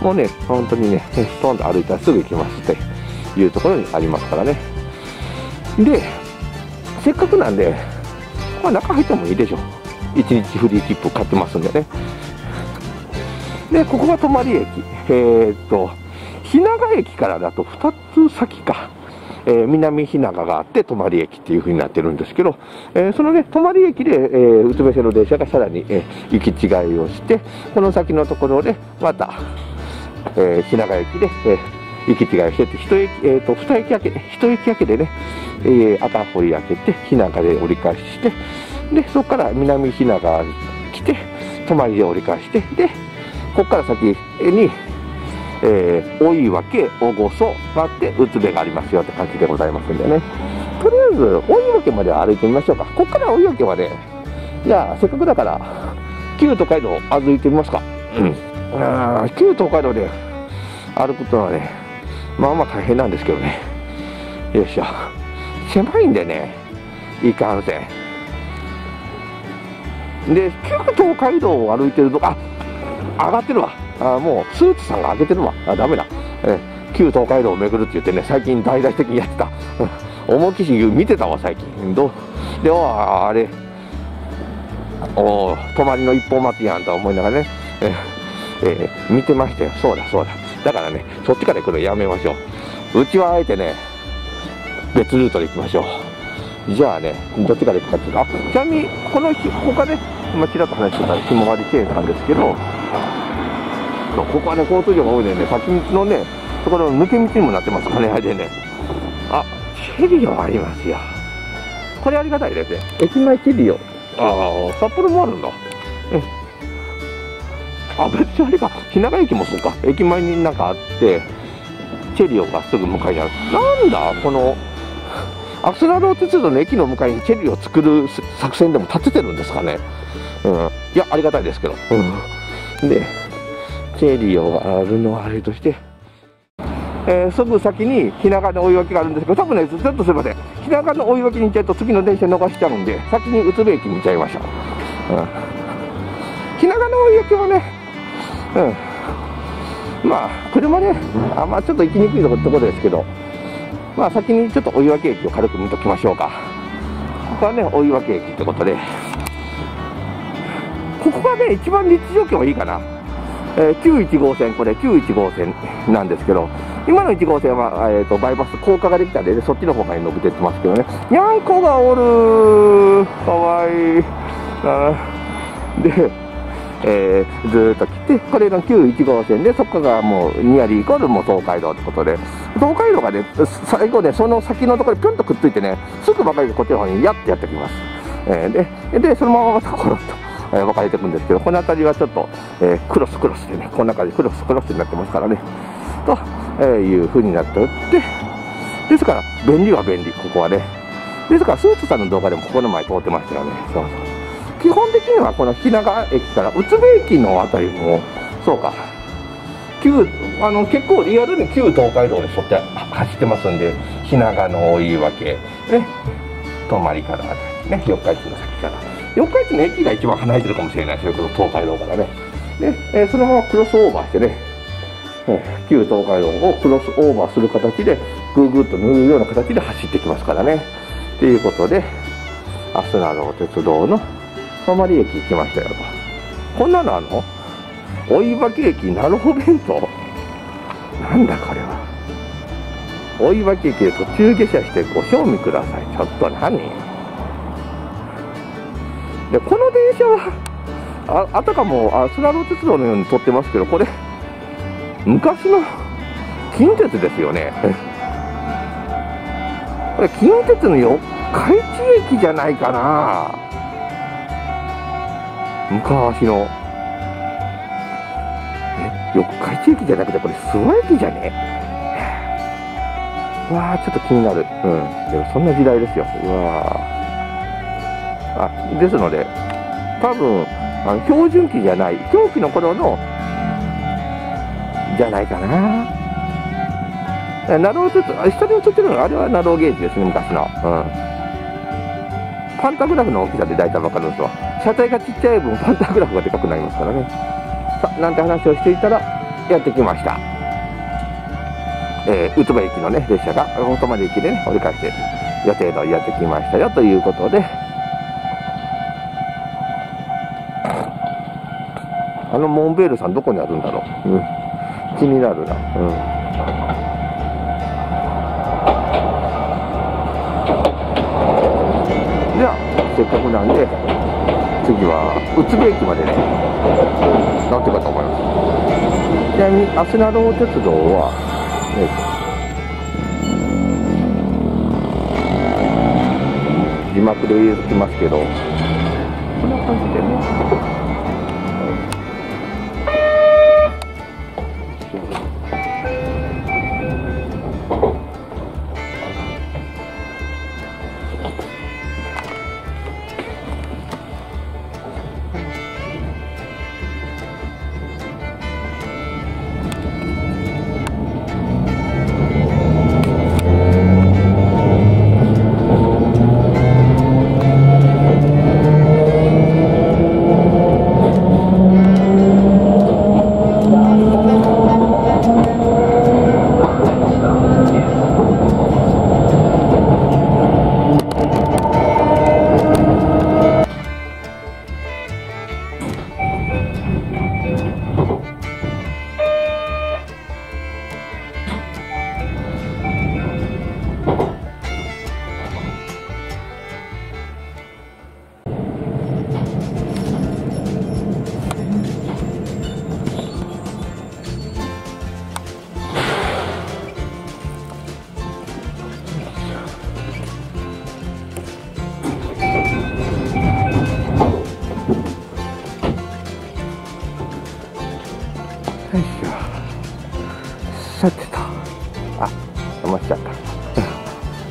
もうね本当にねストンと歩いたらすぐ行きますって、いうところにありますからね。でせっかくなんで、まあ、中入ってもいいでしょう。いちにちフリー切符買ってますんでね。でここが泊駅、えー、っと日永駅からだとふたつ先か、えー、南日永があって泊駅っていう風になってるんですけど、えー、そのね泊駅で、えー、うつ伏せの電車がさらに、えー、行き違いをして、この先のところでまた、えー、日永駅で、えー行き違いをしてて、一駅、えー、と二駅明け、一駅明けでね、えー、赤堀明けて、日永で折り返しして、で、そこから南日永来て、泊で折り返して、で、ここから先に、えー、追い分け、おごそがあって、うつべがありますよって感じでございますんでね。とりあえず、追い分けまで歩いてみましょうか。ここから追い分けまで、じゃあ、せっかくだから、旧東海道を歩いてみますか。うん。あ旧東海道で歩くとはね、まあまあ大変なんですけどね。よいしょ。狭いんでね、いかんせん。で、旧東海道を歩いてると、あ、上がってるわ。あ、もうスーツさんが上げてるわ。あ、ダメだ。え、旧東海道を巡るって言ってね、最近大々的にやってた。思いっきり見てたわ、最近。どうで、あ、あれ、おお、泊まりの一本待ちやんと思いながらね、え、えー、見てましたよ。そうだ、そうだ。だからね、そっちから行くのやめましょう。うちはあえてね、別ルートで行きましょう。じゃあね、どっちから行くかっていうと、あ、ちなみに、この日、ここがね、今、ちらっと話してたひもわりチェーンなんですけど、ここはね、交通量が多いのでね、先道のね、ところの抜け道にもなってますからね、あれでね。あ、チェリオありますよ。これありがたいですね。駅前チェリオ。ああ、札幌もあるんだ。えあ、別にあれか、日永駅もそうか、駅前になんかあって、チェリオがすぐ向かいにある。なんだ、この、アクセラロー鉄道の駅の向かいにチェリオを作る作戦でも立ててるんですかね。うん、いや、ありがたいですけど。うん、で、チェリオがあるのはあれとして、えー、すぐ先に日永の追い分けがあるんですけど、多分ね、ずっとすいません、日永の追い分けに行っちゃうと次の電車逃しちゃうんで、先に宇都部駅に行っちゃいましょう。うん、日永の追い分けはね、うん、まあ車ね、あんまちょっと行きにくいところですけど、まあ先にちょっと追分駅を軽く見ときましょうか。ここはね追分駅ってことで、ここがね一番立地状況はいいかな。えー、きゅういち号線、これきゅういち号線なんですけど、今のいち号線は、えー、とバイパス高架ができたんで、ね、そっちの方が伸びてってますけどね。にゃんこがおるー、かわいいあで。えー、ずーっと来て、これのきゅういち号線で、そこがもうニアリーイコールもう東海道ってことで、東海道がね、最後ね、その先のところにぴょんとくっついてね、すぐばかりこっちの方にやってやってきます。えー、で, で、そのままコロッと、えー、分かれていくんですけど、この辺りはちょっと、えー、クロスクロスでね、この中でクロスクロスになってますからね、と、えー、いう風になっておって、ですから、便利は便利、ここはね。ですから、スーツさんの動画でもここの前通ってましたよね。そうそう基本的にはこの日永駅から宇都部駅のあたりもそうか、旧あの結構リアルに旧東海道に沿って走ってますんで、日永の追い分け、ね、泊まりからあたりね、四日市の先から四日市の駅が一番離れてるかもしれないですけど、東海道からね。で、えー、そのままクロスオーバーしてね、えー、旧東海道をクロスオーバーする形でぐーぐーっと塗るような形で走ってきますからね。ということでアスナロー鉄道の泊駅行きましたよと。こんなのあの追い分け駅なるほ弁当なんだこれは。追い分け駅で途中下車してご賞味ください。ちょっと何でこの電車は あ, あたかもアスラロー鉄道のように撮ってますけど、これ昔の近鉄ですよね。これ近鉄の四日市駅じゃないかな、昔の。え、四日市駅じゃなくて、これ諏訪駅じゃねえ。うわあ、ちょっと気になる。うん。でもそんな時代ですよ。うわあ。あ、ですので、多分、あの標準期じゃない、狂気の頃の、じゃないかな。ナロー鉄、あ、下で映ってるの、あれはナローゲージですね、昔の。うん。パンタグラフの大きさで大体わかるんですわ。車体がちっちゃい分、パンタグラフがでかくなりますからね。さ、なんて話をしていたら、やってきました。えー、宇都部駅のね列車が大戸まで駅でね折り返して予定通りやってきましたよということで、あのモンベールさんどこにあるんだろう、うん、気になるな、うん。じゃあせっかくなんで次は宇都部駅までね乗っていこうと思います。ちなみにアスナロー鉄道は、ね、字幕で入れてきますけどこんな感じでね、はい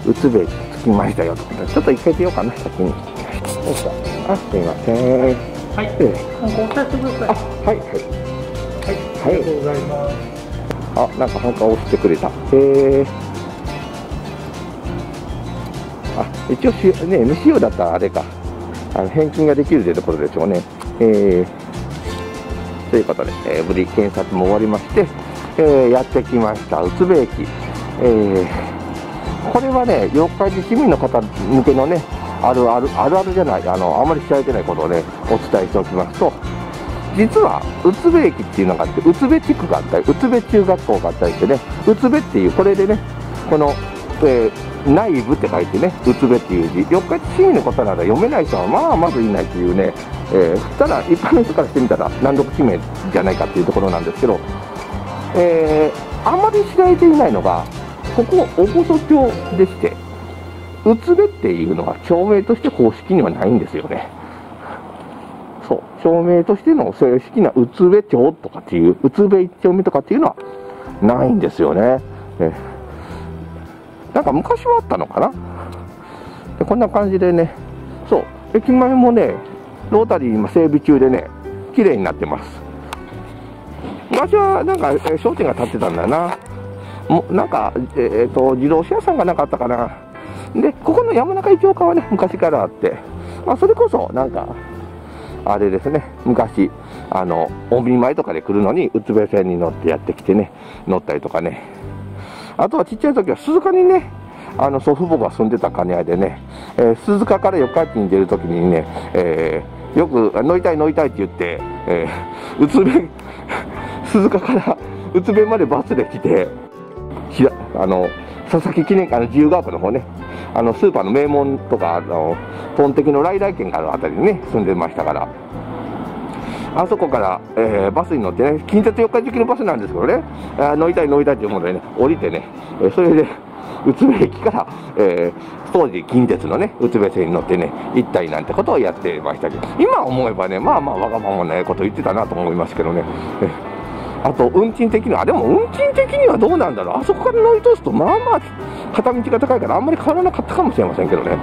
宇都部駅着きましたよと。ちょっと行けてようかな先に。よいしょ。あ、すいません。はい。ご挨拶ください。はいはいはい。ありがとうございます。あ、なんか本当押してくれた。へえ。あ、一応ね無使用だったらあれか。あの返金ができるというところでしょうね。えー、ということで、えー、無事検察も終わりまして、えー、やってきました宇都部駅。えーこれはね、四日市市民の方向けのね、あるあるあるあるじゃない、あのあまり知られてないことをね、お伝えしておきますと、実は宇都部駅っていうのがあって、宇都部地区があったり、宇都部中学校があったりしてね、宇都部っていう、これでね、この、えー、内部って書いてね、宇都部っていう字、四日市市民の方なら読めない人は、まあ、まずいないっていうね、えー、ただ、一般の人からしてみたら、難読地名じゃないかっていうところなんですけど、えー、あまり知られていないのが、ここ、大細町でして、宇都部っていうのが町名として公式にはないんですよね。そう、町名としての正式な宇都部町とかっていう、宇都部一丁目とかっていうのはないんですよね。えなんか昔はあったのかな。でこんな感じでね、そう、駅前もね、ロータリー今整備中でね、綺麗になってます。昔はなんか商店が建ってたんだな。もなんか、えーと、自動車屋さんがなかったかな。で、ここの山中一岡はね、昔からあって、まあ、それこそ、なんか、あれですね、昔、あの、お見舞いとかで来るのに、宇都部線に乗ってやってきてね、乗ったりとかね。あとはちっちゃい時は鈴鹿にね、あの、祖父母が住んでた兼ね合いでね、えー、鈴鹿から四日市に出るときにね、えー、よく、乗りたい乗りたいって言って、えー、宇都部、鈴鹿から宇都部までバスで来て、あの佐々木記念館の自由が丘の方ね、あのスーパーの名門とかあのトンテキの来来軒があるあたりにね住んでましたから、あそこから、えー、バスに乗ってね、近鉄四日市行きのバスなんですけどね、あ乗りたい乗りたいっていうものでね降りてね、それで宇都部駅から、えー、当時近鉄のね宇都部線に乗ってね行ったりなんてことをやってましたけど、今思えばね、まあまあわがままなこと言ってたなと思いますけどね。あと運賃的には、でも運賃的にはどうなんだろう、あそこから乗り通すと、まあまあ、片道が高いから、あんまり変わらなかったかもしれませんけどね、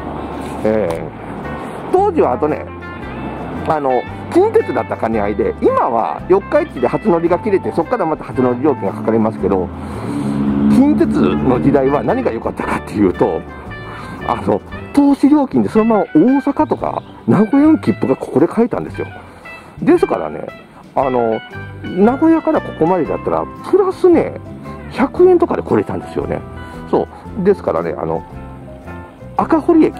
えー、当時はあとね、あの近鉄だった兼ね合いで、今は四日市で初乗りが切れて、そこからまた初乗り料金がかかりますけど、近鉄の時代は何が良かったかっていうと、あの投資料金で、そのまま大阪とか名古屋の切符がここで買えたんですよ。ですからね、あの名古屋からここまでだったらプラスねひゃくえんとかで来れたんですよね。そうですからね、あの赤堀駅、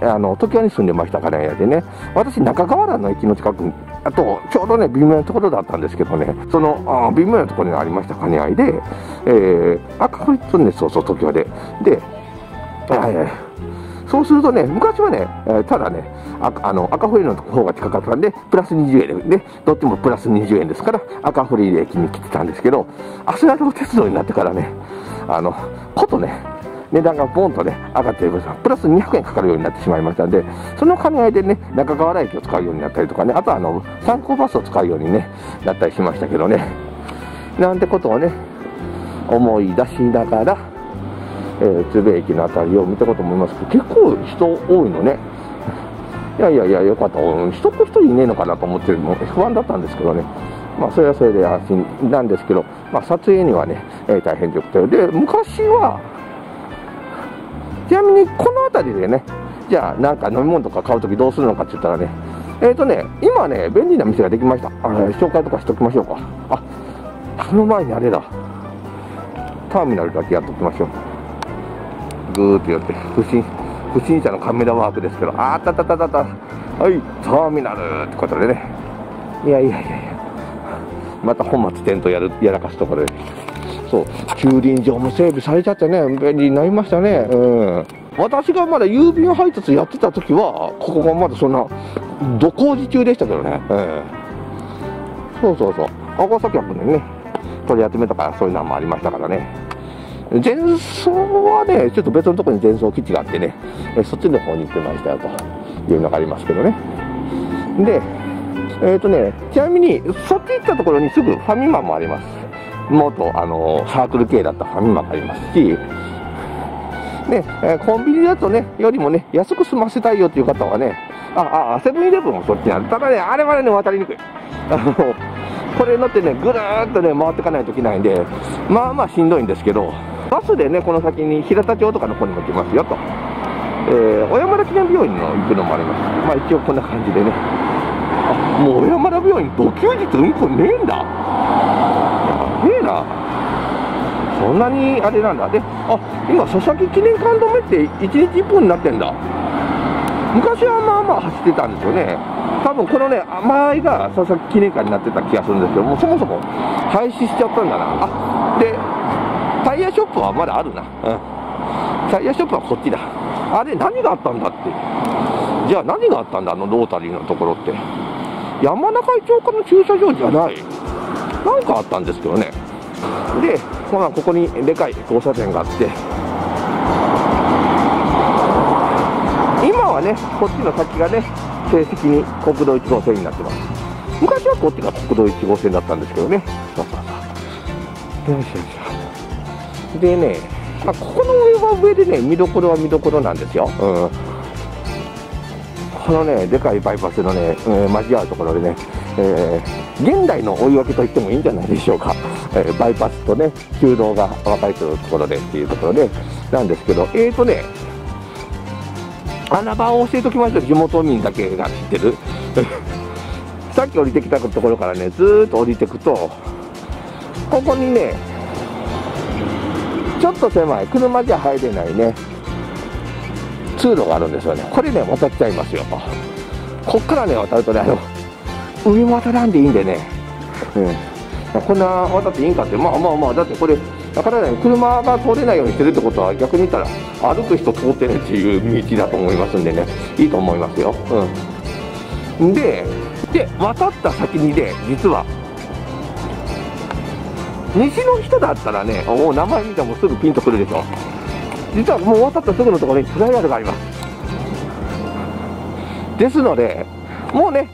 あの時計に住んでましたからね、でね、私、中川原の駅の近く、あとちょうどね、微妙なところだったんですけどね、そのあ微妙なところにありました兼ね合いで、えー、赤堀って言うんです、そうそう、時計で。で、そうするとね、昔はね、えー、ただね、ああの赤堀の方が近かったんで、プラスにじゅうえんで、ね、どっちもプラスにじゅうえんですから、赤堀駅に来てたんですけど、アスラルト鉄道になってからね、あのことね、値段がボンとね、上がっている分、プラスにひゃくえんかかるようになってしまいましたんで、その兼ね合いでね、中川原駅を使うようになったりとかね、あとはあの三高バスを使うように、ね、なったりしましたけどね、なんてことをね、思い出しながら、えー、津部駅のあたりを見たこと思いますけど、結構人多いのね。いやいやいや、よかった。人と一人いねえのかなと思っても不安だったんですけどね。まあ、それはそれで安心なんですけど、まあ、撮影にはね、えー、大変良くて。で、昔は、ちなみにこのあたりでね、じゃあなんか飲み物とか買うときどうするのかって言ったらね、えっとね、今ね、便利な店ができました。あれ、紹介とかしときましょうか。あ、その前にあれだ。ターミナルだけやっときましょう。ぐーっと寄って、不審不審者のカメラワークですけど、あーたたたたた、はい、ターミナルってことでね、いやいやいやいや、また本末転倒やるやらかすところで、そう、駐輪場も整備されちゃってね、便利になりましたね、うん、私がまだ郵便配達やってた時は、ここがまだそんな、土工事中でしたけどね、うん、そうそうそう、赤坂区でね、取り集めとか、そういうのもありましたからね。前走はね、ちょっと別のところに前走基地があってね、えそっちの方に行ってましたよというのがありますけどね。で、えっとね、ちなみに、そっち行ったところにすぐファミマもあります。元、あのー、サークル系だったファミマがありますし、ね、えコンビニだとね、よりもね、安く済ませたいよっていう方はね、あ、あ、セブンイレブンもそっちにある。ただね、あれはね、渡りにくい。あのこれ乗ってね、ぐるーっとね、回っていかないといけないんで、まあまあしんどいんですけど、バスでね、この先に平田町とかの方にも行きますよと、えー、小山田記念病院の行くのもあります。まあ一応こんな感じでね、あもう小山田病院、土休日うんこねえんだ、やべえな、そんなにあれなんだ、で、あ今、佐々木記念館止めっていちにちいっぽんになってんだ、昔はまあまあ走ってたんですよね、多分このね、甘いが佐々木記念館になってた気がするんですけど、もうそもそも廃止しちゃったんだな。あでタイヤショップはまだあるな、うん、タイヤショップはこっちだ、あれ、何があったんだって、じゃあ、何があったんだ、あのロータリーのところって、山中井町下の駐車場じゃない、なんかあったんですけどね、で、まあ、ここにでかい交差点があって、今はね、こっちの先がね、正式に国道いち号線になってます、昔はこっちが国道いち号線だったんですけどね。そうそうそう、よいしょよいしょでね、まあ、ここの上は上でね、見どころは見どころなんですよ、うん、このね、でかいバイパスのね、えー、交わるところでね、えー、現代の追い分けと言ってもいいんじゃないでしょうか、えー、バイパスとね、中道が分かれてるところでっていうところで、なんですけど、えーとね、穴場を教えておきましょう、地元民だけが知ってる、さっき降りてきたところからね、ずーっと降りてくと、ここにね、ちょっと狭い、車じゃ入れないね、通路があるんですよね、これね、渡っちゃいますよ、こっからね、渡るとね、あの上も渡らんでいいんでね、うん、こんな渡っていいんかって、まあまあまあ、だってこれ、だからね、車が通れないようにしてるってことは、逆に言ったら、歩く人通ってるっていう道だと思いますんでね、いいと思いますよ。うん、で、で、渡った先にね、実は、西の人だったらね、お名前見てもすぐピンとくるでしょ、実はもう渡ったすぐのところにトライアルがあります。ですので、もうね、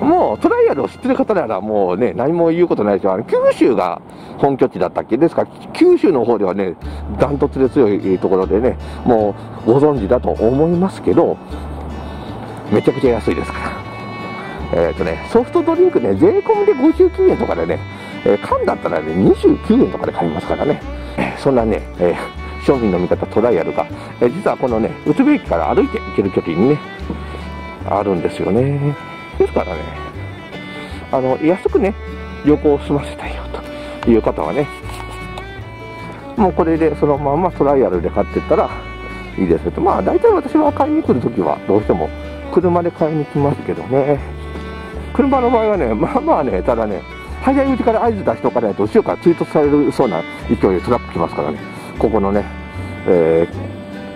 もうトライアルを知ってる方なら、もうね、何も言うことないでしょ、あの九州が本拠地だったっけ、ですから、九州の方ではね、ダントツで強いところでね、もうご存知だと思いますけど、めちゃくちゃ安いですから、えーとね、ソフトドリンクね、税込みでごじゅうきゅうえんとかでね、缶だったらね、にじゅうきゅうえんとかで買いますからね、そんなね、えー、商品の見方、トライアルが、えー、実はこのね、宇都宮駅から歩いて行ける距離にね、あるんですよね。ですからね、あの安くね、旅行を済ませたいよという方はね、もうこれでそのままトライアルで買ってったらいいですと。まあ大体私は買いに来るときはどうしても車で買いに来ますけどね。車の場合はね、まあまあね、ただね、早いうちから合図出しておかないと後ろから追突されるそうな勢いでトラック来ますからね。ここのね、え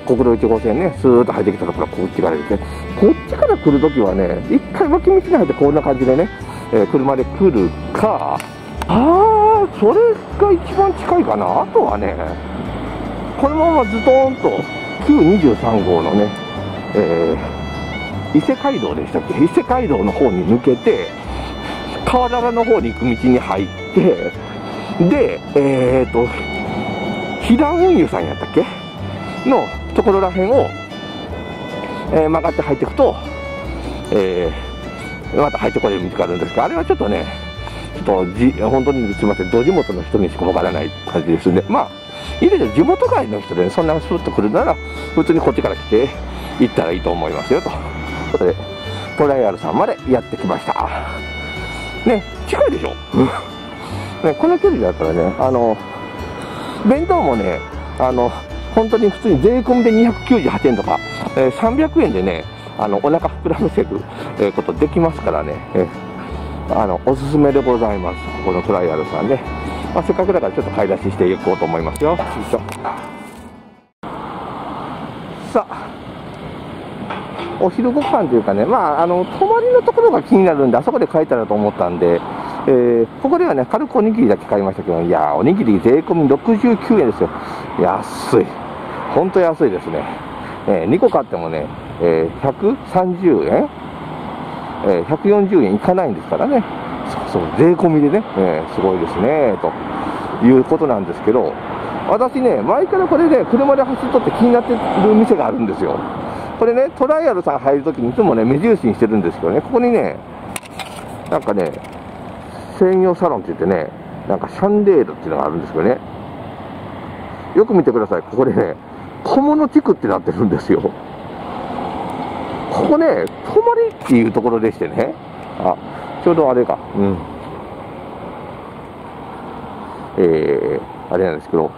ー、国道いちごうせんね、スーッと入ってきたところこっちから出て、こっちから来るときはね、一回脇道に入ってこんな感じでね、えー、車で来るか、あー、それが一番近いかな。あとはね、このままズドーンときゅうにじゅうさんごうのね、えー、伊勢街道でしたっけ、伊勢街道の方に抜けて川原の方に行く道に入って、でえっと飛騨運輸さんやったっけのところらへんを、えー、曲がって入っていくと、えー、また入ってこれる道があるんですが、あれはちょっとね、ちょっとじ本当にすみません、ど地元の人にしか分からない感じですんで、まあいいですよ、地元外の人で、ね、そんなスーッと来るなら普通にこっちから来て行ったらいいと思いますよと。ということでトライアルさんまでやってきましたね。近いでしょね、この距離だったらね、あの弁当もね、あの本当に普通に税込みでにひゃくきゅうじゅうはちえんとか、えー、さんびゃくえんでね、あのお腹膨らませることできますからね、えー、あのおすすめでございます、ここのトライアルさんね。まあ、せっかくだからちょっと買い出ししていこうと思いますよ。一緒。さあ、お昼ご飯というかね、まあ、あの泊まりのところが気になるんで、あそこで買えたらと思ったんで、えー、ここではね、軽くおにぎりだけ買いましたけど、いやー、おにぎり税込みろくじゅうきゅうえんですよ。安い。ほんと安いですね。えー、にこ買ってもね、えー、ひゃくさんじゅうえん、えー、ひゃくよんじゅうえんいかないんですからね。そうそう、税込みでね、えー、すごいですねということなんですけど、私ね、前からこれで、ね、車で走っとって気になってる店があるんですよ。これね、トライアルさん入るときにいつもね、目印にしてるんですけどね、ここにね、なんかね、専用サロンって言ってね、なんかシャンデールっていうのがあるんですけどね、よく見てください、ここでね、小物地区ってなってるんですよ。ここね、泊まりっていうところでしてね、あ、ちょうどあれか、うん、えー、あれなんですけど、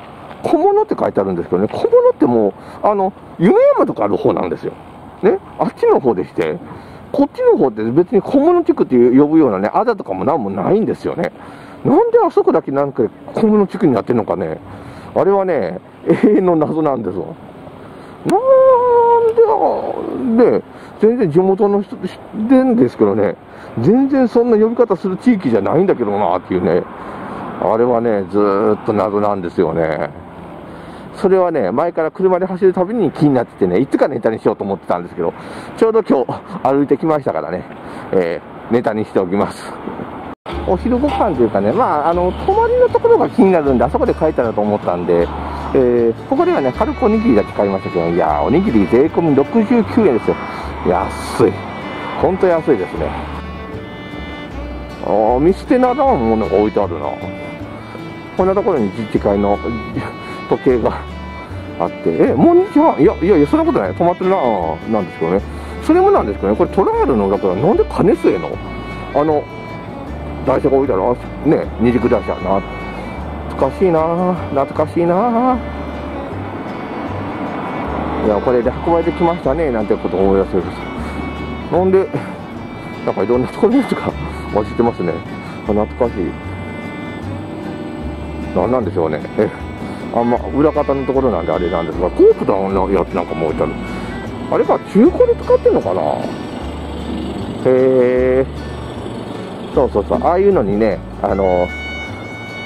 小物って書いてあるんですけどね、小物ってもう、あの、夢山とかある方なんですよ。ね、あっちの方でして、こっちの方って別に小物地区って呼ぶようなね、あだとかもなんもないんですよね。なんであそこだけなんか小物地区になってるのかね、あれはね、永遠の謎なんですわ。なんで、で、全然地元の人でんですけどね、全然そんな呼び方する地域じゃないんだけどなっていうね、あれはね、ずーっと謎なんですよね。それはね、前から車で走るたびに気になっててね、いつかネタにしようと思ってたんですけど、ちょうど今日歩いてきましたからね、えー、ネタにしておきます。お昼ご飯というかね、まあ、あの、泊まりのところが気になるんで、あそこで買えたらと思ったんで、えー、ここではね、軽くおにぎりだけ買いましたけど、いやー、おにぎり税込みろくじゅうきゅうえんですよ。安い。ほんと安いですね。ああ、見捨てならんものが置いてあるな。こんなところに自治会の時計があって、え、もうにじはん、いやいやいや、そんなことない。止まってるなぁ、なんですけどね。それもなんですけどね、これトライアルの裏から、なんで金末の、あの、台車が置いてある、ね、二軸台車な。懐かしいなぁ、懐かしいなぁ。いや、これで運ばれてきましたね、なんてことを思い出せる。なんで、なんかいろんなところの人が走ってますね。懐かしい。なんなんでしょうね。え、あんま裏方のところなんであれなんですが、コープだのやつなんかも置いてある。あれか、中古で使ってんのかな。へえ。そうそうそう。ああいうのにね、あの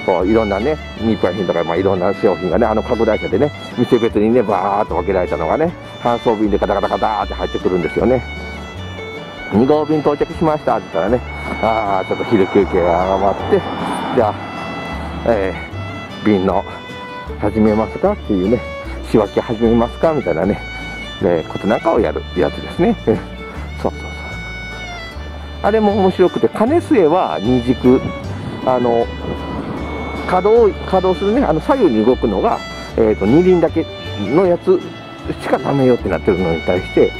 こういろんなね、日配品とか、まあ、いろんな商品がね、あの拡大車でね、店別にね、バーっと分けられたのがね、搬送便でガタガタガタって入ってくるんですよね。にごうびん到着しましたって言ったらね、ああ、ちょっと昼休憩が余って、じゃあ、えー、便の始めますかっていうね、仕分け始めますかみたいなね、えー、ことなんかをやるやつですね。えー、そうそうそう。あれも面白くて、金末は二軸、あの、稼働、稼働するね、あの左右に動くのが、えーと、二輪だけのやつしかダメよってなってるのに対して、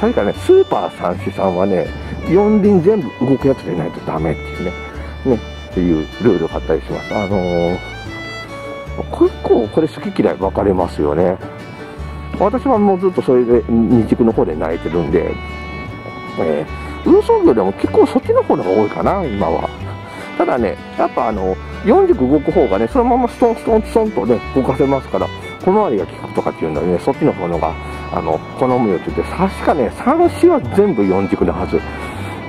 確かね、スーパー三四三はね、四輪全部動くやつでないとダメっていうね。ねっていうルールがあったりします。あのー、結構これ好き嫌い分かれますよね。私はもうずっとそれで二軸の方で泣いてるんで、えー、運送業でも結構そっちの方の方が多いかな今は。ただね、やっぱあのよん軸動く方がね、そのままストンストンストンとね動かせますから、小回りが効くとかっていうのはね、そっちの方のがあの好むよって言って、確かねさん種は全部よん軸のはず。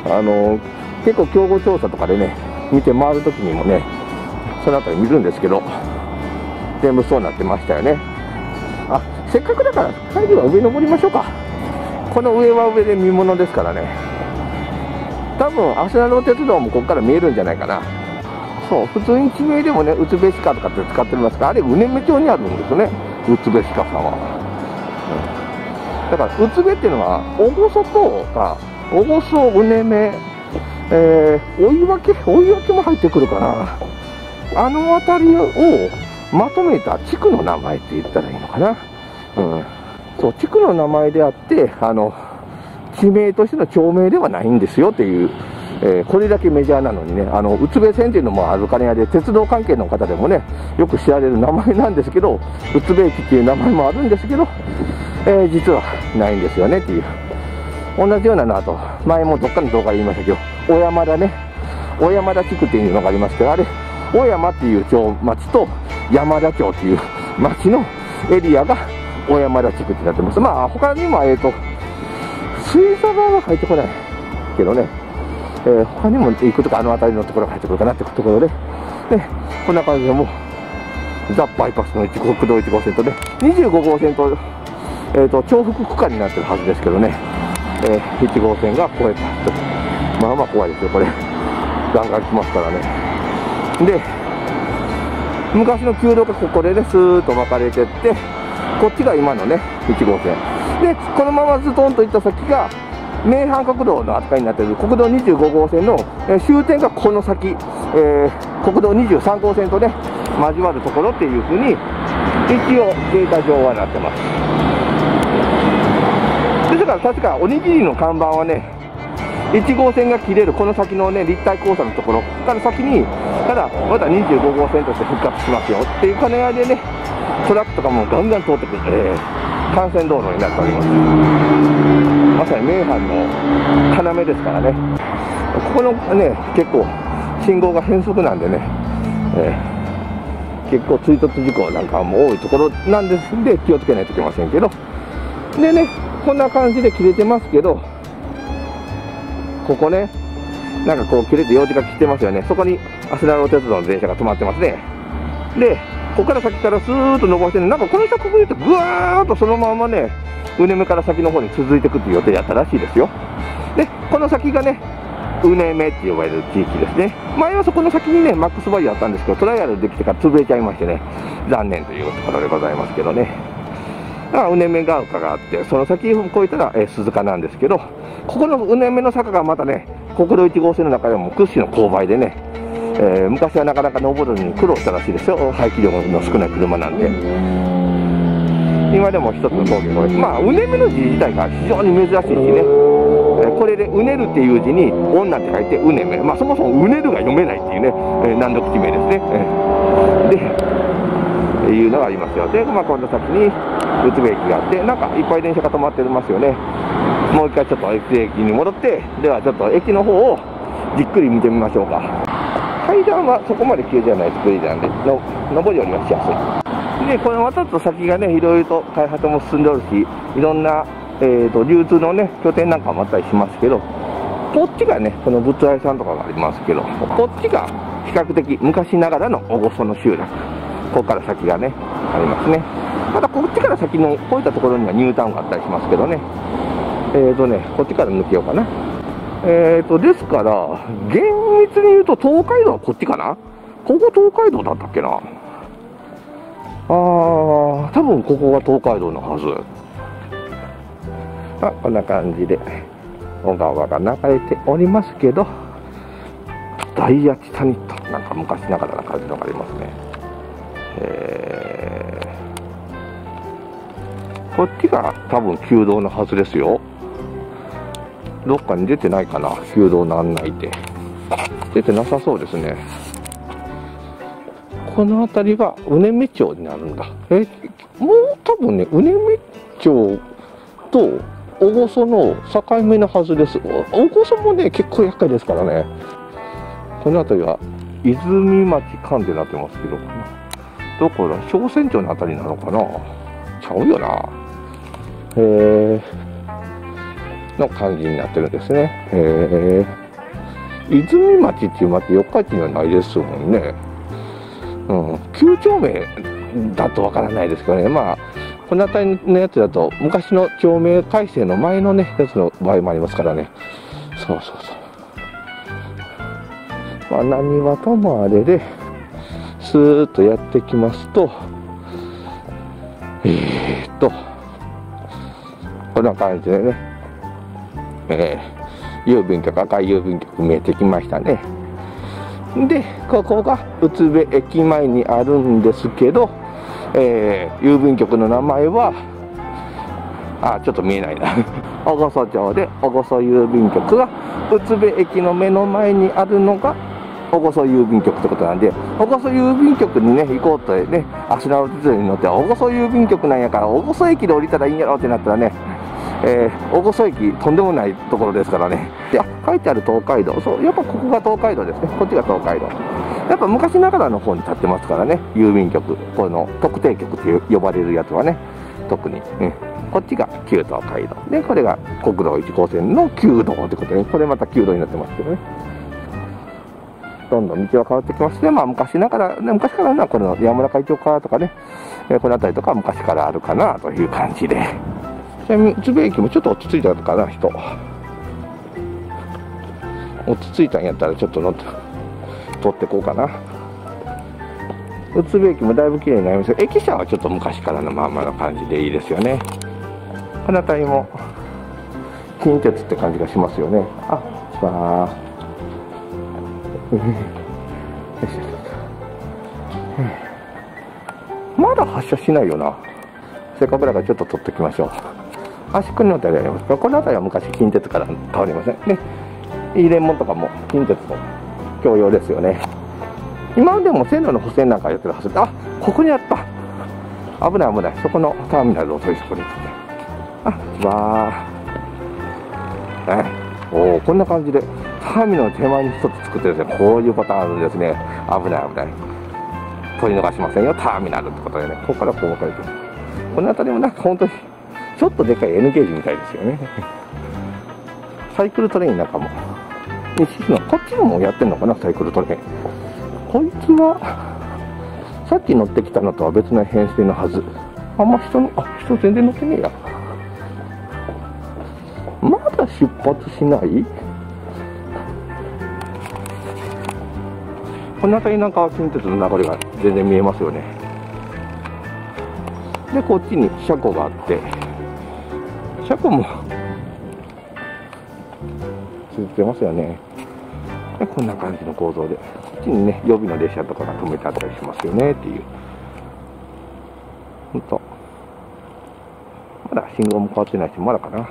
あの結構競合調査とかでね見て回るときにもね、そのあたり見るんですけど、全部そうなってましたよね。あ、せっかくだから会議は上登りましょうか。この上は上で見ものですからね。多分アスナロ鉄道もここから見えるんじゃないかな。そう、普通に地名でもね、うつべしかとかって使ってますから、あれうねめ町にあるんですよね、うつべしかさんは、うん、だからうつべっていうのはおごそとか、おごそ、うねめ、えー、追い分け、追い分けも入ってくるかな。あの辺りをまとめた地区の名前って言ったらいいのかな。うん、そう、地区の名前であって、あの地名としての町名ではないんですよっていう、えー、これだけメジャーなのにね、あの宇都部線っていうのもある金屋で、鉄道関係の方でもねよく知られる名前なんですけど、宇都部駅っていう名前もあるんですけど、えー、実はないんですよねっていう。同じようなの、あと前もどっかの動画で言いましたけど、小山田ね、小山田地区っていうのがありますけど、あれ小山っていう町町と山田町っていう町のエリアが小山田地区ってなってます。まあ他にもえっと水沢は入ってこないけどね、えー、他にも行くとかあの辺りのところが入ってくるかなってところで、ね、こんな感じでもうザ・バイパスのいち国道いち号線とねにじゅうご号線と、えー、と重複区間になってるはずですけどね、えー、いち号線が超えたと。まあまあ怖いですよこれ、ガンガン来ますからね。で、昔の旧道がここでね、スーッと分かれてって、こっちが今のね、いち号線。で、このままズトンと行った先が、名阪国道の扱いになっている国道にじゅうご号線の、えー、終点がこの先、えー、国道にじゅうさん号線とね、交わるところっていうふうに、一応データ上はなってます。ですから確かおにぎりの看板はね、いち号線が切れるこの先のね立体交差のところから先に、ただまたにじゅうご号線として復活しますよっていう金屋でね、トラックとかもガンガン通ってくる、えー、幹線道路になっております。まさに名阪の要ですからね。ここのね結構信号が変則なんでね、えー、結構追突事故なんかも多いところなんですんで気をつけないといけませんけど、でねこんな感じで切れてますけど、ここね、なんかこう切れて用事が来てますよね。そこにアスナロ鉄道の電車が止まってますね。で、ここから先からスーッと伸ばしてね、なんかこの人ここに行ってぐわーっとそのままね、うねめから先の方に続いていくっていう予定やったらしいですよ。で、この先がね、うねめって呼ばれる地域ですね。前はそこの先にね、マックスバリューあったんですけど、トライアルできてから潰れちゃいましてね、残念というところでございますけどね。うねめが丘があって、その先を越えたら、えー、鈴鹿なんですけど、ここのうねめの坂がまたね、国道いち号線の中でも屈指の勾配でね、えー、昔はなかなか登るのに苦労したらしいですよ、排気量の少ない車なんで、今でも一つの峠越え、まあ、うねめの字自体が非常に珍しいしね、えー、これでうねるっていう字に、女って書いてうねめ、まあ、そもそもうねるが読めないっていうね、えー、難読地名ですね。えーでいうのがありますよ。で、まあ、この先に宇都部駅があって、なんかいっぱい電車が止まってますよね。もう一回ちょっと駅に戻って、ではちょっと駅の方をじっくり見てみましょうか。階段はそこまで急じゃない作りなんで、の上り降りはしやすい。で、これまたちょっと先がね、いろいろと開発も進んでおるし、いろんな、えー、と流通のね、拠点なんかもあったりしますけど、こっちがね、この仏屋さんとかがありますけど、こっちが比較的昔ながらの厳の集落。ここから先がね、ありますね。またこっちから先の、こういったところにはニュータウンがあったりしますけどね。えーとね、こっちから抜けようかな。えーと、ですから、厳密に言うと東海道はこっちかな？ここ東海道だったっけな？あー、多分ここが東海道のはず。あ、こんな感じで、小川が流れておりますけど、ダイヤチタニット。なんか昔ながらな感じのがありますね。えー、こっちが多分旧道のはずですよ。どっかに出てないかな、旧道の案内で出てなさそうですね。この辺りがうねめ町になるんだ。えもう多分ね、うねめ町と大御所の境目のはずです。大御所もね結構厄介ですからね。この辺りは泉町間でなってますけど、どこだ、小船町の辺りなのかな、ちゃうよな、えー、の感じになってるんですね。えー、泉町っていう町、四日市にはないですもんね。うん、旧町名だとわからないですけどね、まあこの辺りのやつだと昔の町名改正の前のねやつの場合もありますからね。そうそうそう、まあ、何はともあれでスーッとやってきますと、えー、っとこんな感じでね、えー、郵便局、赤い郵便局見えてきましたね。でここが宇都部駅前にあるんですけど、えー、郵便局の名前はあちょっと見えないな小御所町で小御所郵便局が宇都部駅の目の前にあるのが小御所郵便局ってことなんで、小御所郵便局にね行こうとね、あしなの鉄道に乗って小御所郵便局なんやから小御所駅で降りたらいいんやろってなったらね、えー、大御所駅とんでもないところですからね。であ書いてある東海道、そうやっぱここが東海道ですね。こっちが東海道、やっぱ昔ながらの方に立ってますからね、郵便局、この特定局と呼ばれるやつはね、特に、うん、こっちが旧東海道で、これが国道いち号線の旧道ってことで、これまた旧道になってますけどね、どんどん道は変わってきまして、まあ昔ながら、ね、昔からな、この山村会長からとかね、この辺りとか昔からあるかなという感じで。ちなみに宇都部駅もちょっと落ち着いたかな、人落ち着いたんやったらちょっと乗って取ってこうかな。宇都部駅もだいぶ綺麗になりました。駅舎はちょっと昔からのまんまの感じでいいですよね。この辺りも近鉄って感じがしますよね。あっしばまだ発車しないよな。せっかくだからちょっと取っておきましょう。足首の辺りあります。この辺りは昔近鉄から変わりませんね。入れ物とかも近鉄の共用ですよね。今でも線路の補正なんかやってるはずで、あここにあった、危ない危ない、そこのターミナルを取りそこに、あっわあ、はい、おお、こんな感じでターミナルの手前に一つ作ってですね、こういうパターンあるんですね。危ない危ない、取り逃しませんよターミナルってことでね、ここからこう分かれてる。この辺りもなんか本当にちょっとでかい N ゲージみたいですよね。サイクルトレインなんかもこっちのもやってるのかな、サイクルトレイン。こいつはさっき乗ってきたのとは別の編成のはず。あんま人の、あ人全然乗ってねえや。まだ出発しない。この辺りなんかは近鉄の流れが全然見えますよね。でこっちに車庫があって、車庫も続いてますよね。でこんな感じの構造で、こっちにね予備の列車とかが止めてあったりしますよねっていう。ほんとまだ信号も変わってないし、まだかな。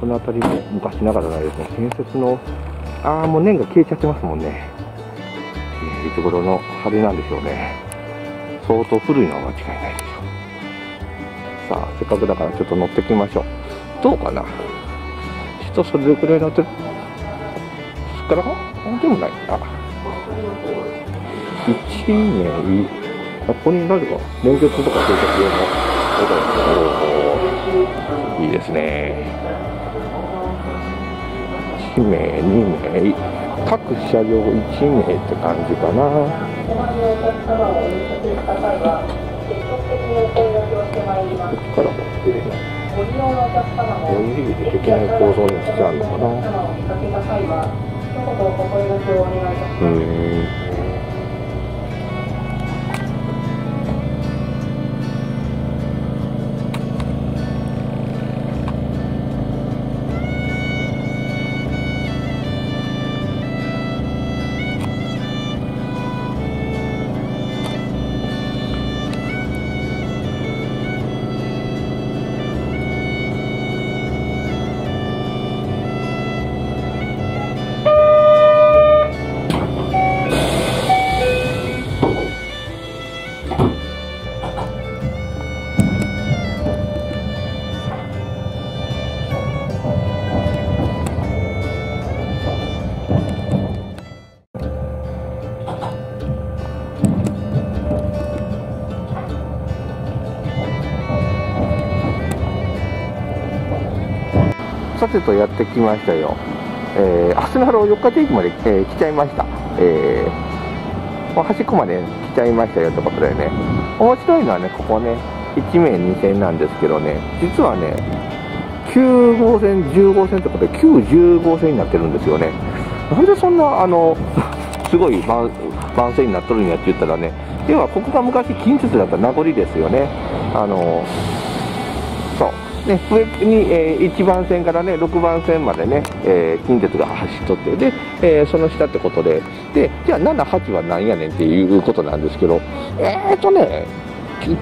この辺りも昔ながらないですね、建設の。ああもう年が消えちゃってますもんね。いつ頃のあれなんでしょうね。相当古いのは間違いないでしょう。さあせっかくだからちょっと乗ってきましょう。どうかな、人それくらい乗ってるすっからかでもないな。いちねん、ここに何か連結とかそういう用の、いいですね。いちめいにめい、各車両いちめいって感じかな。こっちからも出れない。ご利用のお客様もご利用できない構造にしてあるのかな。さてとやってきましたよ。えー、アスナロよっか定期まで、えー、来ちゃいました。えー、端っこまで来ちゃいましたよってことでね。面白いのはね、ここね、いちめいにせんなんですけどね、実はね、きゅうごうせん、じゅうごうせんってことで、きゅうじゅうごうせんになってるんですよね。なんでそんな、あの、すごい番線になっとるんやって言ったらね、要はここが昔近鉄だった名残ですよね。あの、そう。ね、上に、えー、いちばんせんから、ね、ろくばんせんまで、ねえー、近鉄が走っとってで、えー、その下ってことで、でじゃあなな、はちはなんやねんっていうことなんですけど、えーとね、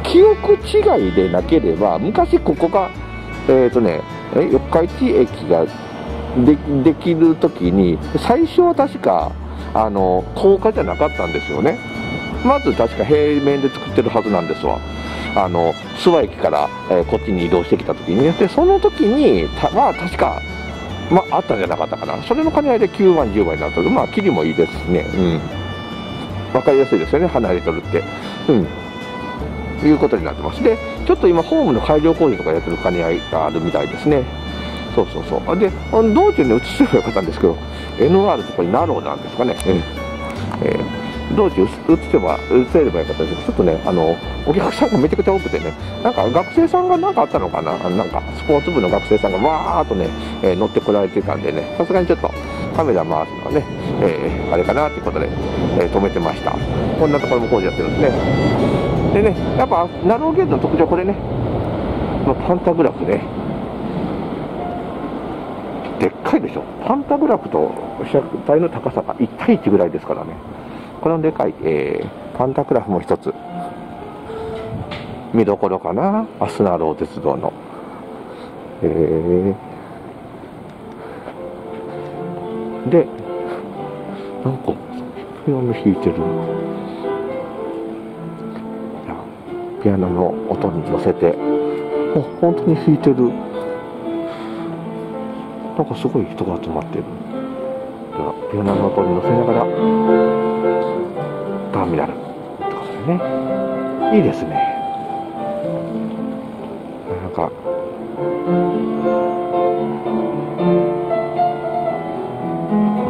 記憶違いでなければ昔ここが、えーとね、四日市駅が で, できるときに最初は確かあの高架じゃなかったんですよね。まず確か平面で作ってるはずなんですわ。あの諏訪駅から、えー、こっちに移動してきた時にね、でその時にた、まあ、確か、まあ、あったんじゃなかったかな。それの兼ね合いできゅうばん、じゅうばんになったけど、まあ、キリもいいですしね、うん、分かりやすいですよね、離れとるって、うん、いうことになってます。で、ちょっと今、ホームの改良工事とかやってる兼ね合いがあるみたいですね。そうそうそう。で、あの道中に移せばよかったんですけど、エヌアール ってこれ、ナローなんですかね。うんえー道中移せば、移せればよかったですけど、ちょっとね、あの、お客さんがめちゃくちゃ多くてね、なんか学生さんがなんかあったのかな、なんかスポーツ部の学生さんがわーっとね、えー、乗ってこられてたんでね、さすがにちょっとカメラ回すのはね、えー、あれかなってことで、えー、止めてました。こんなところも工事やってるんですね。でね、やっぱ、ナローゲートの特徴、これね、このパンタグラフね、でっかいでしょ、パンタグラフと車体の高さがいちたいいちぐらいですからね。このでかい、えー、パンタグラフも一つ見どころかな、アスナロー鉄道の、えー、でなんかピアノ弾いてる、ピアノの音に乗せて本当に弾いてる、なんかすごい人が集まってる、ピアノの音に乗せながらターミナルってことでね、いいですね。なんかこん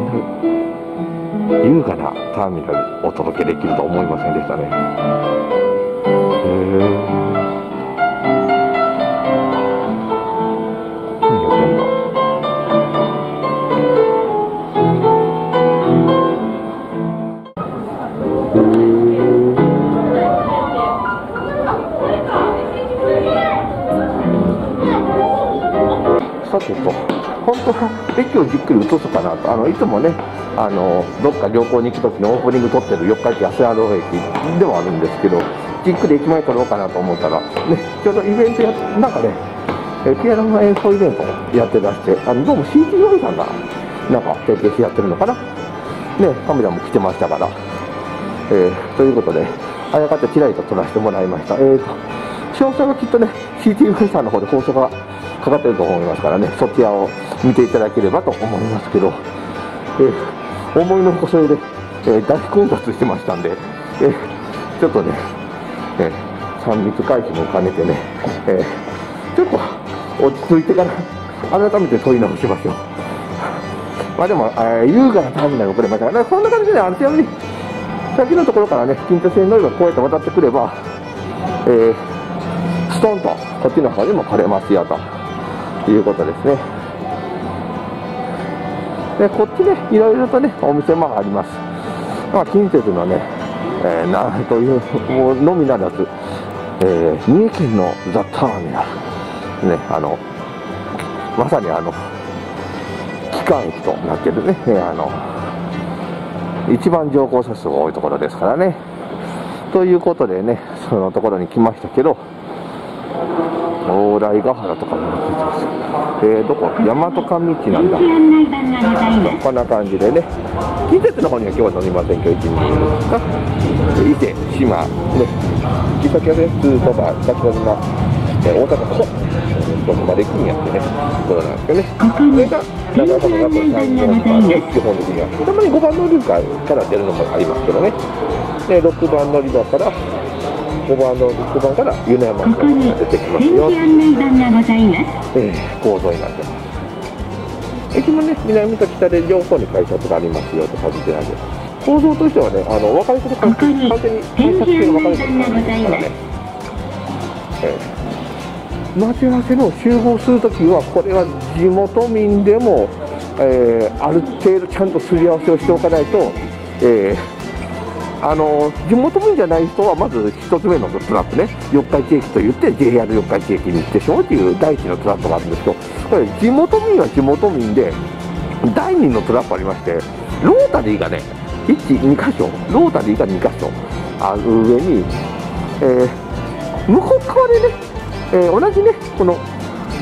な優雅なターミナルお届けできると思いませんでしたね。へえ。本当は駅をじっくり映すかなと、あのいつもね、あのどっか旅行に行くときにオープニング撮ってる四日市アスナロー駅ではあるんですけど、じっくり駅前撮ろうかなと思ったら、ね、ちょうどイベントやなんかね、ピアノの演奏イベントやってらして、あのどうも シーティーオー さんがなんか提携してやってるのかな、ね、カメラも来てましたから、えー、ということで、あやかってちらりと撮らせてもらいました。えーと詳細はきっとね、シーティーオー さんの方で放送がかかってると思いますからね、そちらを見ていただければと思いますけど、えー、思いのほかそれで、えー、大混雑してましたんで、えー、ちょっとね、えー、さん密回避も兼ねてね、えー、ちょっと落ち着いてから改めて撮り直しましょう。まあでも、えー、優雅なターミナル遅れましたから、こんな感じで、あのちなみに先のところからね、近鉄線乗り場こうやって渡ってくれば、えー、ストンとこっちの方にも来れますよと。いうことですね。でこっちね、いろいろとねお店もあります。まあ、近鉄のね、えー、なんというものみならず、えー、三重県のザ・ターミナル、ね、あのまさにあの機関駅となってるね、あの一番乗降者数が多いところですからね。ということでね、そのところに来ましたけど、大来ヶ原とかも出てます。えー、どこ？大和上市なんだ。こんな感じでね、近鉄の方には今日は乗りませんけど、いちにちか、伊勢、島、ね、行き先はね、通とか、北広島、大阪とか、どこまで行くんやってね、ところなんですけどね。それが、長岡のさんばんの基本的には、たまにごばん乗り場から出るのもありますけどね。で、ろくばん乗り場から、ごばんのろくばんから湯の山が出てきますよ。ここに電気案内板がございます。えー、構造になってます。駅もね、南と北で両方に改札がありますよと感じてあげる。構造としてはね、あの分かり方完全に警察系の分かり方になりますからね、えー、待ち合わせの集合するときは、これは地元民でも、えー、ある程度ちゃんとすり合わせをしておかないと、えーあの地元民じゃない人はまず一つ目のトラップね、四日市駅といって ジェイアール 四日市駅に行ってしまうという第一のトラップがあるんですけど、これ地元民は地元民で第二のトラップありまして、ロータリーがねいち、にかしょ、ロータリーがにかしょある上に、えー、向こう側でね、えー、同じねこの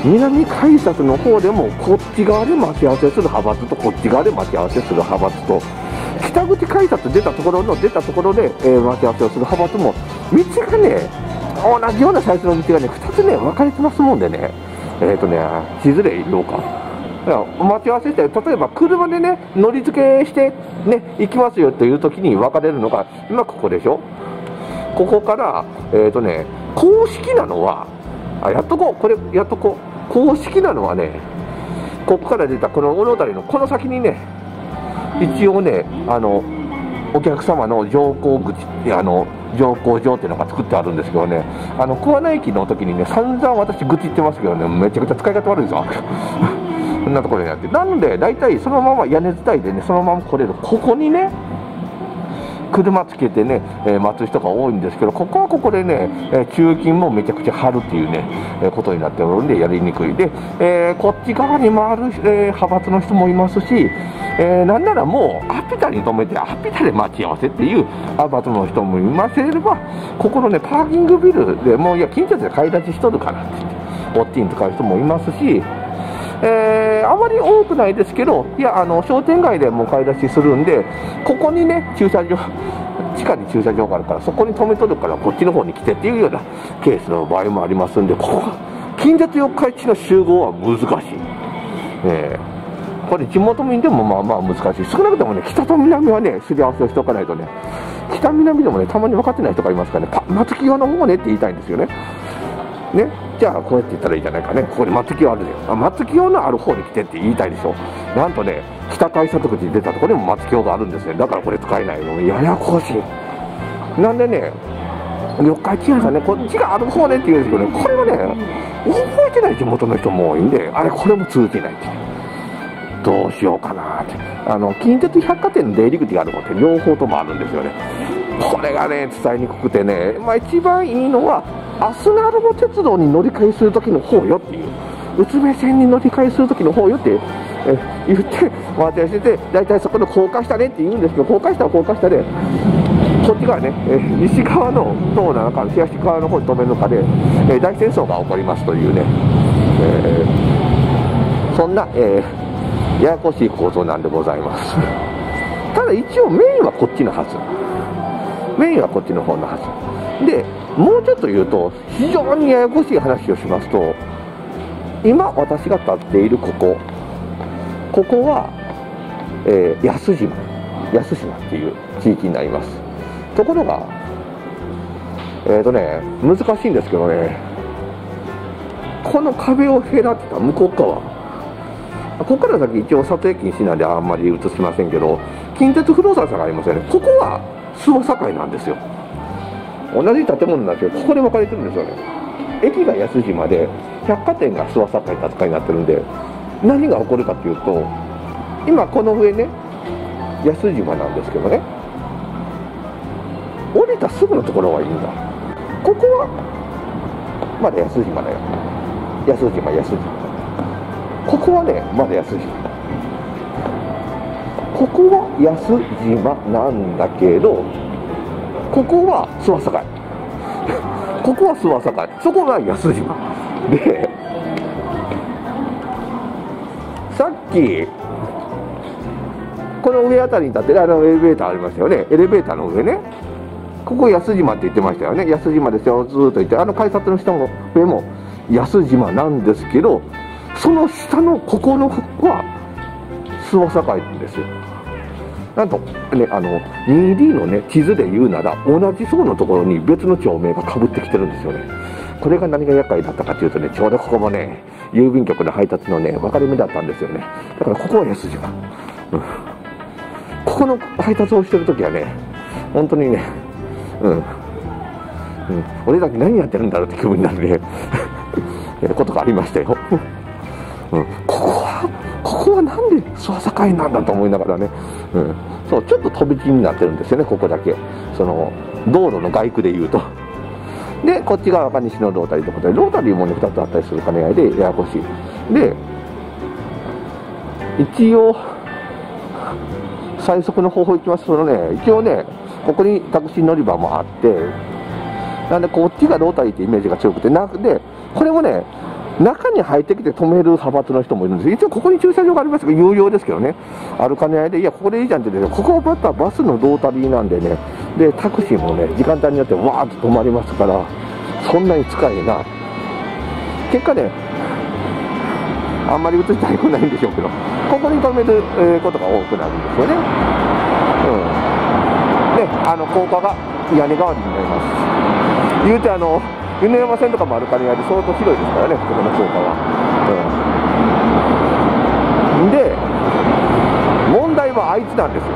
南改札の方でもこっち側で待ち合わせする派閥とこっち側で待ち合わせする派閥と。北口改札出たところの出たところで、えー、待ち合わせをする派閥も道がね、同じようなサイズの道がねふたつね分かれてますもんでね、えっ、ー、とねしずれようか、だから待ち合わせって例えば車でね乗り付けしてね行きますよという時に分かれるのが今ここでしょ。ここからえっ、ー、とね公式なのはあやっとこうこれやっとこう公式なのはね、ここから出たこの大通りのこの先にね一応ね、あのお客様の乗降口、あの乗降場っていうのが作ってあるんですけどね、あの桑名駅の時にね散々私愚痴言ってますけどね、めちゃくちゃ使い方悪いですわこんなところになって、なので大体そのまま屋根伝いでねそのまま来れる、ここにね車つけてね、えー、待つ人が多いんですけど、ここはここでね、えー、駐禁もめちゃくちゃ張るっていうね、えー、ことになっておるんでやりにくいで、えー、こっち側に回る、えー、派閥の人もいますし、えー、なんならもうアピタに止めてアピタで待ち合わせっていう派閥の人もいませれば、ここのねパーキングビルでもういや近所で買い立ちしとるかなっておっちん使う人もいますし。えー、あまり多くないですけど、いやあの商店街でも買い出しするんで、ここにね駐車場、地下に駐車場があるからそこに止めとるからこっちの方に来てっていうようなケースの場合もありますんで、ここ近鉄四日市の集合は難しい、えー、これ地元民でもまあまあ難しい、少なくともね北と南はねすり合わせをしておかないとね、北南でもねたまに分かってない人がいますからね、松木川の方ねって言いたいんですよね。ね、じゃあこうやって言ったらいいじゃないかね、ここに松木用あるで、松木用のある方に来てって言いたいでしょ。なんとね北改札口に出たところにも松木用があるんですね。だからこれ使えないのややこしい。なんでね四日市屋さんねこっちがある方ねって言うんですけどね、これはね覚えてない地元の人も多いんで、あれこれも通じないってどうしようかなって、あの近鉄百貨店の出入り口がある方って両方ともあるんですよね。これがね伝えにくくてね、まあ一番いいのはアスナルボ鉄道に乗り換えするときの方よっていう、宇都宮線に乗り換えするときの方よってえ言って回転してて、大体そこで高架下ねって言うんですけど、高架下は高架下でこっち側ねえ西側の塔なのか東側の方に止めるのかでえ大戦争が起こりますというね、えー、そんな、えー、ややこしい構造なんでございます。ただ一応メインはこっちのはず、メインはこっちの方のはずで、もうちょっと言うと非常にややこしい話をしますと、今私が立っているここここは、えー、安島安島っていう地域になります。ところがえっとね難しいんですけどね、この壁を隔てた向こう側、ここから先一応里駅市なんであんまり映しませんけど、近鉄不動産さんがありますよね。ここは諏訪境なんですよ。同じ建物なんですけど、ここで分かれてるんですよね。駅が安島で百貨店が諏訪境って扱いになってるんで、何が起こるかというと、今この上ね安島なんですけどね、降りたすぐのところはいいんだ、ここはまだ安島だよ、安島安島、ここはねまだ安島、ここは安島なんだけど、ここは諏訪境ここは諏訪境、そこが安島で、さっきこの上あたりに立ってるあのエレベーターありましたよね、エレベーターの上ね、ここ安島って言ってましたよね、安島ですよずーっと言って、あの改札の下の上も安島なんですけど、その下のここのここは諏訪境ですよ。なんとね、あの ツーディー の、ね、地図で言うなら同じ層のところに別の町名がかぶってきてるんですよね。これが何が厄介だったかというとね、ちょうどここもね郵便局の配達のね分かれ目だったんですよね。だからここは安島、うん、ここの配達をしてるときはね本当にね、うんうん、俺だけ何やってるんだろうって気分になるねことがありましたよ、うん、ここはここはなんで諏訪境なんだと思いながらね、うん、そうちょっと飛び地になってるんですよね、ここだけその道路の外区でいうと。でこっち側が西のロータリーということで、ロータリーもねふたつあったりする兼ね合いでややこしい。で一応最速の方法いきますとね、一応ねここにタクシー乗り場もあって、なんでこっちがロータリーってイメージが強くて、なでこれもね中に入ってきて止める派閥の人もいるんです。一応ここに駐車場がありますけど有料ですけどね、ある兼ね合いで、いやここでいいじゃんって言って、ここはまたバスのロータリーなんでね、でタクシーもね時間帯によってわーっと止まりますから、そんなに使えない。結果ねあんまり映したくないんでしょうけど、ここに止めることが多くなるんですよね、うん、であの高架が屋根代わりになります。言うてあの湯の山線とかもある兼ね合いで相当広いですからね、ここの高架は、うん、で問題はあいつなんですよ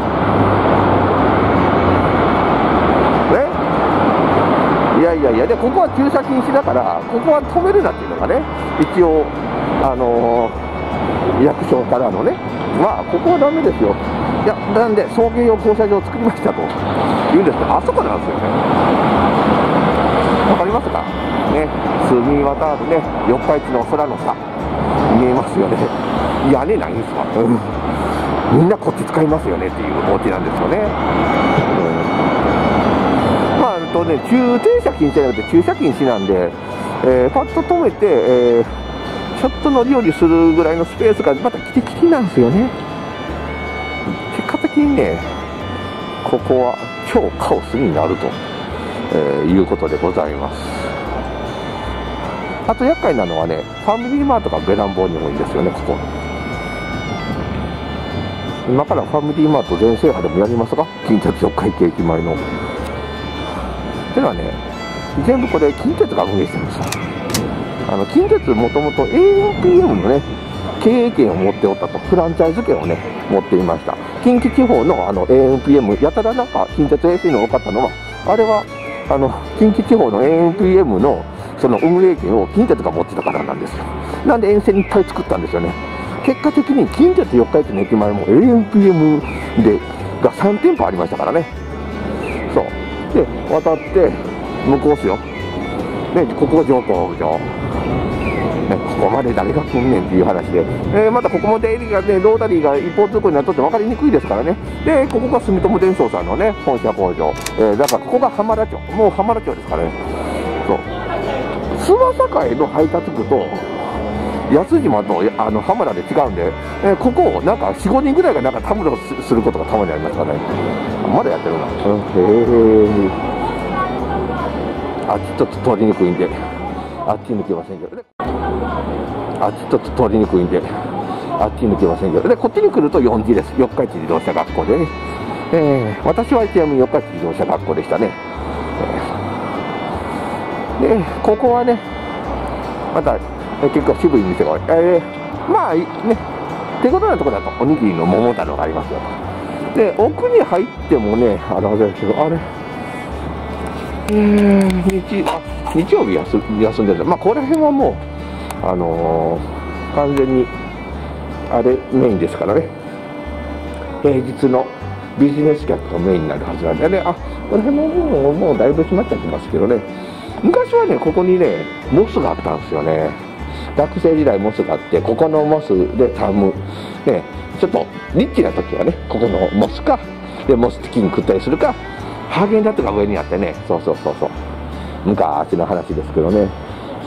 ね。いやいやいや、でここは駐車禁止だからここは止めるなっていうのがね一応あのー、役所からのね、まあここはダメですよ、いやなんで送迎用降車場を作りましたと言うんですけど、あそこなんですよね。わかりますかね、澄み渡るね、四日市の空の下、見えますよね、屋根ないんですか、うん、みんなこっち使いますよねっていうお家なんですよね。うん、まあ、あとね、駐停車禁止じゃなくて、駐車禁止なんで、えー、パッと止めて、えー、ちょっと乗り降りするぐらいのスペースが、またきてきてなんですよね。結果的にね、ここは超カオスになると。えー、いうことでございます。あと厄介なのはね、ファミリーマートがべらんぼうに多いんですよね。ここ今からファミリーマート全制覇でもやりますか、近鉄四日市駅前のってのはね、全部これ近鉄が運営してるんですよ。あの近鉄もともと エーオーピーエム のね経営権を持っておったと、フランチャイズ権をね持っていました。近畿地方のあの エーオーピーエム やたらなんか近鉄 エーシー の多かったのは、あれはあの近畿地方の エーエヌピーエム の, その運営権を近鉄が持ってたからなんですよ。なんで沿線にいっぱい作ったんですよね。結果的に近鉄四日市の駅前も エーエヌピーエム でがさん店舗ありましたからね。そうで渡って向こうですよ、でここ上皇城、ね、ここまで誰が来んねんっていう話で、えー、またここも出入りがねロータリーが一方通行になっとって分かりにくいですからね。でここが住友電装さんのね本社工場、えー、だからここが浜田町、もう浜田町ですからね。そう諏訪境の配達区と安島とあの浜田で違うんで、えー、ここをなんかよん、ごにんぐらいがなんかたむろすることがたまにありますからね。まだやってるな、うん、へえ、あっちちょっと通りにくいんであっち抜けませんけどね、あっちちょっと通りにくいんであっち抜けませんけど、でこっちに来るとよんじです、四日市自動車学校でね、えー、私は一応四日市自動車学校でしたね、えー、でここはねまた、えー、結構渋い店が多い、えー、まあね手ごろなところだとおにぎりの桃太郎がありますよと。で奥に入ってもねあれはですけど、あれえー、日あ日曜日 休, 休んでる、まあここら辺はもうあのー、完全にあれメインですからね、平日のビジネス客がメインになるはずなんでね。あこの辺ももうもうだいぶ閉まっちゃってますけどね、昔はねここにねモスがあったんですよね。学生時代モスがあって、ここのモスでタムね、ちょっとリッチな時はねここのモスかでモスチキン食ったりするか、ハーゲンダッツが上にあってね、そうそうそうそう昔の話ですけどね。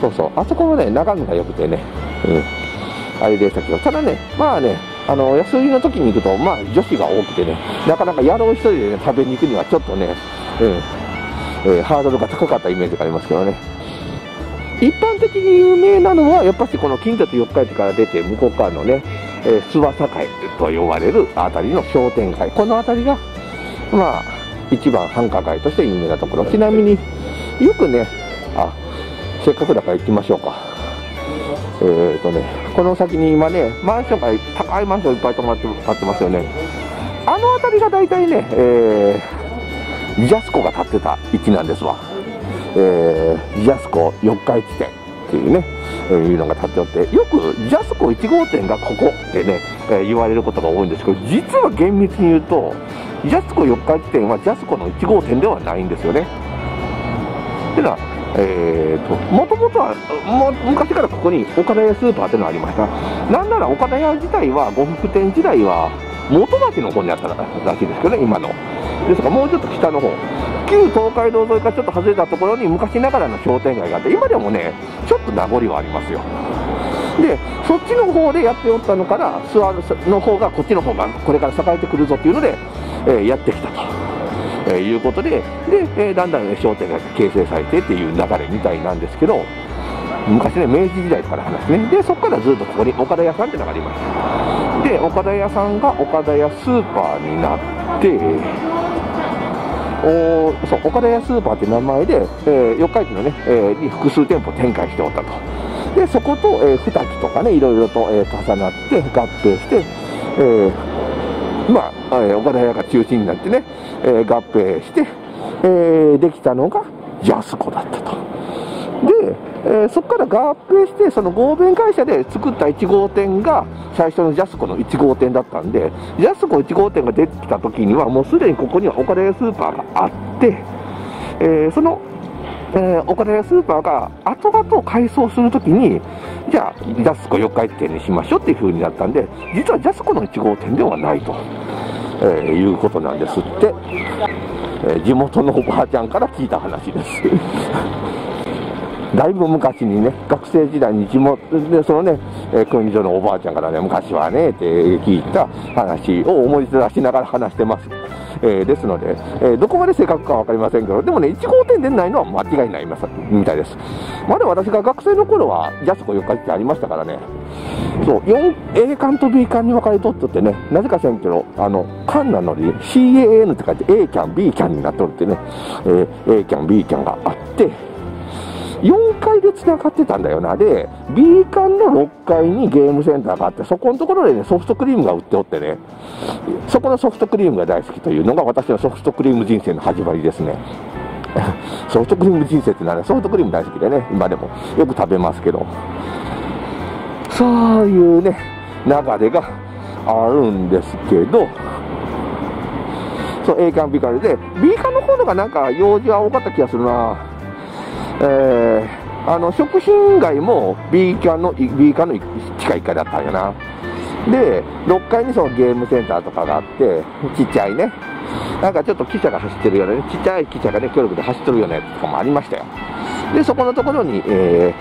そうそうあそこもね眺めが良くてね、うん、あれでしたけど、ただねまあねあの休みの時に行くとまあ女子が多くてね、なかなか野郎一人で、ね、食べに行くにはちょっとね、うんえー、ハードルが高かったイメージがありますけどね。一般的に有名なのはやっぱりこの近鉄四日市から出て向こう側のね、えー、諏訪境と呼ばれる辺りの商店街、この辺りがまあ一番繁華街として有名なところ。ちなみによくねあせっかくだから行きましょうか。えーとね、この先に今ね、マンションが高いマンションいっぱい泊まって建ってますよね。あの辺りが大体ね、えー、ジャスコが建ってた域なんですわ。えー、ジャスコ四日市店っていうね、えー、いうのが建っておって、よくジャスコ一号店がここってね、えー、言われることが多いんですけど、実は厳密に言うとジャスコ四日市店はジャスコの一号店ではないんですよね。っていうのは、えーと、もともとはも昔からここに岡田屋スーパーってのがありました。なんなら岡田屋自体は呉服店自体は元町の方にあったらしいですけどね、今の。ですからもうちょっと北の方、旧東海道沿いからちょっと外れたところに昔ながらの商店街があって、今でもね、ちょっと名残はありますよ。で、そっちの方でやっておったのから、諏訪の方が、こっちの方がこれから栄えてくるぞっていうので、えー、やってきたと、えー、いうことで、で、えー、だんだん、ね、商店街が形成されてっていう流れみたいなんですけど、昔ね、明治時代からの話ね。で、そこからずっとここに岡田屋さんってのがありました。で、岡田屋さんが岡田屋スーパーになって、おそう岡田屋スーパーって名前で、えー、四日市のね、えー、に複数店舗展開しておったと。で、そこと、えー、二木とかね、いろいろと、えー、重なって合併して、えー、まあ、えー、岡田屋が中心になってね、えー、合併して、えー、できたのがジャスコだったと。で、えー、そこから合併して、その合弁会社で作った一号店が最初のジャスコの一号店だったんで、ジャスコ一号店ができた時にはもうすでにここには岡田屋スーパーがあって、えー、その、えー、岡田屋スーパーが後々を改装するときに、じゃあジャスコ四日市店にしましょうっていう風になったんで、実はジャスコの一号店ではないと、えー、いうことなんですって、えー、地元のおばあちゃんから聞いた話ですだいぶ昔にね、学生時代に地元で、そのね、訓議所のおばあちゃんからね、昔はね、って聞いた話を思い出しながら話してます。えー、ですので、えー、どこまで正確かは分かりませんけど、でもね、一号店でないのは間違いないみたいです。まだ私が学生の頃は、ジャスコ四日市ってありましたからね、そう、エー館とビー館に分かれとっとってね、なぜかせんけど、あの、館なのに シーエーエヌ って書いて、エーキャン、ビーキャンになっとるってね、えー、エーキャン、ビーキャンがあって、四階で繋がってたんだよな。で、ビー館の六階にゲームセンターがあって、そこのところでね、ソフトクリームが売っておってね、そこのソフトクリームが大好きというのが私のソフトクリーム人生の始まりですね。ソフトクリーム人生って何だ、ソフトクリーム大好きでね、今でもよく食べますけど、そういうね、流れがあるんですけど、そう、エー館、ビー館で、ビー館の方のがなんか用事は多かった気がするな。えー、あの食品街も ビー館のビー館の地下いっ階だったんやな。で、六階にそのゲームセンターとかがあって、ちっちゃいね、なんかちょっと汽車が走ってるようなね、ちっちゃい汽車がね、協力で走ってるようなやつとかもありましたよ。で、そこのところに、え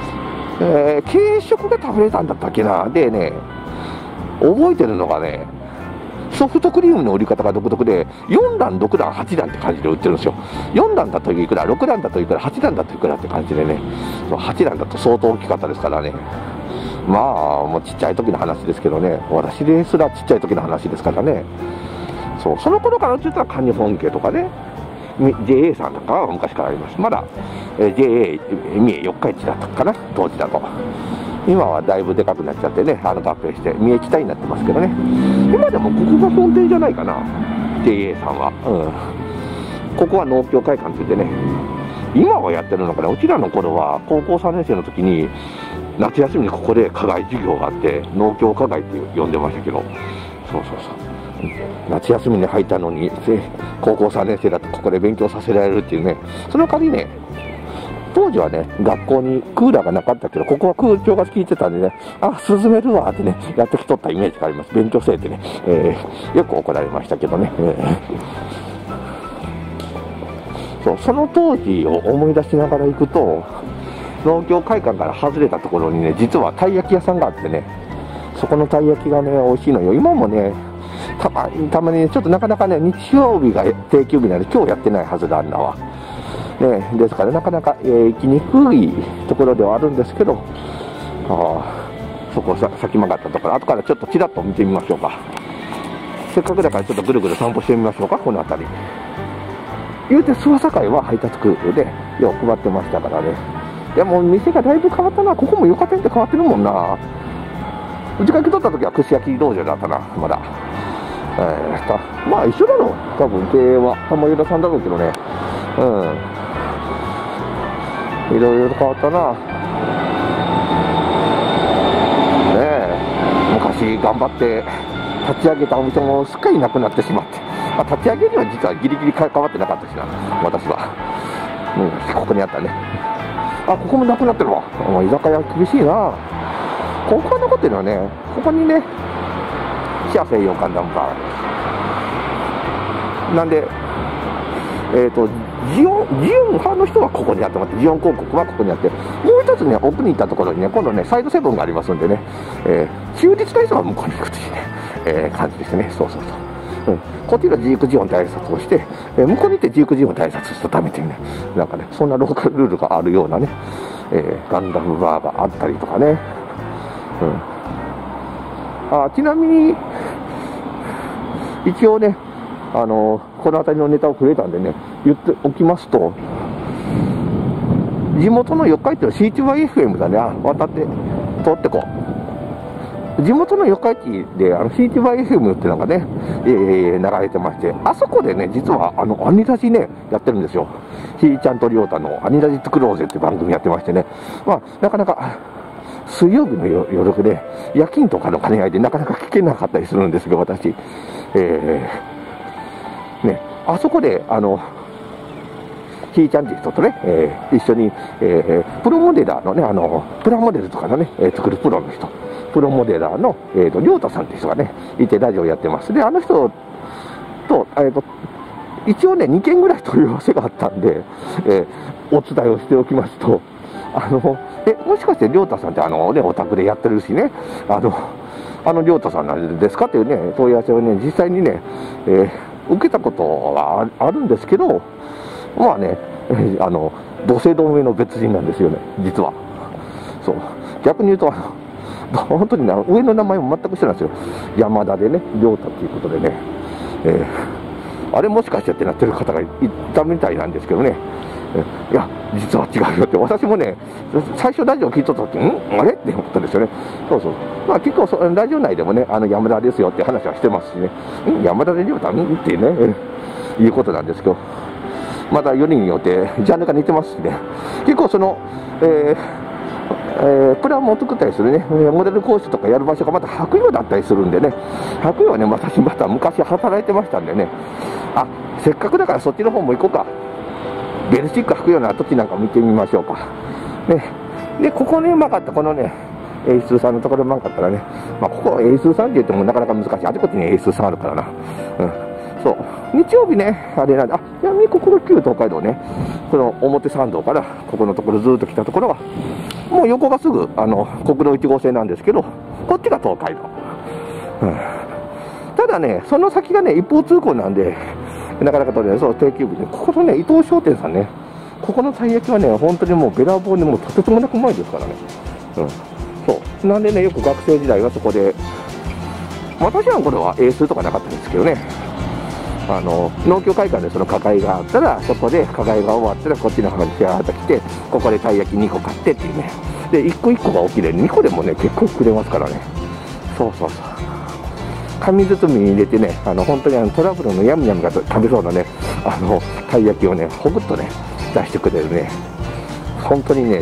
ーえー、軽食が食べれたんだったっけな。でね、覚えてるのがね、ソフトクリームの売り方が独特で、四段、六段、八段って感じで売ってるんですよ。四段だといくら、六段だといくら、八段だといくらって感じでね、八段だと相当大きかったですからね。まあ、もうちっちゃい時の話ですけどね、私ですらちっちゃい時の話ですからね。そう、その頃からちょっとカニ本家とかね、ジェーエー さんとかは昔からあります。まだ、ジェーエー 三重四日市だったかな、当時だと。今はだいぶでかくなっちゃってね、あの合併して、三重地帯になってますけどね。今でもここが本店じゃないかな、ジェーエー さんは。うん。ここは農協会館ついてね。今はやってるのかな、うちらの頃は、高校三年生の時に、夏休みにここで課外授業があって、農協課外って呼んでましたけど、そうそうそう。夏休みに入ったのに、高校三年生だとここで勉強させられるっていうね、その代わりね、当時はね、学校にクーラーがなかったけど、ここは空調が効いてたんでね、あ、涼めるわってね、やってきとったイメージがあります。勉強生ってね、えー、よく怒られましたけどね、えーそう。その当時を思い出しながら行くと、農協会館から外れたところにね、実はたい焼き屋さんがあってね、そこのたい焼きがね、美味しいのよ。今もね、たまに、たまに、ちょっとなかなかね、日曜日が定休日なんで、今日やってないはずだ、あんなは。ね、ですからなかなか、えー、行きにくいところではあるんですけど、あそこさ先曲がったところ、後からちょっとちらっと見てみましょうか。せっかくだからちょっとぐるぐる散歩してみましょうか。この辺り言うて諏訪境は配達空港でよう配ってましたからね、いや、もう店がだいぶ変わったな。ここもよかったって変わってるもんな。うちが受け取った時は串焼き道場だったな、まだ。えー、まあ一緒だろう、多分経営は。浜湯田さんだろうけどね。うん。いろいろと変わったな。ねえ、昔頑張って立ち上げたお店もすっかりなくなってしまって。まあ、立ち上げには実はギリギリ関わってなかったしな、私は。うん、ここにあったね。あ、ここもなくなってるわ。居酒屋厳しいな。ここは残ってるよね。ここにね、シア西洋館ダンバーなんで、えっとジオンジオン派の人はここにあってもらって、ジオン広告はここにあって、もう一つね、奥に行ったところにね、今度ね、サイドセブンがありますんでね、えー、中立体操は向こうに行くというね、えー、感じですね。そうそうそう。うん、こっちがジークジオン対策をして、えー、向こうに行ってジークジオン対策するとダメというね、なんかね、そんなローカルルールがあるようなね、えー、ガンダムバーがあったりとかね、うん、あ、ちなみに、一応ね、あのー、この辺りのネタをくれたんでね、言っておきますと、地元の四日市っていうのは シー ワイ エフ エム だね、あ、渡って、通ってこう。地元の四日市で、あの、シー ワイ エフ エム ってなんかね、えー、流れてまして、あそこでね、実は、あの、アニラジね、やってるんですよ。ひーちゃんとりょうたのアニラジ作ろうぜって番組やってましてね。まあ、なかなか、水曜日の夜で、夜勤とかの兼ね合いでなかなか聞けなかったりするんですけど、私。えー、ね、あそこで、あの、ひーちゃんっていう人とね、えー、一緒に、えー、プロモデラーのね、あの、プラモデルとかのね、作るプロの人。プロモデラーの、えーと、りょうたさんって人がね、いてラジオやってます。で、あの人と、えーと、一応ね、にけんぐらい問い合わせがあったんで、えー、お伝えをしておきますと、あの、え、もしかしてりょうたさんってあのね、お宅でやってるしね、あの、あのりょうたさんなんですかっていうね、問い合わせをね、実際にね、えー、受けたことはあるんですけど、まあね、えー、あの、同姓同名の別人なんですよね、実は。そう。逆に言うと、あの、本当にな、上の名前も全く一緒なんですよ。山田でね、亮太ということでね、えー、あれもしかしてってなってる方がいたみたいなんですけどね、えー、いや、実は違うよって、私もね、最初ラジオ聞いとったとき、んあれって思ったんですよね。そうそう。まあ結構そ、ラジオ内でもね、あの、山田ですよって話はしてますしね、ん山田で亮太んっていうね、えー、いうことなんですけど、まだよにんによってジャンルが似てますしね、結構その、えーえー、プランも作ったりするね、モデル講師とかやる場所がまた白洋だったりするんでね、白洋はね、私また昔働いてましたんでね、あ、せっかくだからそっちの方も行こうか。ベルシック白洋の跡地なんか見てみましょうか。ね、で、ここね、曲がった、このね、エイスーさんのところ曲がったらね、まあ、ここエイスーさんって言ってもなかなか難しい。あちこちにエイスーさんあるからな。うん。そう日曜日ね、あれなんで、あ、闇心旧東海道ね、この表参道から、ここのところ、ずっと来たところは、もう横がすぐ、あの国道いちごうせいなんですけど、こっちが東海道、うん、ただね、その先がね、一方通行なんで、なかなか取れない、そう、定休日で、ここのね、伊藤商店さんね、ここのたい焼きはね、本当にもうべらぼうに、もうとてつもなくうまいですからね、うん、そう、なんでね、よく学生時代はそこで、私はこれは英数とかなかったんですけどね。あの農協会館でその課会があったら、そこで課会が終わったらこっちの方にシェアと来て、ここでたい焼きにこ買ってっていうね。でいっこいっこが大きいで、にこでもね結構くれますからね。そうそうそう、紙包みに入れてね、あの本当にあのトラブルのヤムヤムが食べそうなね、あのたい焼きをねほぐっとね出してくれるね。本当にね、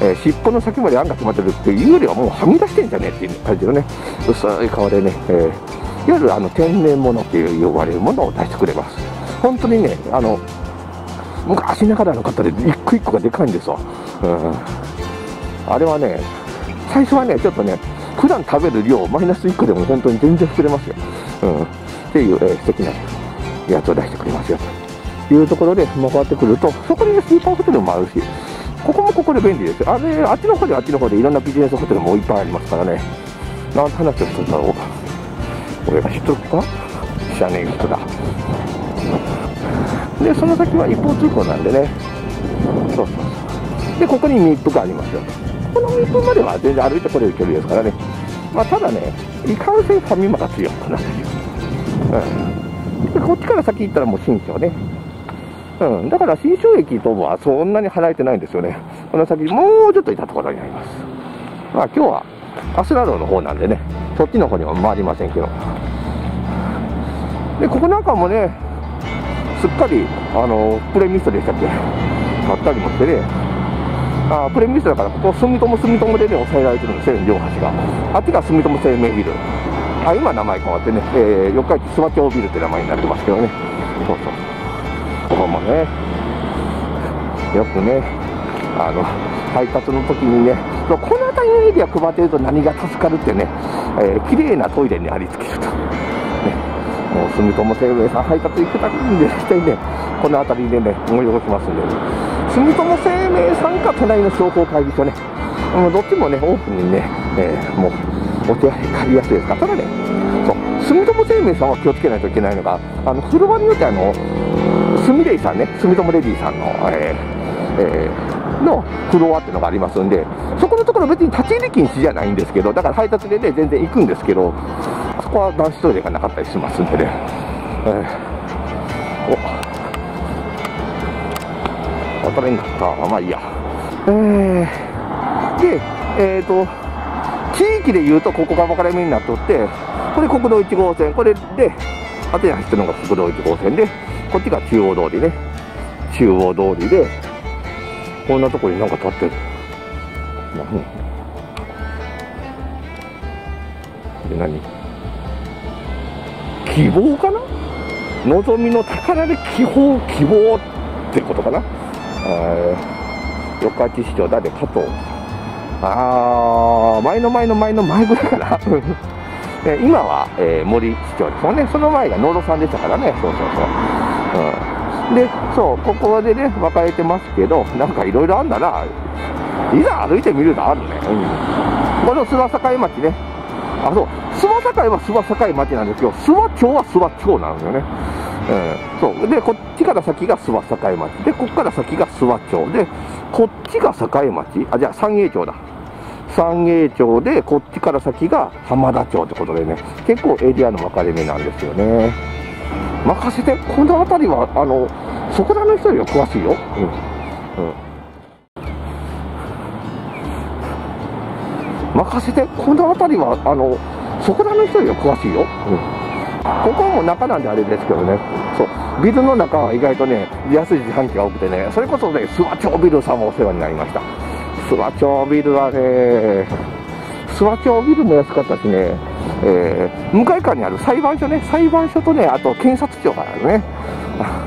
えー、尻尾の先まであんが詰まってるっていうよりは、もうはみ出してんじゃねえっていう感じのね、薄い皮でね、えーいわゆるあの天然物っていう呼ばれるものを出してくれます。本当にね、あの昔ながらの方で一個一個がでかいんですわ。うん、あれはね、最初はね、ちょっとね、普段食べる量、マイナスいっこでも本当に全然膨れますよ。うん、っていう、えー、素敵なやつを出してくれますよ。というところで回ってくると、そこに、ね、スーパーホテルもあるし、ここもここで便利ですよ。あれ、あっちの方であっちの方でいろんなビジネスホテルもいっぱいありますからね。なんて話をするんだろう。俺が知っとくか知らねえ人だ。で、その先は一方通行なんでね。そうそうそう。で、ここに密封がありますよ。この密封までは全然歩いてこれる距離ですからね。まあ、ただね、いかんせんファミマが強くなってる。うん。で、こっちから先行ったらもう新庄ね。うん、だから新庄駅とはそんなに離れてないんですよね。この先もうちょっといたところになります。まあ今日はアスラロの方なんでね、そっちの方には回りませんけど、でここなんかもね、すっかりあのプレミストでしたっけ、買ったりもしてね、あプレミストだからここ住友住友でね抑えられてるんですよ、両端が。あっちが住友生命ビル、あ今名前変わってね、えー、四日市諏訪町ビルって名前になってますけどね。そうそう、ここもねよくね、あの配達の時にね、この辺りのエリア配ってると何が助かるってね、えー、綺麗なトイレにありつけると、ね、もう住友生命さん配達行くたびに絶対ねこの辺りでね思い起こしますんで、ね、住友生命さんか隣の商工会議所ね、もうどっちもねオープンにね、えー、もうお手洗い借りやすいですから。ただね、そう住友生命さんは気をつけないといけないのが、あの車によってあのスミレイさんね、住友レディさんの、えーえー、のフロアっていうのがありますんで、そこのところ別に立ち入り禁止じゃないんですけど、だから配達でね全然行くんですけど、そこは男子トイレがなかったりしますんでね、えー、お渡れんかった、まあいいや、えー、でえっ、ー、と地域でいうとここが分かれ目になっとって、これ国道いち号線、これであとに走ってるのが国道いち号線で、こっちが中央通りね、中央通りでこんなとこになんか立ってる、何何希望かな、望みの宝で希望希望ってことかな、四日市市長だで加藤、あー前の前の前の前ぐらいかな今は、えー、森市長ですもんね、その前が野呂さんでしたからね、そうそうそう、うん、でそうここでね分かれてますけど、なんかいろいろあんだな、いざ歩いてみるとあるね、うん、この諏訪境町ね、あそう諏訪境は諏訪境町なんですけど、諏訪町は諏訪町なんですよね、うん、そうでこっちから先が諏訪境町で、こっから先が諏訪町で、こっちが境町、あじゃあ三栄町だ、三栄町でこっちから先が浜田町ってことでね、結構エリアの分かれ目なんですよね。任せて、この辺りはあのそこらの人よりは詳しいよ、うんうん、任せて、この辺りはあのそこらの人よりは詳しいよ、うん、ここはもう中なんであれですけどね、そうビルの中は意外とね安い自販機が多くてね、それこそね諏訪町ビルさんもお世話になりました。諏訪町ビルはね、諏訪町ビルも安かったしね、えー、向かい側にある裁判所ね、裁判所とね、あと検察庁があるね、 あ,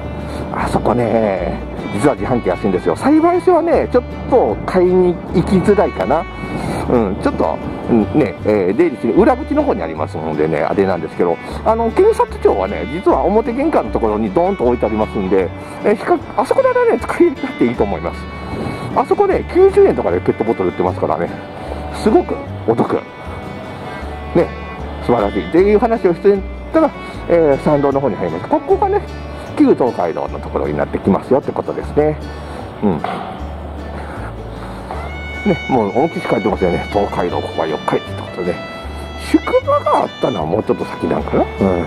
あそこね実は自販機安いんですよ。裁判所はねちょっと買いに行きづらいかな、うん、ちょっと、うん、ね、えー、出入りする裏口の方にありますのでね、あれなんですけど、あの警察庁はね実は表玄関のところにドーンと置いてありますんで、えー、比較あそこならね使いなくていいと思います。あそこねきゅうじゅうえんとかでペットボトル売ってますからね、すごくお得ね、素晴らしいっていう話をしてたら、えー、参道の方に入ります。ここがね旧東海道のところになってきますよってことですね。うんね、もう大きく書いてますよね、東海道、ここは四日市ってことで、ね、宿場があったのはもうちょっと先なんかな、うん、うん、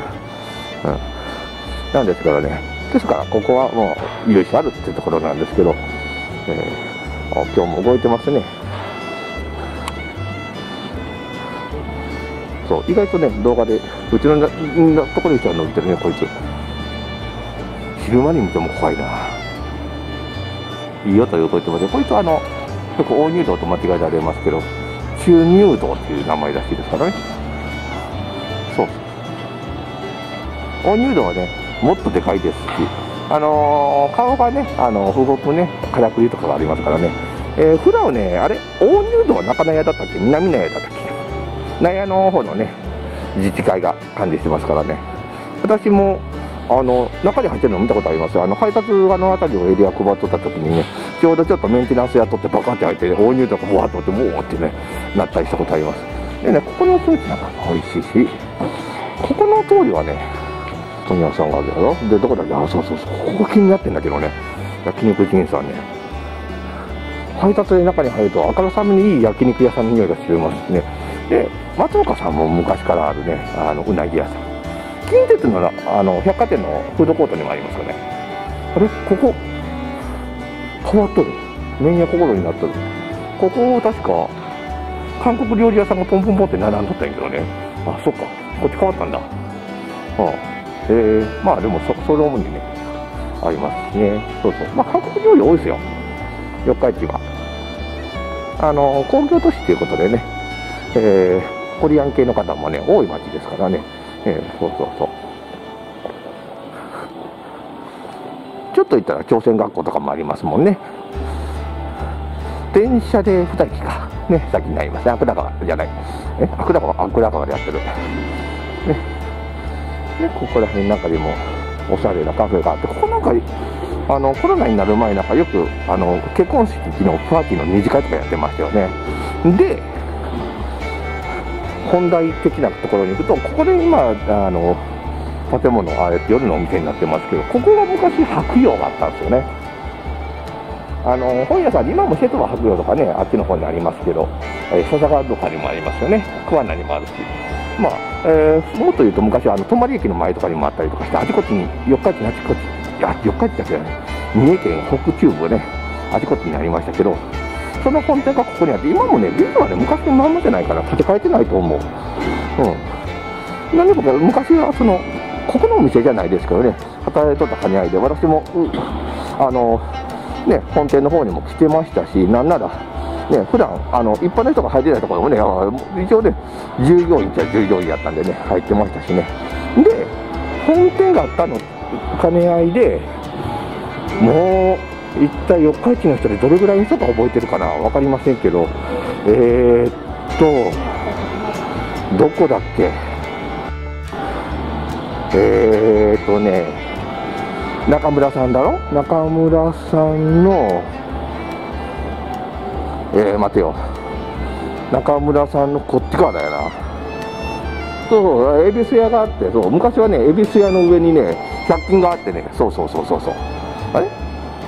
なんですけどね、ですから、ここはもう、由緒あるってところなんですけど、えー、今日も動いてますね、そう、意外とね、動画で、うちのななところに人は伸びてるね、こいつ、昼間に見ても怖いな、いいよと動いてますよ、こいつはあの、よく大入道と間違えられますけど、中入道っていう名前らしいですからね。そうそう。大入道はね、もっとでかいですし、あのー、顔がね、あのー、動くね、からくりとかがありますからね。えー、普段ね、あれ、大入道は中納屋だったっけ、南納屋だったっけ、納屋の方のね、自治会が管理してますからね。私も、あの中に入ってるの見たことありますよ。あの配達側の辺りをエリア配っとった時にね、ちょうどちょっとメンテナンスやっとってバカって開いて、ね、大入道がボワッとってボーってねなったりしたことあります。でね、ここの通りなんか美味しいし、ここの通りはね問屋さんがあるやろ、でどこだっけ、あそうそうそう、ここ気になってんだけどね、焼肉人さんね、配達で中に入るとあからさまにいい焼肉屋さんの匂いがしてますしね。で松岡さんも昔からあるね、あのうなぎ屋さん、近鉄のあの百貨店のフードコートにもありますよね。あれ、ここ変わっとる、麺屋心になっとる。ここ確か韓国料理屋さんがポンポンポンって並んどったんやけどね。あ、そっか、こっち変わったんだ。ああ、えー、まあでもそそれもねありますね。そうそう、まあ韓国料理多いですよ、四日市は。あの工業都市ということでね、えー、コリアン系の方もね多い町ですからね、えー、そうそうそう。ちょっと行ったら朝鮮学校とかもありますもんね。電車でにえきかね、先になりますね。あくだ川じゃない、えあくだ川、あくだ川でやってるね。でここら辺なんかでもおしゃれなカフェがあって、ここなんかあのコロナになる前なんかよくあの結婚式のパーティーの二次会とかやってましたよね。で本題的なところに行くと、ここで今あの建物あえて夜のお店になってますけど、ここが昔白洋があったんですよね。あの本屋さん、今も施設は白洋とかね、あっちの方にありますけど、笹川とかにもありますよね、桑名にもあるし、まあ、えー、もっと言うと昔はあの泊駅の前とかにもあったりとかして、あちこちに四日市にあちこちいや四日市だけどね、三重県北中部ね、あちこちにありましたけど、その本店がここにあって、今もねビルはね昔のまんまじゃないから建て替えてないと思う。うん、なんでか昔はそのここのお店じゃないですけどね、働いとった兼ね合いで、私もあの、ね、本店の方にも来てましたし、なんなら、ね、普段あの一般の人が入れないところもね、一応ね、従業員っちゃ従業員やったんでね、入ってましたしね。で、本店があったの兼ね合いで、もう一体四日市の人でどれぐらいの人か覚えてるかな、分かりませんけど、えー、っと、どこだっけ。えーとね、中村さんだろ、中村さんの、えー、待てよ、中村さんのこっち側だよな、そうそう、恵比寿屋があって、そう、昔はね、恵比寿屋の上にね、ひゃく均があってね、そうそうそうそうそう、あれ、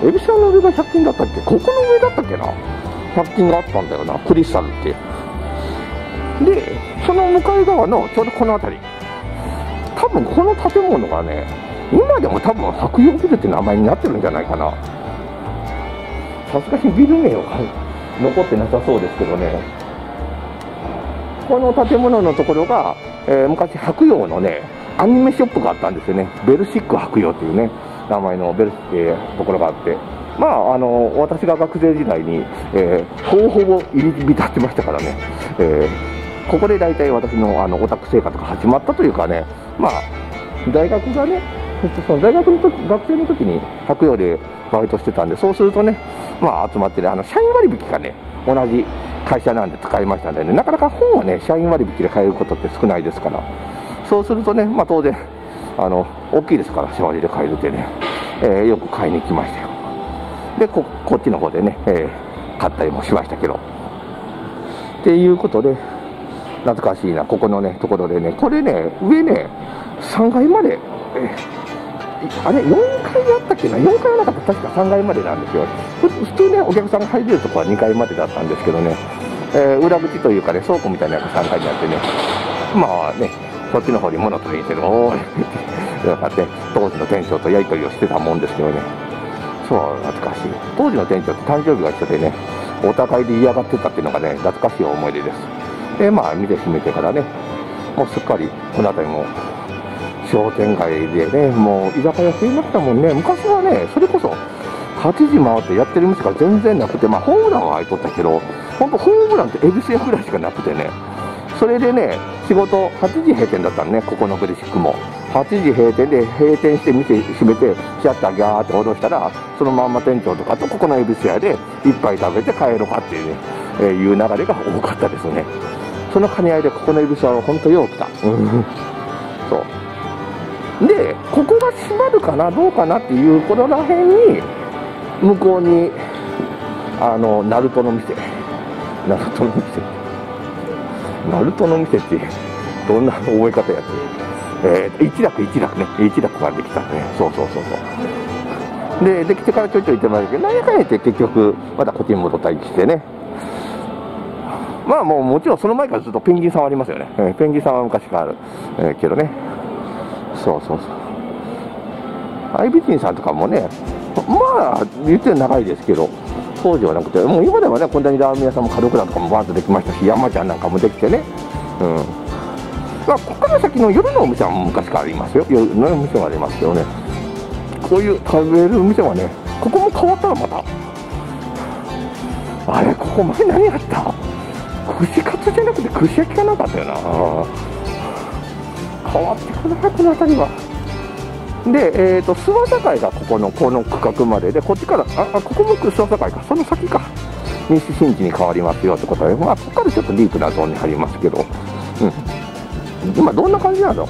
恵比寿屋の上がひゃく均だったっけ、ここの上だったっけな、ひゃく均があったんだよな、クリスタルっていう。で、その向かい側のちょうどこの辺り。多分この建物がね、今でも多分白洋ビルって名前になってるんじゃないかな。さすがにビル名は残ってなさそうですけどね、この建物のところが、えー、昔白洋のねアニメショップがあったんですよね。ベルシック白洋っていうね名前のベル、えー、ところがあって、まああの私が学生時代に、えー、ほぼほぼ入り浸ってましたからね、えーここで大体私のあのオタク生活が始まったというかね、まあ大学がね、その大学の時、学生の時に白洋でバイトしてたんで、そうするとね、まあ集まってね、あの社員割引がね、同じ会社なんで使いましたんでね、なかなか本をね、社員割引で買えることって少ないですから、そうするとね、まあ当然、あの大きいですから、島根で買えるってね、えー、よく買いに来ましたよ。で、こ、こっちの方でね、えー、買ったりもしましたけど。っていうことで、懐かしいな、ここのねところでね、これね、上ね、さんがいまで、えあれ、よんかいあったっけな、よんかいはなかった、確かさんがいまでなんですよ。普通ね、お客さんが入れるとこはにかいまでだったんですけどね、えー、裏口というかね、倉庫みたいなのがさんがいにあってね、まあね、こっちの方に物取りに行って、おーってなって、当時の店長とやり取りをしてたもんですけどね、そう、懐かしい。当時の店長って誕生日が一緒でね、お互いで嫌がってたっていうのがね、懐かしい思い出です。で、まあ見てしめてからね、もうすっかりこの辺りも商店街でね、もう居酒屋していましたもんね。昔はね、それこそはちじ回ってやってる店が全然なくて、まあホームランは開いとったけど、ほんとホームランって恵比寿屋ぐらいしかなくてね、それでね、仕事はちじ閉店だったのね、ここのベルシックもはちじ閉店で、閉店して店閉めてシャッターギャーって下ろしたら、そのまんま店長とかとここの恵比寿屋で一杯食べて帰ろうかっていうね、えー、いう流れが多かったですね。その兼ね合いでここの恵比寿は本当によう来た。そうで、ここが閉まるかなどうかなっていうこのらへんに、向こうにあのナルトの店、ナルトの店、ナルトの店ってどんな覚え方やって、えー、一楽一楽ね、一楽ができたね。そうそうそうそう。でできてからちょいちょい行ってましたけど、何やかんやって結局またこっちに戻ったりしてね。まあもうもちろんその前からずっとペンギンさんはありますよね、えー、ペンギンさんは昔からある、えー、けどね、そうそうそう、アイビジンさんとかもね、まあ言って長いですけど、当時はなくて、もう今ではね、こんなにラーメン屋さんも角倉とかもバーンとできましたし、山ちゃんなんかもできてね、うん、まあここから先の夜のお店は昔からありますよ、夜のお店はありますけどね、こういう食べる店はね、ここも変わったらまた、あれ、ここ前何やった、串カツじゃなくて串焼きかなんかあったよな、変わってこない、この辺りは。で、えーと、諏訪境がここのこの区画までで、こっちからああここも諏訪境か、その先か西新地に変わりますよってことで、まあここからちょっとディープなゾーンに入りますけど、うん、今どんな感じなの、こ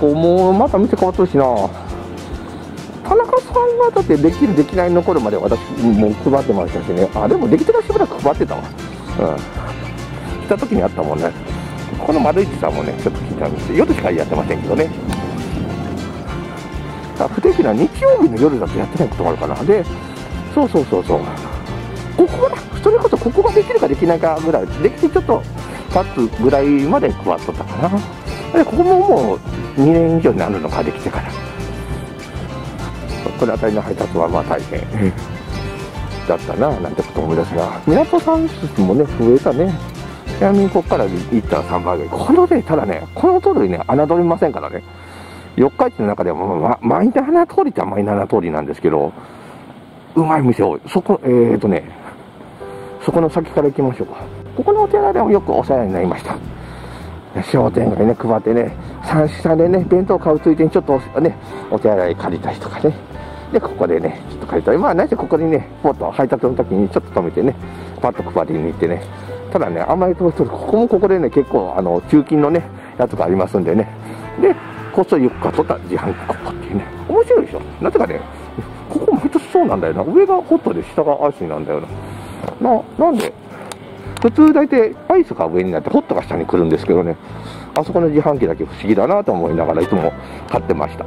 こもまた店変わってるしな。田中さんはだってできるできないの頃まで私もう配ってましたしね、あでもできてからしばらく配ってたわ、うん、来た時にあったもんね。この丸市さんもね、ちょっと聞いたんですよ、夜しかやってませんけどね、あ不定期な日曜日の夜だとやってないこともあるかな、で、そうそうそうそう、ここが、それこそここができるかできないかぐらい、できてちょっと経つぐらいまで加わっとったかな、でここももうにねん以上になるのか、できてから、この辺りの配達はまあ大変だったななんてこと思い出すが、港さんもね、増えたね。ちなみにここから行ったらさんばいぐらい、このね、ただね、この通りね、侮りませんからね、四日市の中でも、ま、マイナーな通りってマイナーな通りなんですけど、うまい店多い、そこ、えーとね、そこの先から行きましょうか、ここのお寺でもよくお世話になりました、商店街ね、配ってね、三四三でね、弁当買うついでにちょっとね、お手洗い借りたりとかね、で、ここでね、ちょっと借りたり、まあ、なぜここにね、ポッと配達の時にちょっと止めてね、パッと配りに行ってね。ただね、あんまりここもここでね、結構、あの、中金のね、やつがありますんでね。で、こっそりゆっかとった自販機ここっていうね。面白いでしょ。なぜかね、ここ毎年そうなんだよな。上がホットで下がアイスになんだよな。な、なんで、普通大体アイスが上になってホットが下に来るんですけどね。あそこの自販機だけ不思議だなと思いながらいつも買ってました。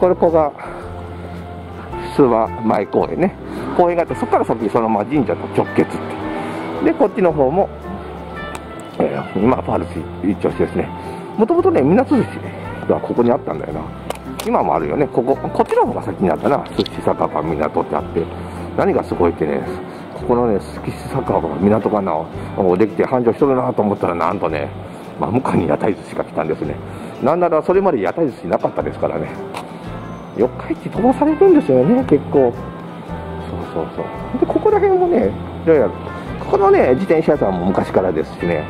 これ、ここが、諏訪前公園ね。公園があって、そこから先そのまま神社と直結って。で、こっちの方も、えー、今、パールス一丁しですね、もともとね、みなつ寿司がここにあったんだよな、今もあるよね、ここ、こっちの方が先にあったな、寿司酒場港ってあって、何がすごいってね、ここのね、寿司酒場港かな、できて繁盛しとるなと思ったら、なんとね、真向かいに屋台寿司が来たんですね、なんならそれまで屋台寿司なかったですからね、四日市飛ばされるんですよね、結構、そうそうそう、で、ここら辺もね、いろいろ。このね、自転車屋さんも昔からですしね、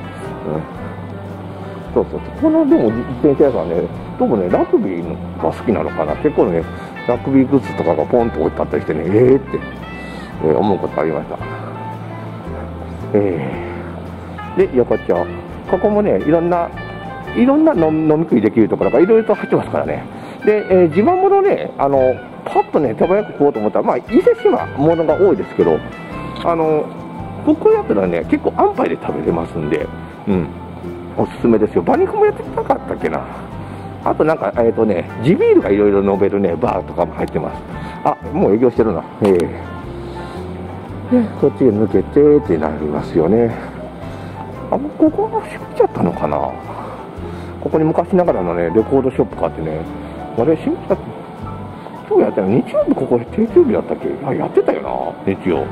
うん、そうそう、このでも自転車屋さんね、どうもね、ラグビーが好きなのかな、結構ね、ラグビーグッズとかがポンと置いてあったりしてね、えーって、えー、思うことありました。えー、で、横丁、ここもね、いろんな、いろんな飲み食いできるところがいろいろと入ってますからね、で、えー、自慢ものね、あの、パッとね、手早く食おうと思ったら、まあ、伊勢志摩ものが多いですけど、あの、僕やったらね、結構安牌で食べれますんで、うん、おすすめですよ。馬肉もやってなかったっけな。あとなんか、えっとね、地ビールがいろいろ飲めるね、バーとかも入ってます。あ、もう営業してるな。えー、で、こっちへ抜けてってなりますよね。あ、もうここも閉めちゃったのかな。ここに昔ながらのね、レコードショップがあってね、あれ閉めちゃった。今日やったら日曜日ここ定休日だったっけ？あ、やってたよな、日曜。うん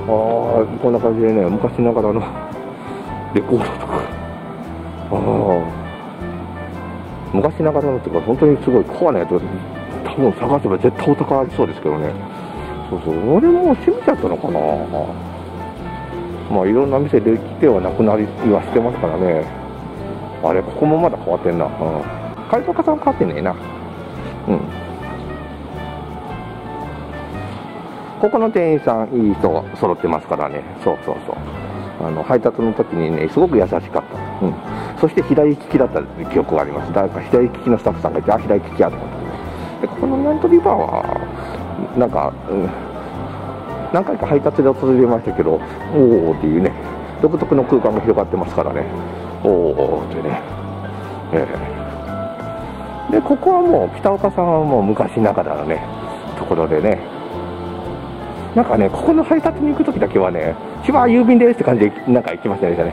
ああ、こんな感じでね、昔ながらのレコードとか、ああ、昔ながらのとか、本当にすごいコアなやつ、多分探せば絶対お宝ありそうですけどね、そうそう、俺もう閉めちゃったのかな、まあ、いろんな店できてはなくなりはしてますからね、あれ、ここもまだ変わってんな、買い物家さん変わってねえな、うん。ここの店員さん、いい人が揃ってますからね、そうそうそう、あの配達の時にね、すごく優しかった、うん、そして左利きだった記憶があります、誰か左利きのスタッフさんがいて、あ、左利きやと思って、ここのナイトリバーは、なんか、うん、何回か配達で訪れましたけど、おーっていうね、独特の空間が広がってますからね、おーってね、えー、で、ここはもう、北岡さんはもう昔ながらのね、ところでね、なんかね、ここの配達に行くときだけはね、千葉郵便ですって感じで、なんか行きましたね、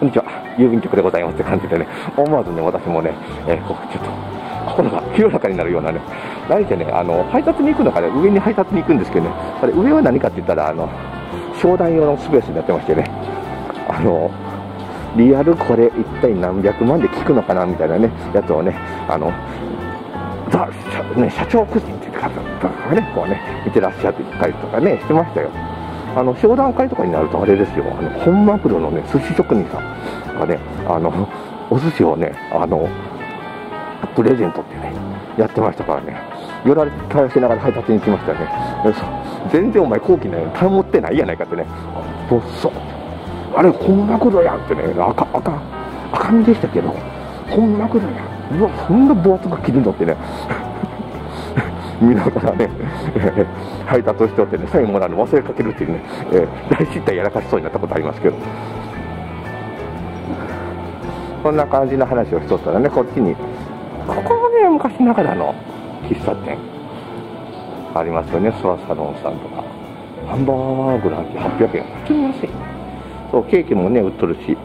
こんにちは、郵便局でございますって感じでね、思わずね、私もね、えー、ここちょっと、心が清らかになるようなね、何てね、あの配達に行くのかね、上に配達に行くんですけどね、あれ上は何かって言ったら、あの商談用のスペースになってましてね、あのリアルこれ一体何百万で聞くのかなみたいなね、やつをね、あのザね社長夫人って方とかね、こうね見てらっしゃってたりとかねしてましたよ。あの商談会とかになるとあれですよ、あの本マグロのね寿司職人さんがね、あのお寿司をね、あのプレゼントってねやってましたからね、寄られたりしながら配達に来ましたね。全然お前後期ね頼もってないやないかってね、どっそあれ本マグロやんってね、赤赤赤身でしたけど本マグロやん、うわそんな分厚く切るのってね見ながらね、えー、配達しておってね、サインもらうの忘れかけるっていうね、えー、大失態やらかしそうになったことありますけど、こんな感じの話をしとったらね、こっちにここもね昔ながらの喫茶店ありますよね、ソラサロンさんとか。ハンバーグランチはっぴゃくえん、普通に安い。そうケーキもね売っとるし、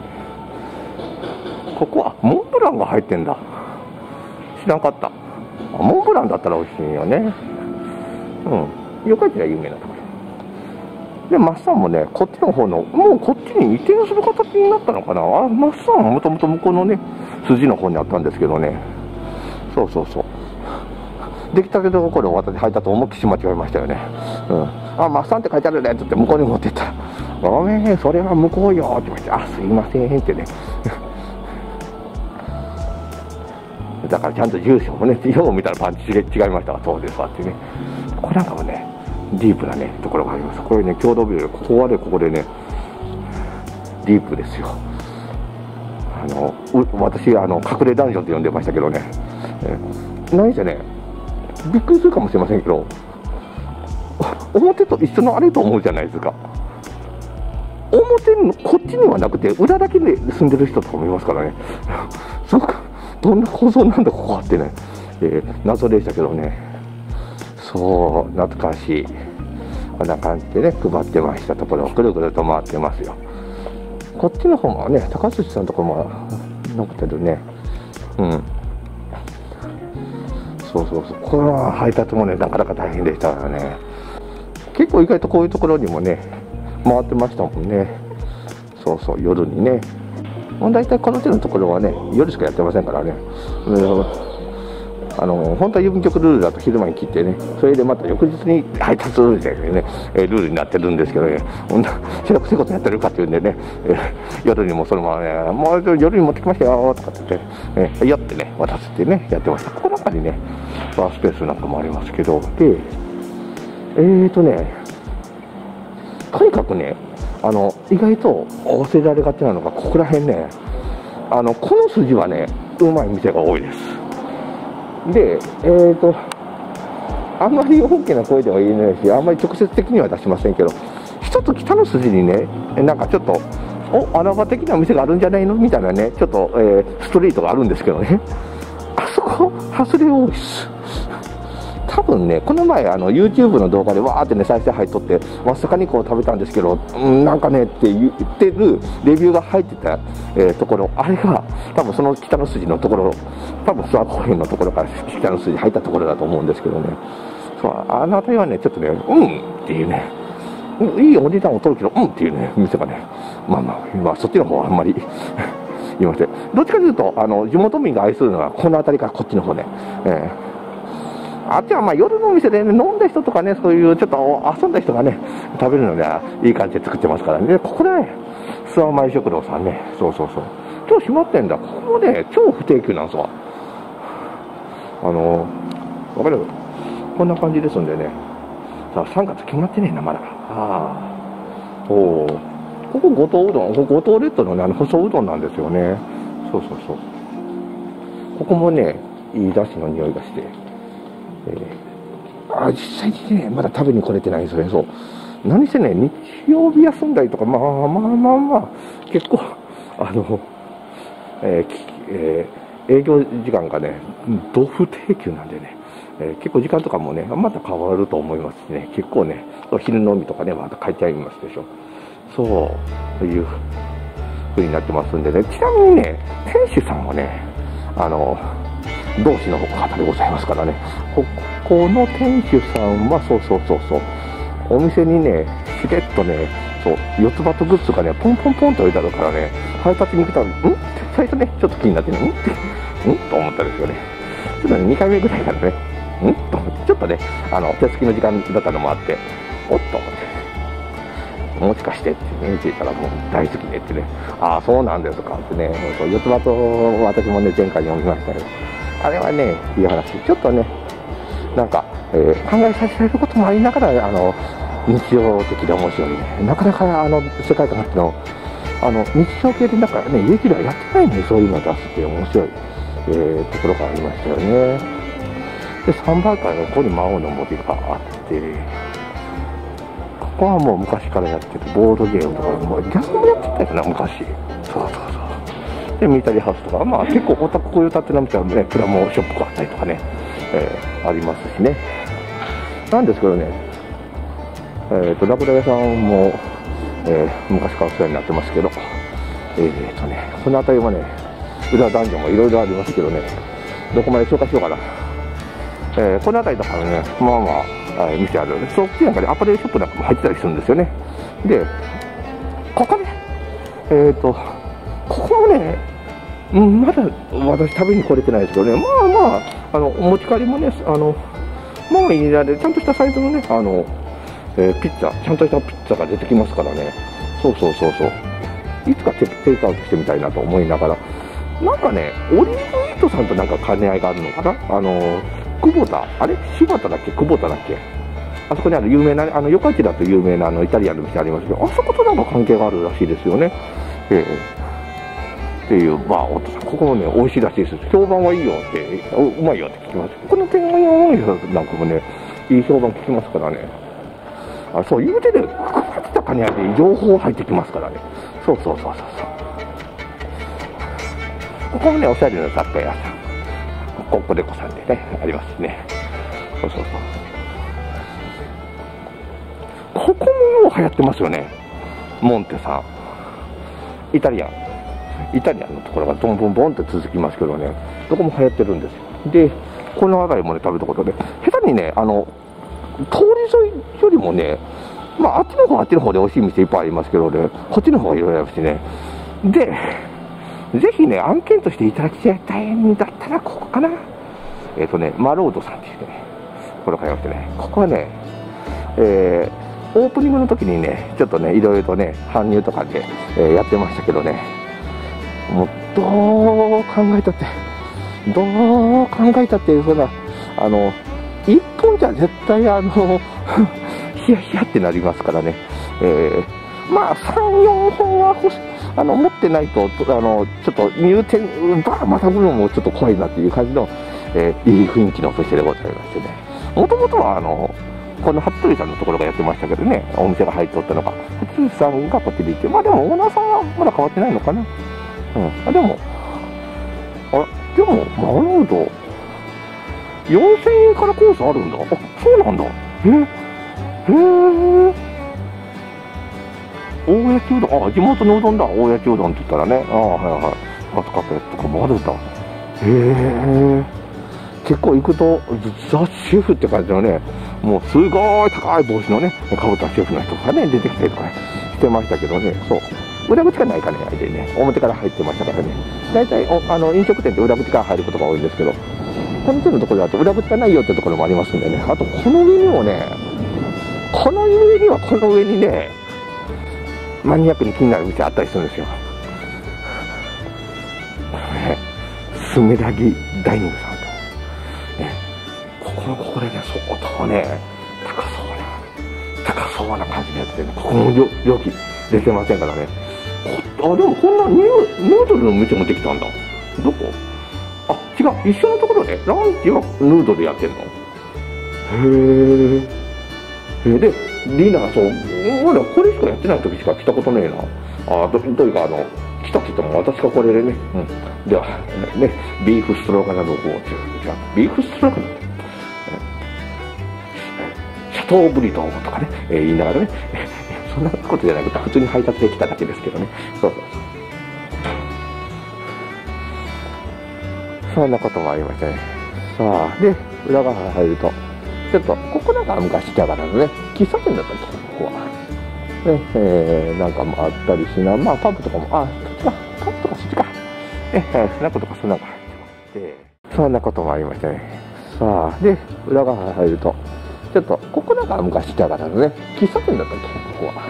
ここはモンブランが入ってんだ、知らんかった。モンブランだったら美味しいよね。うん。よかったら有名なところ。で、マッサンもね、こっちの方の、もうこっちに移転する形になったのかな。あ、マッサンはもともと向こうのね、筋の方にあったんですけどね。そうそうそう。できたけど、これ私配達思いっきり間違えましたよね。うん。あ、マッサンって書いてあるねって言って向こうに持ってった。ごめん、それは向こうよって言って、あ、すいませんってね。だからちゃんと住所もね、よう見たらパンチ違いましたが、そうですわってね。これなんかもね、ディープなね、ところがあります。これね、共同ビル、ここはね、ここでね、ディープですよ。あの、私、あの、隠れ男女って呼んでましたけどね、え何じゃね、びっくりするかもしれませんけど、表と一緒のあれと思うじゃないですか。表の、こっちにはなくて、裏だけで住んでる人とかもいますからね。そうか。どんな構造なんだここはってね、えー、謎でしたけどね。そう懐かしい。こんな感じでね配ってましたところをくるくると回ってますよ。こっちの方もね高寿司さんのところも残ってるね。うん、そうそうそう。これは配達もねなかなか大変でしたからね、結構意外とこういうところにもね回ってましたもんね。そうそう、夜にね、もう大体この手のところはね夜しかやってませんからね、あの本当は郵便局ルールだと昼間に切ってね、それでまた翌日に配達ルールじゃなくてね、えー、ルールになってるんですけどね、こんなしらくせえことやってるかっていうんでね、えー、夜にもそのままね、もう夜に持ってきましたよとかって言って、えー、やってね渡すってねやってました。この中にねバースペースなんかもありますけど、でえーとねとにかくね、あの意外と忘れられがちなのがここら辺ね、あのこの筋はねうまい店が多いです。でえーとあんまり大きな声では言えないし、あんまり直接的には出しませんけど、一つ北の筋にねなんかちょっとお穴場的な店があるんじゃないのみたいなね、ちょっと、えー、ストリートがあるんですけどね、あそこ外れ多いです。多分ね、この前あの ユーチューブ の動画でわーってね再生入っとって松阪肉を食べたんですけど、うん、なんかねって言ってるレビューが入ってた、えー、ところ、あれが多分その北の筋のところ、多分諏訪公園のところから北の筋入ったところだと思うんですけどね、そうあの辺りはねちょっとねうんっていうね、いいお値段を取るけどうんっていうね店がね、まあまあ、まあ、そっちの方はあんまり言いません。どっちかというとあの地元民が愛するのはこの辺りからこっちの方ね、えーあっちはまあ夜のお店で、ね、飲んだ人とかね、そういうちょっと遊んだ人がね食べるのでいい感じで作ってますからね。でここね諏訪前食堂さんね、そうそうそう、今日閉まってんだ。ここもね超不定休なんですわ。あのわかる、こんな感じですんでね、さあさんがつ決まってねえなまだ。ああ、おお、ここ五島うどん、五島列島のねあの細うどんなんですよね。そうそうそう、ここもねいいだしの匂いがして、えー、あ実際にねまだ食べに来れてないんですよね。そう何せね日曜日休んだりとか、まあまあまあまあ結構あの、えーえー、営業時間がねど不定休なんでね、えー、結構時間とかもねまた変わると思いますしね、結構ね昼のみとかねまた書いてありますでしょ。そうというふうになってますんでね。ちなみにね店主さんはねあの同士の方でございますからね。ここの店主さんは、そうそうそうそう、お店にね、しれっとね、そう、四つ葉とグッズがね、ポンポンポンと置いてあるからね、配達に来たんで、ん最初ね、ちょっと気になってね、んって、んと思ったんですよね。ちょっとね、にかいめぐらいからね、んと思って、ちょっとね、あの、手つきの時間だったのもあって、おっと思って。もしかしてってね、聞いたらもう大好きねってね、ああ、そうなんですかってね、四つ葉と私もね、前回読みましたけど、あれはね、いい話、ちょっとね、なんか、えー、考えさせられることもありながら、あの日常的で面白いね、なかなかあの世界観っての、あの日常系でなんかね、家ではやってないのに、そういうのを出すって面白い、えー、ところがありましたよね。で、さんばんかいのここに魔王の森があって、ここはもう昔からやってるボードゲームとか、もうギャスもやってたやつな、昔。そうそうそう。で、ミリタリーハウスとか、まあ結構オタクこういうたってなみたいなね、プラモショップがあったりとかね、えー、ありますしね。なんですけどね、えーと、ラクダ屋さんも、えー、昔からお世話になってますけど、えーとね、この辺りはね、裏ダンジョンもいろいろありますけどね、どこまで紹介しようかな。えー、この辺りだからね、まあまあ、店あるよね。そっちなんかでアパレルショップなんかも入ってたりするんですよね。で、ここね、えっと、ここもね、まだ私食べに来れてないですけどね、まあまあ、あの、お持ち帰りもね、あの、もういいなで、ちゃんとしたサイズのね、あの、えー、ピッツァ、ちゃんとしたピッツァが出てきますからね。そうそうそうそう。いつかテイクアウトしてみたいなと思いながら、なんかね、オリーブイートさんとなんか兼ね合いがあるのかな、あの、久保田、あれ柴田だっけ、久保田だっけ、あそこにある有名な、あの、四日市だと有名なあのイタリアンの店ありますけど、あそことなんか関係があるらしいですよね。えー、っていう、まあ、ここもね、美味しいらしいです。評判はいいよって、うまいよって聞きます。この店がなんかもね、いい評判聞きますからね。あ、そう、言うてね、ここが来たかにあって、情報入ってきますからね。そうそうそうそうそう。ここもね、おしゃれな雑貨屋さん。ここでこさんでね、ありますね。そうそうそう。ここももう流行ってますよね。モンテさん。イタリアン。イタリアンのところがボンボンボンって続きますけどね。どこも流行ってるんですよ。で、この辺りもね、食べたことで、下手にね、あの、通り沿いよりもね、まあ、あっちの方あっちの方で美味しい店いっぱいありますけどね、こっちの方がいろいろありますしね。で、ぜひね、案件としていただきたいんだったら、ここかな。えっとね、マロードさんって言ってね、これ買いましてね、ここはね、えー、オープニングの時にね、ちょっとね、いろいろとね、搬入とかで、えー、やってましたけどね、もう、どう考えたって、どう考えたって、そんな、あの、一本じゃ絶対、あの、ヒヤヒヤってなりますからね、えー、まあ、さん、よんほんは欲しい。あの持ってないと、あのちょっと入店、ばーまた来るのもちょっと怖いなっていう感じの、えー、いい雰囲気のお店でございましてね、もともとはあのこの服部さんのところがやってましたけどね、お店が入っておったのが、服部さんがこっちで行って、まあでもオーナーさんはまだ変わってないのかな、うん、あでも、あでも、マロード、よんせんえんからコースあるんだ、あそうなんだ、えへえ。大焼きうどん、あ、地元のうどんだ、大焼きうどんって言ったらね、ああ、はいはい、マスカフェとかもあるんだ、へえ、結構行くと、ザ・シェフって感じのね、もうすごい高い帽子のね、かぶったシェフの人がね、出てきたりとかしてましたけどね、そう、裏口がないかね、あれでね、表から入ってましたからね、大体おあの飲食店って裏口から入ることが多いんですけど、この手のところだと裏口がないよってところもありますんでね、あとこの上にもね、この上にはこの上にね、マニアックに気になる店あったりするんですよ。これね、スメダギダイニングさんと、ね、ここのここでね、相当ね、高そうな、高そうな感じのやつでね、ここも料金出てませんからね。こあ、でもこんなヌードルの店もできたんだ。どこ？あ、違う、一緒のところで、ランチはヌードルやってんの。へー。えー、で、リーナがそう、まだこれしかやってない時しか来たことねえな。あど、どういうか、あの、来たって言っても私がこれでね、うん、では、ね、ビーフストローガナフをっていう、じゃあ、ビーフストローガナフって、シャトーブリトーとかね、えー、言いながらね、そんなことじゃなくて、普通に配達できただけですけどね、そうそうそう。そんなこともありましたね。ああ、で裏側に入るとちょっとここなんか昔キャバなのね、喫茶店だったんですよここは。で、えー、なんかもあったりしな、まあパブとかも、あ、そっちか、パブとかそっちか、えー、スナックとかそんなのが入ってまして、そんなこともありましたね。さあ、で裏側に入るとちょっとここなんか昔キャバなのね、喫茶店だったんですよここは。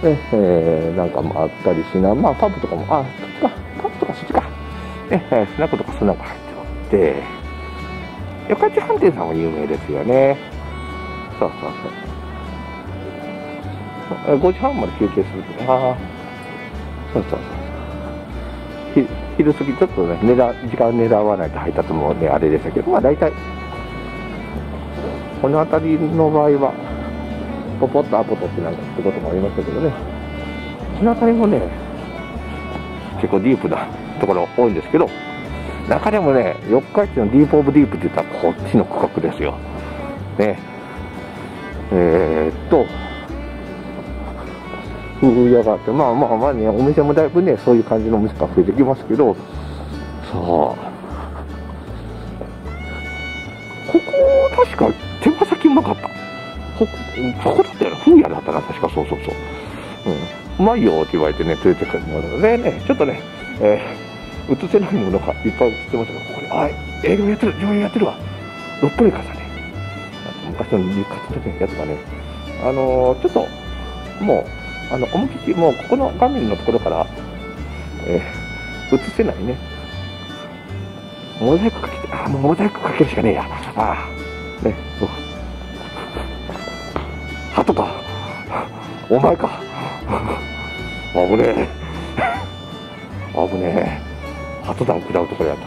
で、えー、なんかもあったりしな、まあパブとかも、あ、そっちか、パブとかそっちか、えー、スナックとかそんなのが入ってまして、よかち飯店さんも有名ですよね。そうそうそう。ごじはんまで休憩すると、ああ、そうそうそう。昼過ぎちょっとね、値段、時間狙わないと配達もね、あれでしたけど、まあ大体、この辺りの場合は、ポポッとアポ取ってなんかすることもありましたけどね、この辺りもね、結構ディープなところ多いんですけど、中でもね、四日市のディープオブディープって言ったらこっちの区画ですよ。ねえー、っと、風屋があって、まあまあまあね、お店もだいぶね、そういう感じのお店が増えてきますけど、さあ、ここ、確か手羽先うまかった。ここ、ここだったよね、風屋だったな、確か、そうそうそう。うん、うまいよって言われてね、連れてくるものでね、ちょっとね、えー映せないものがいっぱい映ってますけど、ここに、あ、営業やってる、上映やってるわ、六本木かさね、昔の入活的なやつがね、あのー、ちょっと、もう、あの、思いっきり、もう、ここの画面のところから、えー、映せないね、モザイクかけて、あ、もうモザイクかけるしかねえや、ああ、ね、そう、ハトか、お前か、危ねえ、危ねえ。鳩弾食らうところやった、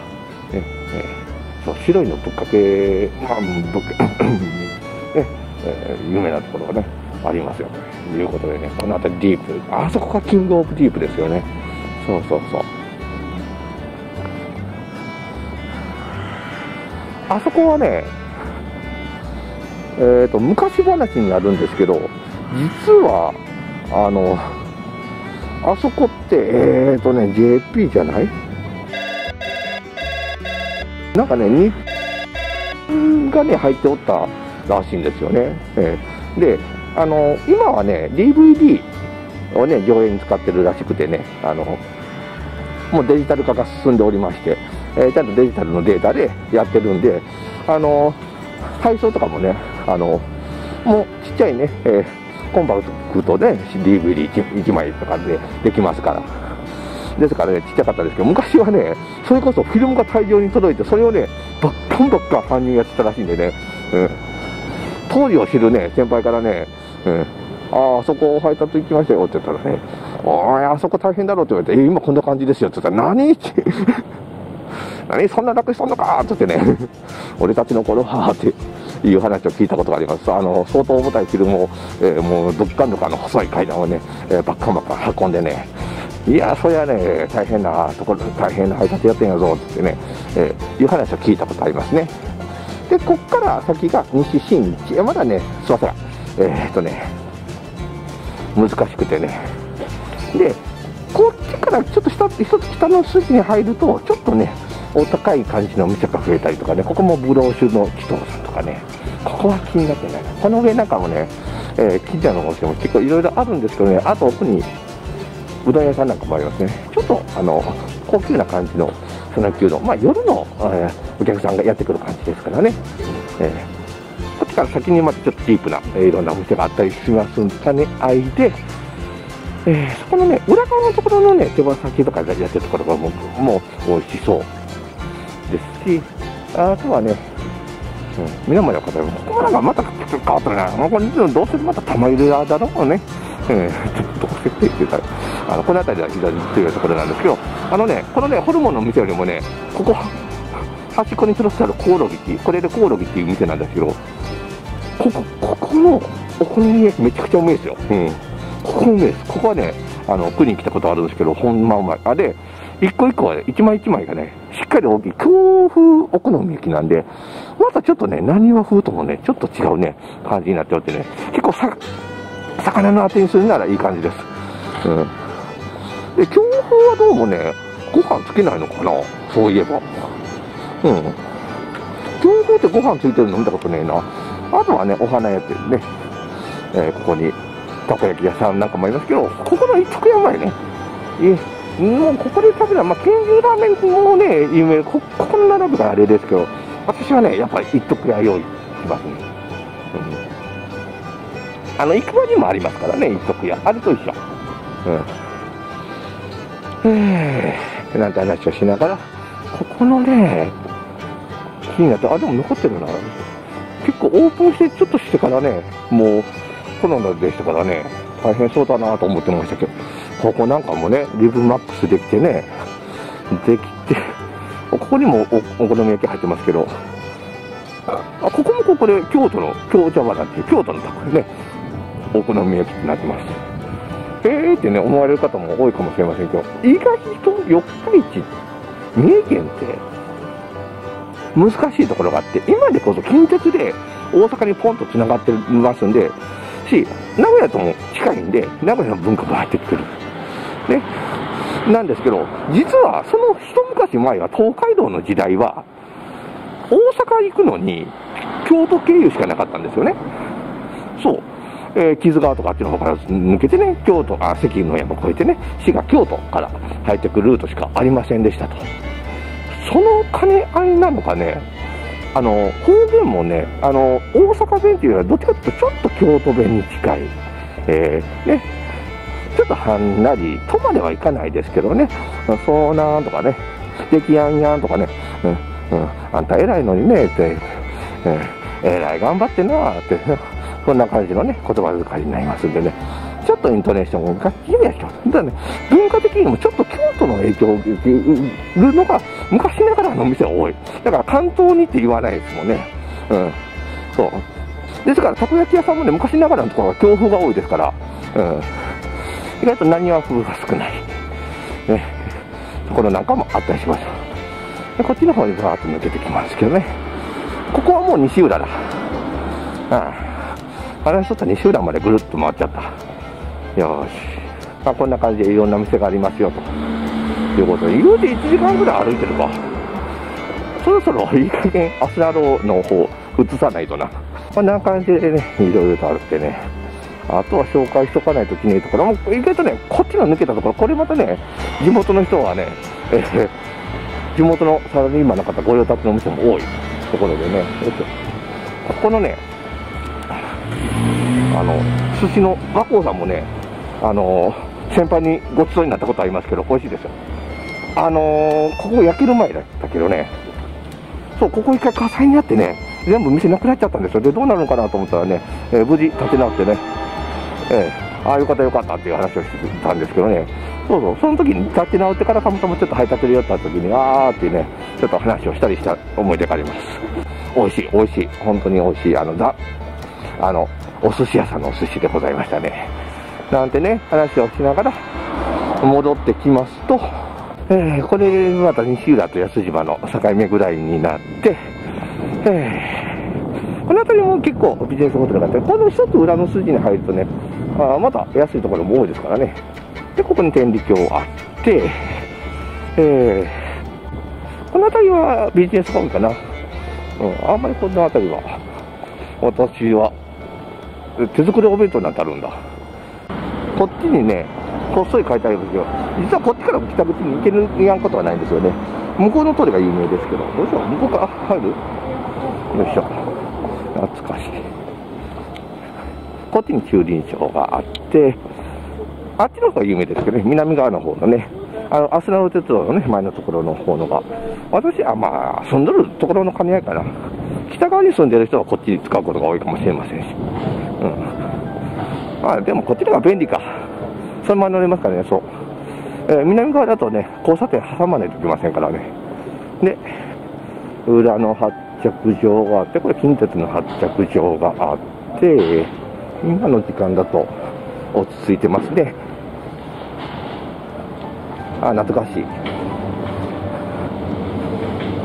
ねえー、そう白いのぶっかけ、まあぶっかけね、えー、有名なところがねありますよね。ということでね、この辺りディープ、あそこがキングオブディープですよね。そうそうそう、あそこはね、えーと昔話になるんですけど、実はあのあそこってえーとね ジェーピー じゃない、なんかね、日本がね、入っておったらしいんですよね。えー、で、あの、今はね、ディーブイディー をね、上映に使ってるらしくてね、あの、もうデジタル化が進んでおりまして、えー、ちゃんとデジタルのデータでやってるんで、あの、配送とかもね、あの、もうちっちゃいね、えー、コンパクトで ディーブイディーいち 枚とかでできますから。ですからね、ちっちゃかったですけど、昔はね、それこそフィルムが大量に届いて、それをね、ばっかんばっか搬入やってたらしいんでね、うん、当時を知るね、先輩からね、うん、ああ、そこ配達行きましたよって言ったらね、おい、あそこ大変だろうって言われて、え、今こんな感じですよって言ったら、何って、何そんな楽しそうのかって言ってね、俺たちの頃はっていう話を聞いたことがあります。あの、相当重たいフィルムを、えー、もうどっかんどっかの細い階段をね、えー、ばっかんばっか運んでね、いやー、そりゃね、大変なところ、大変な配達やってんやぞってね、えー、いう話を聞いたことありますね。で、こっから先が西新地、まだね、すいません、えー、っとね、難しくてね、で、こっちからちょっと下、一つ北の筋に入ると、ちょっとね、お高い感じの店が増えたりとかね、ここもブローシュの地頭さんとかね、ここは気になってない、この上なんかもね、えー、近所のお店も結構いろいろあるんですけどね、あと奥に、うどん屋さんなんかもありますね。ちょっとあの高級な感じの讃岐うどん、まあ、夜の、えー、お客さんがやってくる感じですからね、えー、こっちから先にまたちょっとディープな、えー、いろんなお店があったりしますんで、ね、あいで、えー、そこのね裏側のところのね手羽先とかやってるところがもう、もう美味しそうですし、あとはね、うん、皆までの方もここなんかまた変わったな、まあ、これどうせまた玉入れだろうね、えー、ちょっと設定っていうか、あのこの辺りは非常に強いところなんですけど、あのね、このね、ホルモンの店よりもね、ここ、端っこにつるしてあるコオロギっていう、これでコオロギっていう店なんですけど、ここ、ここのお好み焼きめちゃくちゃうめえですよ。うん。ここもうめえです。ここはね、あの、食いに来たことあるんですけど、ほんまうまい。あ、で、一個一個はね、一枚一枚がね、しっかり大きい、京風お好み焼きなんで、またちょっとね、何和風ともね、ちょっと違うね、感じになっておってね、結構さ、魚のあてにするならいい感じです。うん。で、京風はどうもね、ご飯つけないのかな、そういえば。うん。強豪ってご飯ついてるの見たことねえな。あとはね、お花屋っていうね、えー、ここに、たこ焼き屋さんなんかもありますけど、ここの一服やばいね。え、もうここで食べたら、まあ、県人ラーメンもね、有名、こ、ここに並ぶからあれですけど、私はね、やっぱり一服屋用意しますね。うん。あの、いくらにもありますからね、一服屋。あれと一緒。うん。へぇー、なんて話をしながら、ここのね、気になって、あ、でも残ってるな。結構オープンしてちょっとしてからね、もうコロナでしたからね、大変そうだなと思ってましたけど、ここなんかもね、リブマックスできてね、できて、ここにも お, お好み焼き入ってますけど、あ、ここもここで京都の、京茶花っていう京都のところでね、お好み焼きになってます。えーってね、思われる方も多いかもしれませんけど、意外と四日市、三重県って、難しいところがあって、今でこそ近鉄で大阪にポンとつながってますんで、し、名古屋とも近いんで、名古屋の文化が入ってきてる。ね。なんですけど、実はその一昔前は東海道の時代は、大阪行くのに京都経由しかなかったんですよね。そう。えー、木津川とかあっちの方から抜けてね、京都、あ、関の山越えてね、滋賀、京都から入ってくるルートしかありませんでしたと。その兼ね合いなのかね、あの方言もね、あの大阪弁というよりはどっちかというとちょっと京都弁に近い、えーね、ちょっとはんなりとまではいかないですけどね、そうなんとかね、素敵やんやんとかね、うんうん、あんた偉いのにねって、うん、偉い頑張ってなーって、そんな感じのね、言葉遣いになりますんでね、ちょっとイントネーションがいいですよ。だね、文化的にもちょっと京都の影響を受けるのが昔ながらのお店が多い。だから関東にって言わないですもんね。うん。そう。ですから、たこ焼き屋さんもね、昔ながらのところが強風が多いですから、うん。意外と何は風が少ない。ね。ところなんかもあったりします。で、こっちの方にバーッと抜けてきますけどね。ここはもう西浦だ。うん。あれはちょっと西浦までぐるっと回っちゃった。よーし、まあ、こんな感じでいろんな店がありますよということで、言うていちじかんぐらい歩いてるか、そろそろいい加減アスラローの方移さないとな、こんな感じでね、いろいろと歩いてね、あとは紹介しとかないといけないところ、もう意外とね、こっちが抜けたところ、これまたね、地元の人はね、えー、地元のサラリーマンの方、ご用達のお店も多いところでね、ここのね、あの寿司の和光さんもね、あのー、先輩にごちそうになったことありますけど、美味しいですよ。あのー、ここ焼ける前だったけどね、そう、ここ一回火災にあってね、全部店なくなっちゃったんですよ。で、どうなるのかなと思ったらね、えー、無事立て直ってね、えー、ああ、よかったよかったっていう話をしてたんですけどね、そうそう、その時に立て直ってからたまたまちょっと配達で寄った時に、あーってね、ちょっと話をしたりした思い出があります。美味しい、美味しい、本当に美味しい、あの、ザ、あの、お寿司屋さんのお寿司でございましたね。なんてね、話をしながら戻ってきますと、えー、これまた西浦と安島の境目ぐらいになって、えー、この辺りも結構ビジネスホテルがあって、この一つ裏の筋に入るとね、あ、また安いところも多いですからね。で、ここに天理橋あって、えー、この辺りはビジネスホテルかな。うん、あんまりこの辺りは、私は、手作りお弁当なんてあるんだ。こっちにね、こっそり書いてあるんですけど、実はこっちから北口に行けるやんことはないんですよね。向こうの通りが有名ですけど、どうしよう、向こうから入る？よいしょ、懐かしい。こっちに駐輪場があって、あっちの方が有名ですけどね、南側の方のね、あの、アスラロ鉄道のね、前のところの方のが、私はまあ、住んどるところの兼ね合いかな。北側に住んでる人はこっちに使うことが多いかもしれませんし。うん、まあでもこっちの方が便利か、そのまま乗れますからね、そう、えー、南側だとね、交差点挟まないといけませんからね、で、裏の発着場があって、これ、近鉄の発着場があって、今の時間だと落ち着いてますね、あ、懐かしい、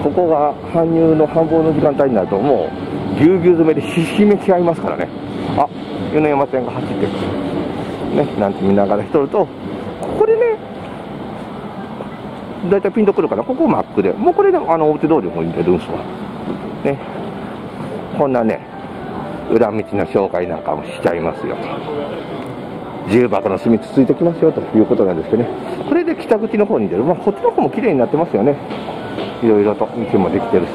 ここが搬入の繁忙の時間帯になると、もうぎゅうぎゅう詰めでひしめき合いますからね。あ、米山線が走ってくる。ね、なんて見ながらしとると、ここでね、大体ピンとくるかな。ここマックで、もうこれでもあの表通りもいいんで、ルンスは。ね。こんなね、裏道の紹介なんかもしちゃいますよ。重箱の隅つついてきますよということなんですけどね。これで北口の方に出る。まあ、こっちの方も綺麗になってますよね。いろいろと道もできてるし。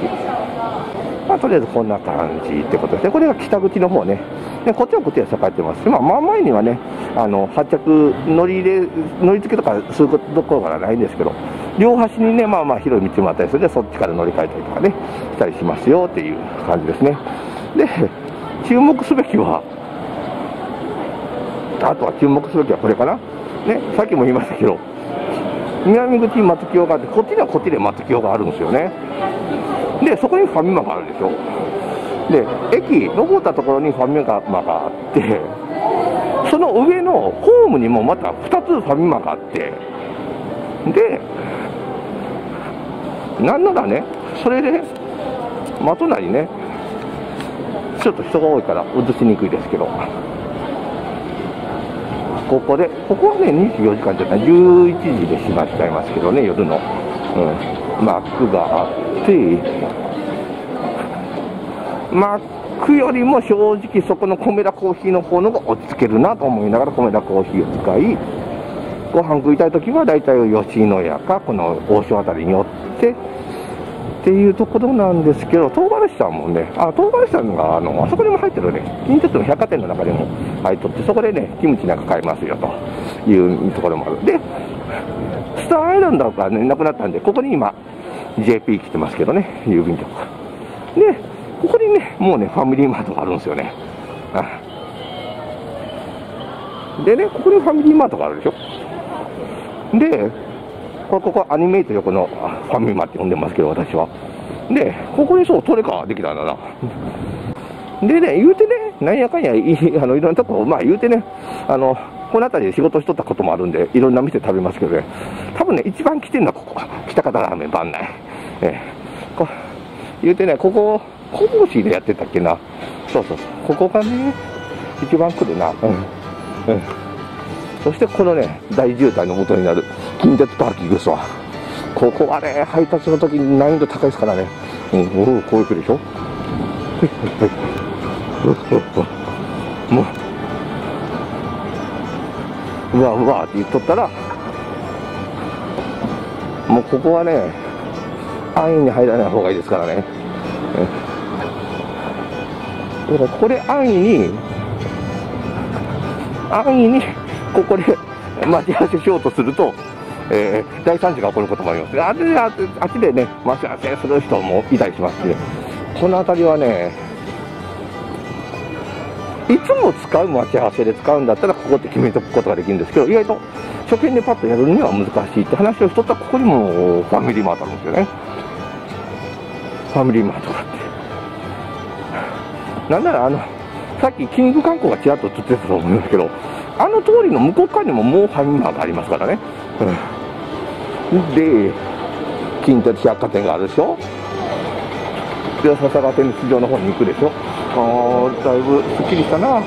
まあ、とりあえずこんな感じってことで、これが北口の方ね。で、こっちはこっちで栄えてます。まあ、真ん前にはね、あの、発着、乗り入れ、乗り付けとかするところからないんですけど、両端にね、まあまあ広い道もあったりするんで、そっちから乗り換えたりとかね、したりしますよっていう感じですね。で、注目すべきは、あとは注目すべきはこれかな。ね、さっきも言いましたけど、南口に松清があって、こっちにはこっちで松清があるんですよね。で、そこにファミマがあるでしょ。で、駅、登ったところにファミマがあって、その上のホームにもまたふたつファミマがあって、で、なんならね、それで、まとなりね、ちょっと人が多いから映しにくいですけど、ここで、ここはね、にじゅうよじかんじゃない、じゅういちじで閉まっちゃいますけどね、夜の。うん、マックがあって、マックよりも正直、そこのコメダコーヒーの方のが落ち着けるなと思いながら、コメダコーヒーを使い、ご飯食いたいときは、大体吉野家か、この王将あたりに寄ってっていうところなんですけど、唐辛子さんもね、あ、唐辛子さんがあの、あそこにも入ってるね、近鉄の百貨店の中でも入っとって、そこでね、キムチなんか買いますよというところもある。で、スターアイランドがね、なくなったんで、ここに今、ジェーピー 来てますけどね、郵便局。で、ここにね、もうね、ファミリーマートがあるんですよね。うん、でね、ここにファミリーマートがあるでしょ。で、ここ、ここアニメイト横のファミマって呼んでますけど、私は。で、ここにそう、トレカできたんだな。でね、言うてね、なんやかんや、いあのいろんなとこ、まあ言うてね、あの、この辺りで仕事しとったこともあるんで、いろんな店食べますけどね、多分ね、一番来てんのはここ、喜多方ラーメン番内。えー、こ言うてね、ここ、神々でやってたっけな。そうそう、ここがね、一番来るな。うん。うんそしてこのね、大渋滞の元になる近鉄パーキングスは、ここはね、配達の時に難易度高いですからね、うん、おお、こういうふうでしょ、もう、うわうわって言っとったら、もうここはね、安易に入らない方がいいですからね、だからこれ、安易に、安易に、ここで待ち合わせしようとすると、えー、だいさんじが起こることもあります。あっちで、あっちでね、待ち合わせする人もいたりしますし、ね、この辺りはね、いつも使う待ち合わせで使うんだったら、ここって決めておくことができるんですけど、意外と初見でパッとやるには難しいって話をしとったら、ここにもファミリーマートあるんですよね。ファミリーマートがあって。なんなら、あの、さっきキング観光がちらっと映ってたと思うんですけど、あの通りの向こう側にももうファミマがありますからね、うん、で、近鉄百貨店があるでしょ、で、笹川テニス場の方に行くでしょ、あー、だいぶすっきりしたな、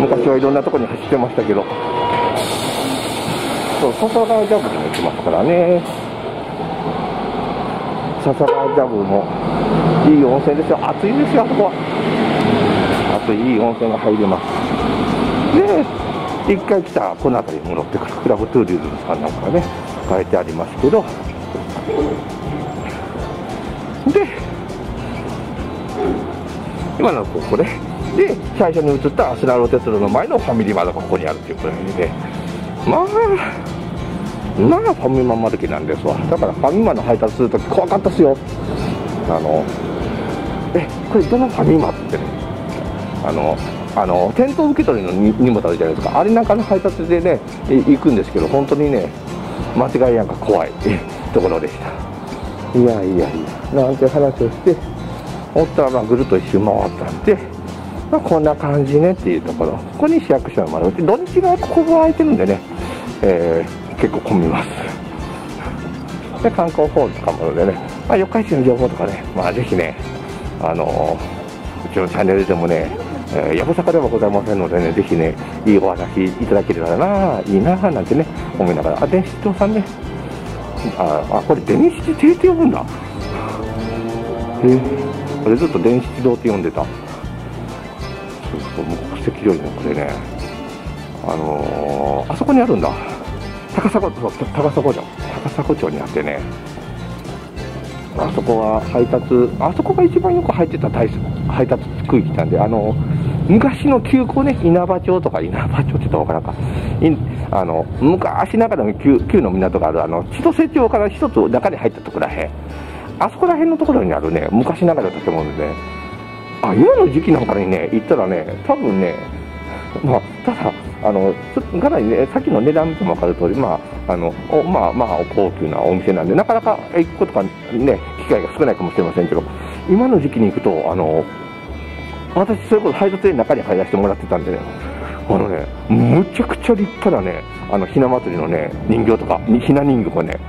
昔はいろんなところに走ってましたけど、そう、笹川ジャブにも行きますからね、笹川ジャブもいい温泉ですよ、暑いですよ、ここは、暑い、いい温泉が入れます。で、一回来たらこの辺りに戻ってくる、クラブトゥーリズムさんなんかね、書いてありますけど、で、今のここで、で、最初に映ったアスナロ鉄道の前のファミリーマートがここにあるということでね、まあ、まあ、ファミマまできなんですわ、だからファミマの配達するとき、怖かったっすよ、あの、え、これ、どのファミマってね、あの、あの店頭受け取りの荷物あるじゃないですか、あれなんかの配達でね、行くんですけど、本当にね、間違いなんか怖いところでした。いやいやいや、なんて話をして、おったらまあぐるっと一周回ったんで、まあ、こんな感じねっていうところ、ここに市役所の窓口、土日がここが空いてるんでね、えー、結構混みます。で、観光ホールとかもあるんでね、まあ、四日市の情報とかね、まあ、ぜひね、あのー、うちのチャンネルでもね、やぶさかではございませんのでね、ぜひね、いいお話いただければな、いいな、なんてね、思いながら、あ、で、市長さんね、あ、これ電子停って呼ぶんだ。えこれずっと電子自動って呼んでた。そうそう、目的通りのこれね、あのー、あそこにあるんだ。高砂、そう高砂町、高砂町にあってね、あそこは配達、あそこが一番よく入ってた配達区域なんで、あの昔の急行ね、稲葉町とか、稲葉町って言ったら分からんか、あの昔ながらの旧の港がある、あの千歳町から一つ中に入ったところらへん、あそこらへんのところにあるね、昔ながらの建物でね、あ今の時期なんかにね、行ったらね、多分ね、まあ、ただ、あのかなりね、さっきの値段見ても分かる通り、まあ、あのおまあまあ高級なお店なんで、なかなか行くことがね、機会が少ないかもしれませんけど、今の時期に行くと、あの私、それこそ配達で中に入らせてもらってたんでね、あのね、むちゃくちゃ立派なね、あのひな祭りのね、人形とか、ひな人形がね、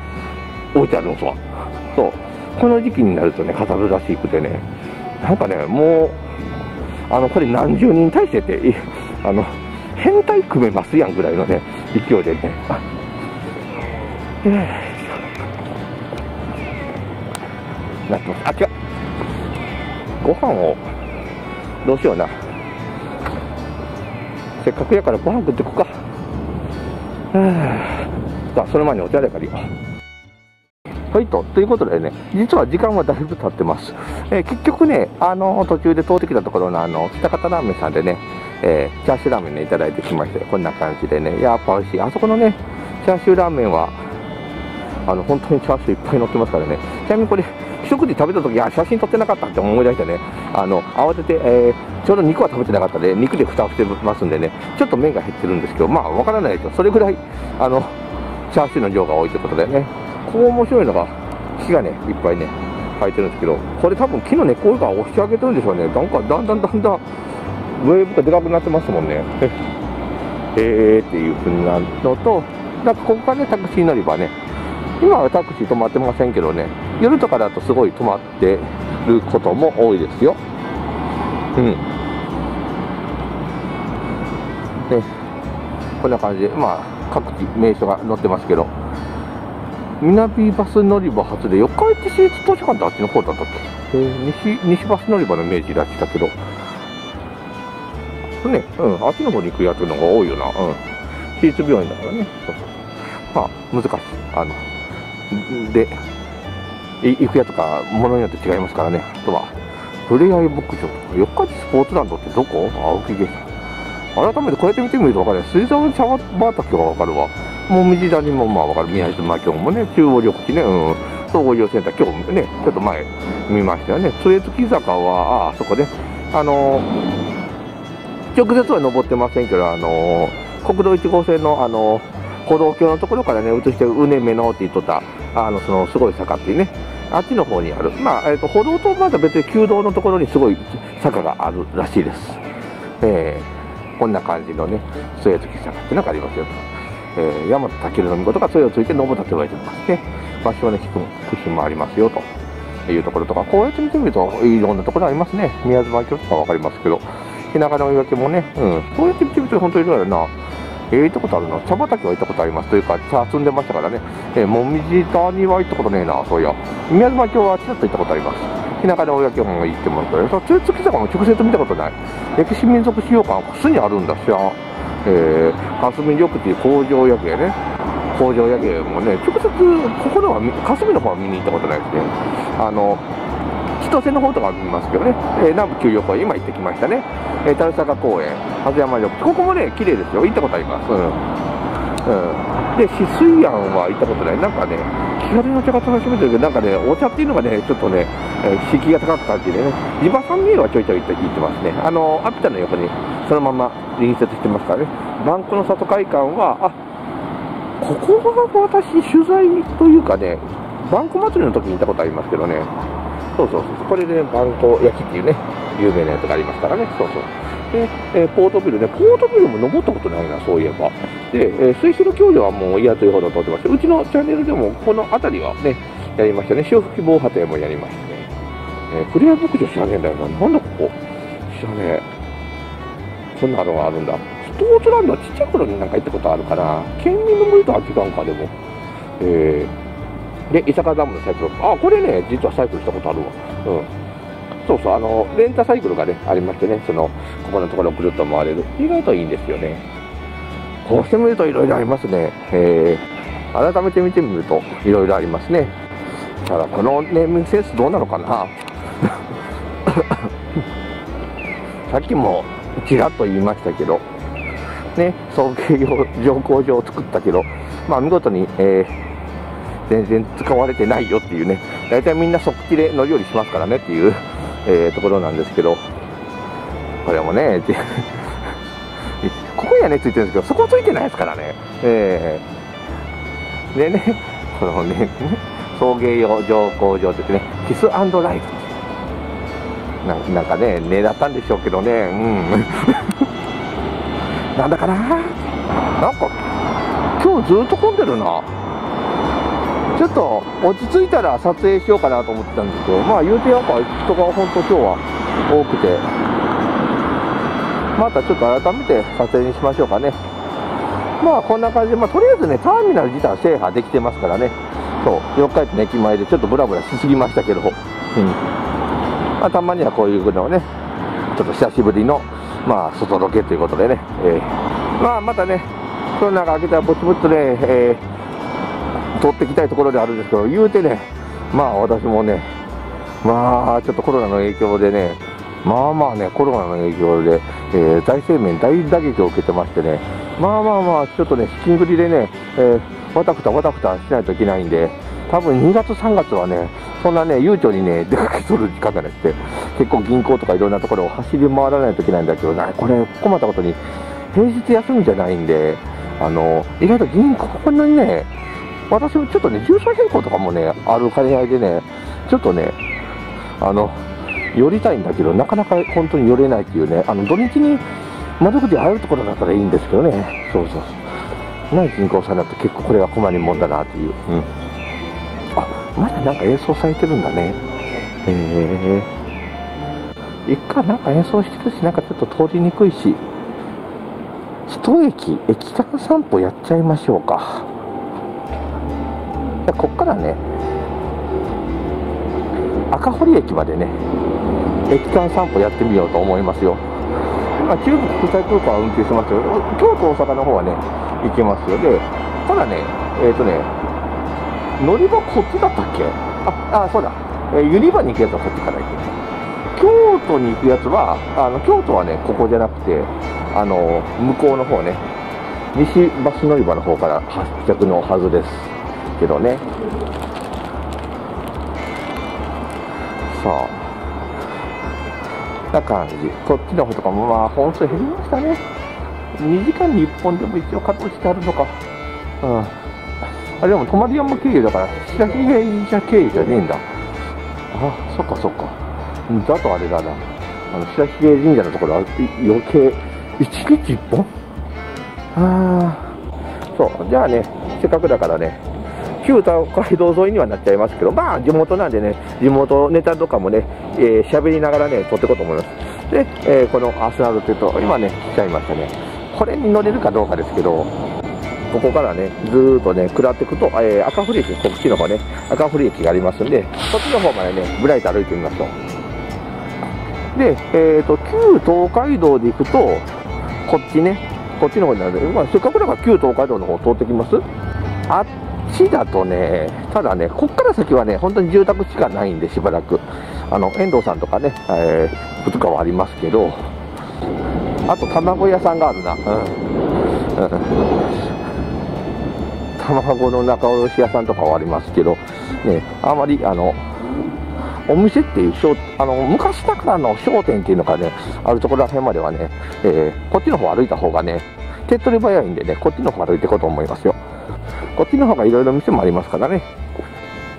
置いてあるんですわ。そう、この時期になるとね、飾るらしくてね、なんかね、もう、あのこれ何十人体制って、あの変態組めますやんぐらいのね、勢いでね。なってます。あ、違う。ご飯をどうしような、せっかくやからご飯食ってこか。あ、その前にお茶で借りよう。はいと、ということでね、実は時間はだいぶ経ってます。えー、結局ね、あの途中で通ってきたところのあの北方ラーメンさんでね、えー、チャーシューラーメンねいただいてきまして、こんな感じでね、やっぱ美味しい。あそこのねチャーシューラーメンはあの本当にチャーシューいっぱい乗ってますからね。ちなみにこれ一食事食べたとき、写真撮ってなかったって思い出してね、あの慌てて、えー、ちょうど肉は食べてなかったので、肉で蓋をしてますんでね、ちょっと麺が減ってるんですけど、まあ分からないですよ、それぐらいあのチャーシューの量が多いということでね、こう面白いのが、木がね、いっぱいね、生えてるんですけど、これ、多分木の根っこが押し上げてるんでしょうね、なんかだんだんだんだん、ウェーブがでかくなってますもんね、えーっていうふうになるのと、なんかここがね、タクシー乗り場ね。今はタクシー止まってませんけどね、夜とかだとすごい止まってることも多いですよ。うん。ね、こんな感じで、まあ、各地名所が載ってますけど、南バス乗り場発で、四日市市立図書館ってあっちの方だったっけ、えー、西、西バス乗り場のイメージらしだけど、ね、うん、あっちの方に行くやつの方が多いよな、うん。市立病院だからね。そうそう、まあ、難しい。あので、行くやとか、ものによって違いますからね。あとは、ふれあい牧場とか、四日市スポーツランドってどこ？青木源さん。改めてこうやって見てみると分かるね。水沢の茶畑が分かるわ。もみじ谷もまあ分かる。宮島京もね、中央緑地ね、うん。総合医療センター、今日ね、ちょっと前見ましたよね。杖月坂は、あ、あそこね。あのー、直接は登ってませんけど、あのー、国道いち号線の、あのー、歩道橋のところからね、移して、うねめのって言っとった、あの、その、すごい坂っていうね、あっちの方にある。まあ、えっと、歩道とまた別に旧道のところにすごい坂があるらしいです。えー、こんな感じのね、杖月坂ってなんかありますよ。えー、大和武尊の御事が杖をついて登ったと言われてますね。場所はね、菊姫もありますよ、というところとか、こうやって見てみると、いろんなところありますね。宮島京とかわかりますけど、日中の追い分けもね、うん、こうやって見てみると、本当にいろいろな、えー、行ったことあるな。茶畑は行ったことあります。というか、茶摘んでましたからね。えー、もみじ谷は行ったことねえな、そういや。宮島京はちらっと行ったことあります。日中の追い分けも行ってもらったら、杖月坂も直接見たことない。歴史民族資料館はすにあるんだし、えー、霞緑っていう工場夜景ね。工場夜景もね、直接、ここのは、霞の方は見に行ったことないですね。あの、千歳の方とか見ますけどね、えー、南部丘陵公園、今行ってきましたね、えー、樽坂公園、鳩山緑、ここもね、綺麗ですよ、行ったことあります、うん、うん、で、紫水庵は行ったことない、なんかね、気軽にお茶が楽しめてるけど、なんかね、お茶っていうのがね、ちょっとね、えー、敷居が高く感じでね、地場産業はちょいちょい行ってますね、あの、アピタの横にそのまま隣接してますからね、万古の里会館は、あここは私、取材というかね、万古祭りの時に行ったことありますけどね。そうそうそう、これで、ね、万古焼っていうね、有名なやつがありますからね、そうそう。で、えー、ポートビルね、ポートビルも登ったことないな、そういえば。で、えー、水広橋梁はもう嫌というほど通ってまして、うちのチャンネルでもこの辺りはね、やりましたね、潮吹防波堤もやりましたね。えー、ふれあい牧場知らねえんだよな、なんだここ、知らねえ。こんなのがあるんだ。スポーツランドはちっちゃい頃になんか行ったことあるかな、県民の森とは違うか、でも。えーで、伊坂ダムのサイクロン。あ、これね、実はサイクルしたことあるわ。うん。そうそう、あの、レンタサイクルがね、ありましてね、その、ここのところをぐるっと回れる。意外といいんですよね。こうしてみるといろいろありますね。えー、改めて見てみるといろいろありますね。ただ、このネーミングセンスどうなのかなさっきもちらっと言いましたけど、ね、送迎用乗降場を作ったけど、まあ見事に、えー、全然使われてないよっていうね、大体みんな即帰で乗り降りしますからねっていう、えー、ところなんですけど、これもね、ここにはね、ついてるんですけど、そこはついてないですからね。えー、でね、このね、送迎用乗降場ですね、キス&ライド。な, なんかね、狙ったんでしょうけどね、うん。なんだかな、なんか今日ずっと混んでるな。ちょっと落ち着いたら撮影しようかなと思ってたんですけど、まあ言うてやっぱ人が本当今日は多くて、またちょっと改めて撮影にしましょうかね。まあこんな感じで、まあ、とりあえずねターミナル自体は制覇できてますからね。そうよっか駅の駅前でちょっとブラブラしすぎましたけど、うん、まあ、たまにはこういうのをね、ちょっと久しぶりのまあ外ロケということでね、えー、まあまたね、コロナが明けたらぼつぼつとね、えー、取ってきたいところであるんですけど、言うてね、まあ私もね、まあちょっとコロナの影響でね、まあまあね、コロナの影響で、えー、財政面大打撃を受けてましてね、まあまあまあ、ちょっとね、資金繰りでね、えー、わたふたわたふたしないといけないんで、多分にがつ、さんがつはね、そんなね、悠長にね、出かけとる時間がなくて、結構銀行とかいろんなところを走り回らないといけないんだけどな、これ、困ったことに、平日休みじゃないんで、あの、意外と銀行、ここにね、私、ちょっとね、住所変更とかもね、ある兼ね合いでね、ちょっとね、あの、寄りたいんだけど、なかなか本当に寄れないっていうね、あの、土日に窓口で会えるところだったらいいんですけどね、そうそうそう、ない銀行さんだと結構これは困りもんだなっていう。うん、まだなんか演奏されてるんだね。えー、一回なんか演奏してるし、なんかちょっと通りにくいし、一駅、駅間散歩やっちゃいましょうか。こっからね、赤堀駅までね、駅間散歩やってみようと思いますよ。今、中部国際空港は運休してますけど、京都、大阪の方はね、行けますよ。で、ただね、えっとね、乗り場こっちだったっけ。ああ、そうだ、えー、ユニバに行くやつはこっちから行く。京都に行くやつは、あの京都はね、ここじゃなくて、あの向こうの方ね、西バス乗り場の方から発着のはずですけどね。さあな感じ、こっちの方とかもまあ本数減りましたね。にじかんにいっぽんでも一応カットしてあるのか。うん、あ、でも泊山経由だから、白木神社経由じゃねえんだ。あ、そっかそっか。だとあれだな。あの、白木神社のところは余計、いちにちいっぽん?ああ。そう。じゃあね、せっかくだからね、旧東海道沿いにはなっちゃいますけど、まあ、地元なんでね、地元ネタとかもね、えー、喋りながらね、撮っていこうと思います。で、えー、このアスナルっていうと、今ね、来ちゃいましたね。これに乗れるかどうかですけど、ここからね、ずーっとね、下っていくと、えー、赤堀駅、こっちの方ね、赤堀駅がありますんで、そっちの方までね、ぶらりと歩いてみましょう。で、えっと、旧東海道で行くと、こっちね、こっちの方になるんで、まあ、せっかくだから旧東海道の方通ってきます?あっちだとね、ただね、こっから先はね、本当に住宅しかないんで、しばらく。あの、遠藤さんとかね、えー、いくつかはありますけど、あと、卵屋さんがあるな。うん。卵の仲卸屋さんとかはありますけど、ね、あまりあのお店っていう商あの昔だからの商店っていうのがね、あるところら辺まではね、えー、こっちの方歩いた方がね、手っ取り早いんでね、こっちの方歩いていこうと思いますよ。こっちの方がいろいろ店もありますからね。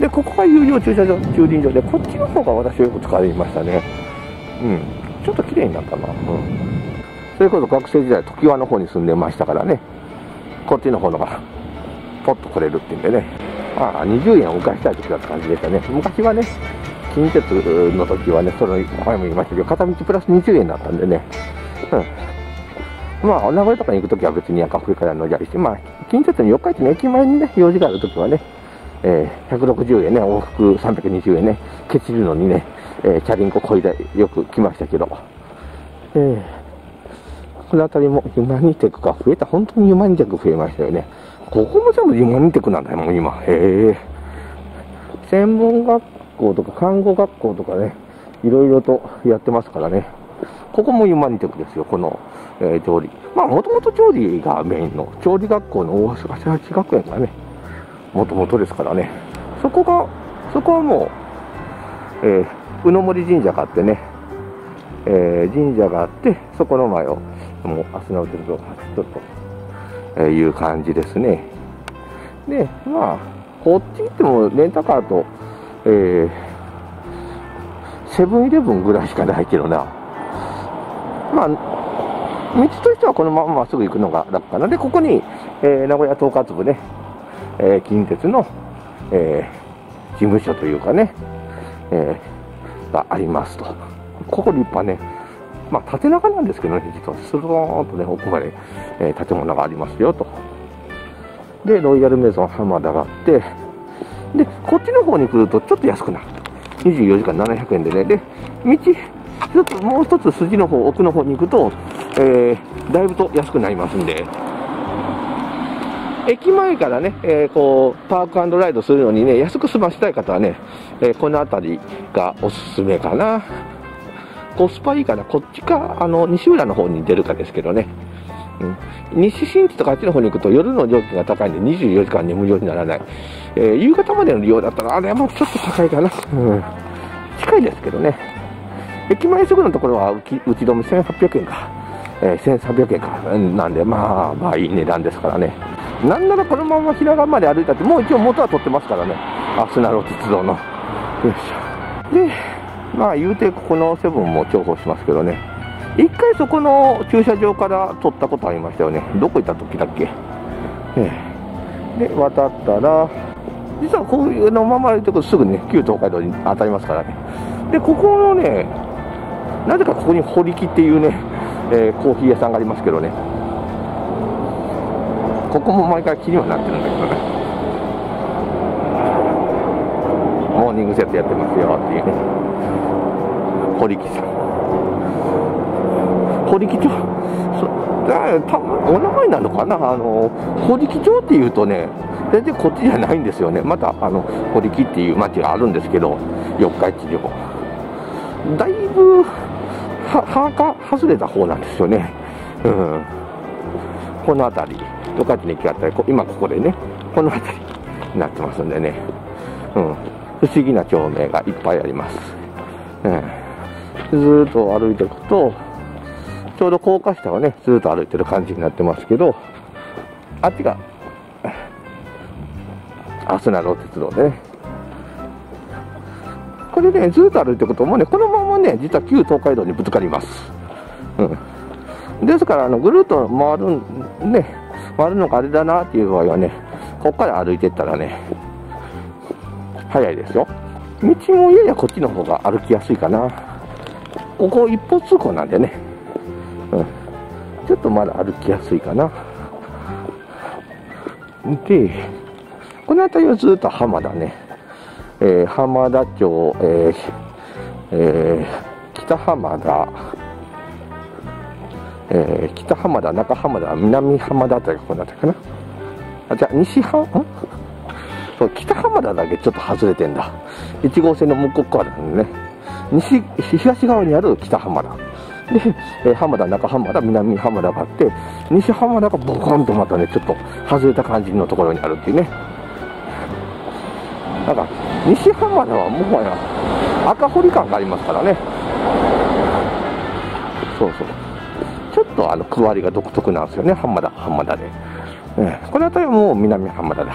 で、ここが有料駐車場、駐輪場で、こっちの方が私よく使いましたね。うん、ちょっと綺麗になったな。うん、それこそ学生時代、常盤の方に住んでましたからね、こっちの方のがポッと来れるっていうんでね、ああ、にじゅうえんを浮かしたい時だった感じでしたね。昔はね、近鉄の時はね、その前も言いましたけど、片道プラスにじゅうえんだったんでね、うん、まあ、名古屋とかに行く時は別に赤堀から乗り合いして、まあ、近鉄の四日市の駅前にね、用事がある時はね、えー、ひゃくろくじゅうえんね、往復さんびゃくにじゅうえんね、ケチるのにね、えー、チャリンコこいでよく来ましたけど、えー、この辺りもユマニテクが増えた、本当にユマニテク増えましたよね。ここも全部ユマニテクなんだよ、もう今。へー、専門学校とか看護学校とかね、いろいろとやってますからね。ここもユマニテクですよ、この、えー、調理。まあ、もともと調理がメインの、調理学校の大橋八学園がね、もともとですからね。そこが、そこはもう、えー、宇の森神社があってね、えー、神社があって、そこの前を、もう、あすなう鉄道が走っとるという感じですね。で、まあ、こっち行っても、レンタカーと、えー、セブンイレブンぐらいしかないけどな。まあ、道としてはこのまままっすぐ行くのが楽かな。で、ここに、えー、名古屋統括部ね、えー、近鉄の、えー、事務所というかね、えー、がありますと。ここ立派ね、まあ、縦長なんですけどね、実はスローンとね、奥まで、えー、建物がありますよと。で、ロイヤルメゾン浜田があって、で、こっちの方に来るとちょっと安くなると。にじゅうよじかんななひゃくえんでね。で、道、ちょっともう一つ筋の方、奥の方に行くと、えー、だいぶと安くなりますんで、駅前からね、えー、こうパーク&ライドするのにね、安く済ませたい方はね、えー、この辺りがおすすめかな。コスパいいから、こっちか、あの西浦の方に出るかですけどね、うん、西新地とかあっちの方に行くと、夜の料金が高いんで、にじゅうよじかん眠るようにならない、えー、夕方までの利用だったら、あれはもうちょっと高いかな、うん、近いですけどね、駅前すぐのところはうち、うち止めせんはっぴゃくえんか。えー、せんさんびゃくえんかなんで、まあまあいい値段ですからね。なんならこのまま平川まで歩いたって、もう一応元は取ってますからね、あすなろ鉄道の。よいしょ。で、まあ言うて、ここのセブンも重宝しますけどね、一回そこの駐車場から取ったことありましたよね、どこ行った時だっけ。で、渡ったら、実はこういうのまま歩いてくると、すぐね、旧東海道に当たりますからね。で、ここのね、なぜかここに堀木っていうね、えー、コーヒー屋さんがありますけどね、ここも毎回気にはなってるんだけどね、モーニングセットやってますよっていうね、堀木さん、堀木町、たお名前なのかな、あの堀木町っていうとね、全然こっちじゃないんですよね、またあの堀木っていう町があるんですけど、四日市にも。だいぶははか外れた方なんですよね、うん、この辺り、十勝の駅があったり、今ここでね、この辺りになってますんでね、うん、不思議な町名がいっぱいあります、うん、ずーっと歩いていくと、ちょうど高架下をね、ずーっと歩いてる感じになってますけど、あっちが、あすなろ鉄道でね。これね、ずっと歩いていくと、もうね、このままね、実は旧東海道にぶつかります。うん、ですから、あのぐるっと回る、ね、回るのがあれだなっていう場合はね、ここから歩いていったらね、早いですよ。道もややこっちの方が歩きやすいかな。ここ一方通行なんでね、うん、ちょっとまだ歩きやすいかな。で、この辺りはずっと浜だね。えー、浜田町、えーえー、北浜田、えー、北浜田、中浜田、南浜田あたりがこの辺りかな。あ、じゃあ西浜、そう、北浜田だけちょっと外れてんだ。いち号線の向こう側なんでね、西、東側にある北浜田。で、えー、浜田、中浜田、南浜田があって、西浜田がボコンとまたね、ちょっと外れた感じのところにあるっていうね。なんか西浜田はもはや赤堀感がありますからね。そうそう、ちょっとあの区割りが独特なんですよね、浜田、浜田で、ね、この辺りはもう南浜田だ。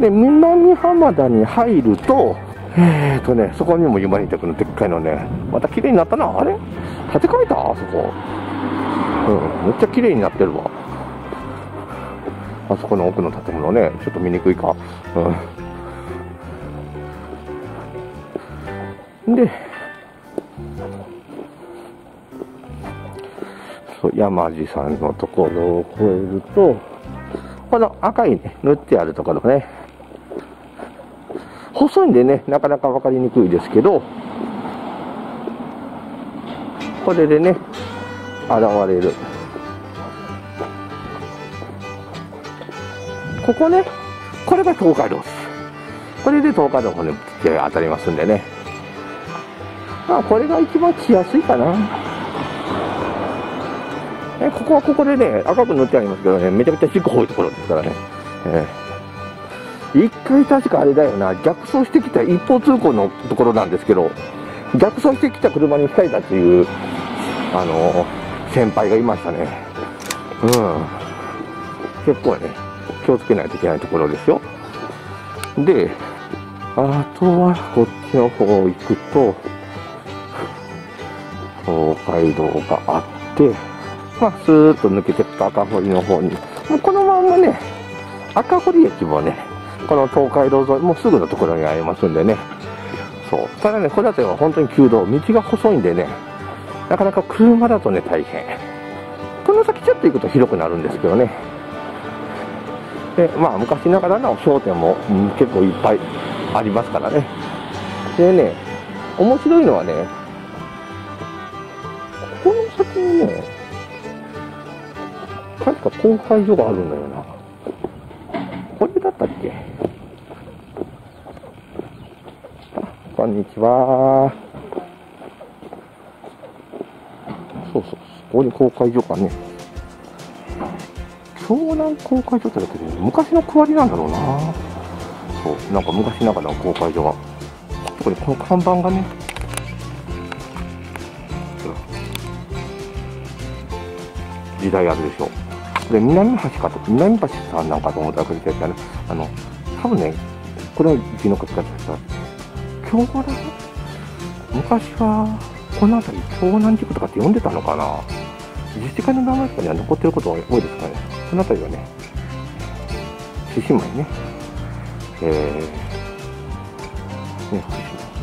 で、南浜田に入ると、えーっとね、そこにもユマニテクのでっかいのね、また綺麗になったな、あれ建て替えたあそこ、うん、めっちゃ綺麗になってるわ。あそこの奥の建物ね、ちょっと見にくいか、うんで、そう、山路さんのところを越えると、この赤いね、塗ってあるところね、細いんでね、なかなか分かりにくいですけど、これでね現れる。ここね、これが東海道です。これで東海道の方に当たりますんでね、まあこれが一番来やすいかな。えここはここでね赤く塗ってありますけどね、めちゃくちゃ四股多いところですからね、えー、一回確かあれだよな、逆走してきた一方通行のところなんですけど、逆走してきた車にひかれたっていうあのー、先輩がいましたね。うん、結構ね気をつけないといけないところですよ。で、あとはこっちの方行くと東海道があって、まあスーッと抜けていくと赤堀の方に、もうこのまんまね赤堀駅もねこの東海道沿いもうすぐのところにありますんでね。そう、ただねこれだと本当に急道、道が細いんでね、なかなか車だとね大変。この先ちょっと行くと広くなるんですけどね。でまあ昔ながらの商店も、うん、結構いっぱいありますからね。でね、面白いのはね、ここの先にね確か交配所があるんだよな。これだったっけ。こんにちは。そうそう、ここに交配所がね、湘南交配所ってだけで昔の区割りなんだろうな。そう、なんか昔ながらの交配所が、特にこの看板がね、時代あるでしょ。で、南橋かと、南橋さんなんかと思ったらくれてたね。あの多分ね、これは字の書き方ですが、京原、昔はこの辺り湘南地区とかって呼んでたのかな。自治会の名前とかには残ってることが多いですからね。この辺りはね、獅子舞ね、えー、ね、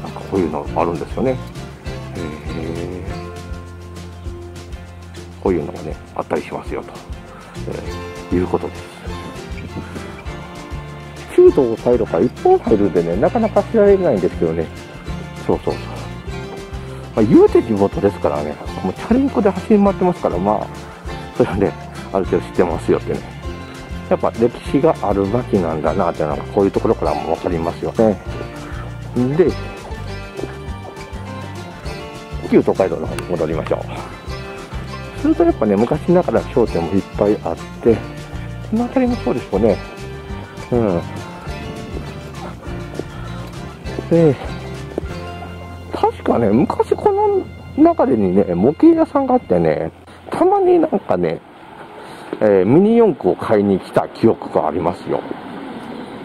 なんかこういうのあるんですよね、えー、こういうのがね、あったりしますよと、えー、いうことです。中東サイドから一本入るんでね、なかなか知られないんですけどね、そうそうそう、まあ、言うて地元ですからね、もうチャリンコで走り回ってますから、まあ、それはね、ある程度知ってますよってね、やっぱ歴史がある街なんだなっていうのがこういうところからも分かりますよね。で、旧東海道の方に戻りましょう。するとやっぱね、昔ながら商店もいっぱいあって、この辺りもそうですよね。うん。で、確かね昔この中でにね模型屋さんがあってね、たまになんかねえー、ミニ四駆を買いに来た記憶がありますよ、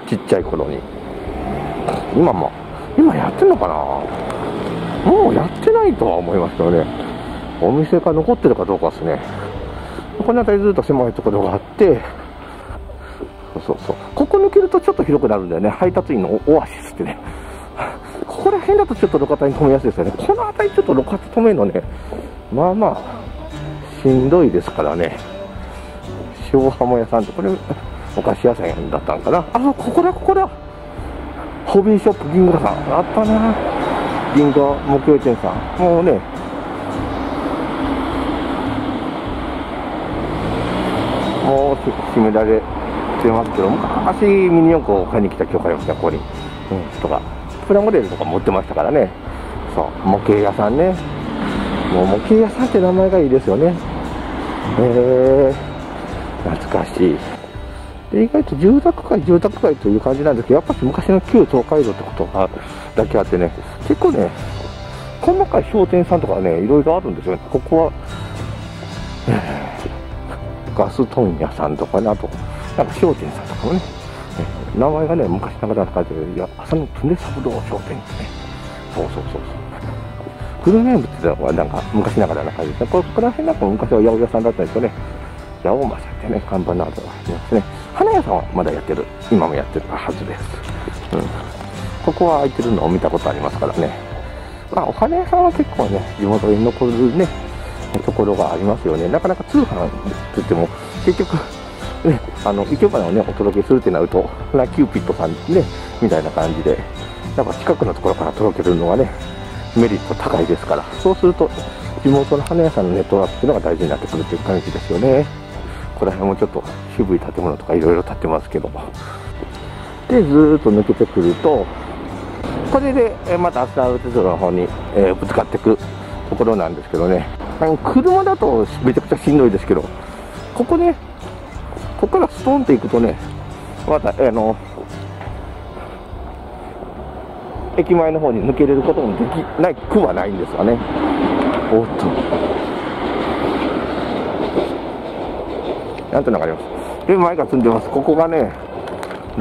ちっちゃい頃に。今も今やってんのかな、もうやってないとは思いますけどね、お店が残ってるかどうかですね。この辺りずっと狭いところがあって、そうそうそう、ここ抜けるとちょっと広くなるんだよね、配達員のオアシスってね。ここら辺だとちょっと路肩に止めやすいですよね。この辺りちょっと路肩止めるのね、まあまあしんどいですからね。塩浜屋さんと、これお菓子屋さんだったんかな。あ、ここだここだ、ホビーショップ銀河さんあったな、銀河木曜店さん、もうねもう閉められてますけど、昔ミニ四駆を買いに来た教会の人はここに、うん、とかプラモデルとか持ってましたからね。そう、模型屋さんね、もう模型屋さんって名前がいいですよね。へえー、懐かしい。で、意外と住宅街住宅街という感じなんですけど、やっぱり昔の旧東海道ってことがだけあってね、結構ね細かい商店さんとかねいろいろあるんですよね。ここは、えー、ガス問屋さんとかね、あとなんか商店さんとかもね、えー、名前がね昔ながら書いてる、いや浅野常三郎商店ですね。そうそうそうそう、グルメ部ってのはなんか昔ながらの感じですね。ここら辺なんか昔は八百屋さんだったんですよね。八百正ってね、看板などがありますね。花屋さんはまだやってる、今もやってるはずです、うん、ここは空いてるのを見たことありますからね。まあお花屋さんは結構ね地元に残るねところがありますよね。なかなか通販って言っても結局ね、あの生け花をねお届けするってなると、ラキューピットさんねみたいな感じで、やっぱ近くのところから届けるのがね、メリット高いですから、そうすると地元の花屋さんのネットワークっていうのが大事になってくるっていう感じですよね。この辺もちょっと渋い建物とかいろいろ建ってますけども、でずーっと抜けてくると、これでまたアスタール鉄道の方にぶつかっていくところなんですけどね、あの車だとめちゃくちゃしんどいですけど、ここね、ここからストンっていくとね、またあの駅前の方に抜けれることもできないくはないんですよね。おっと、なんと流れます。で、前が積んでます。ここがね、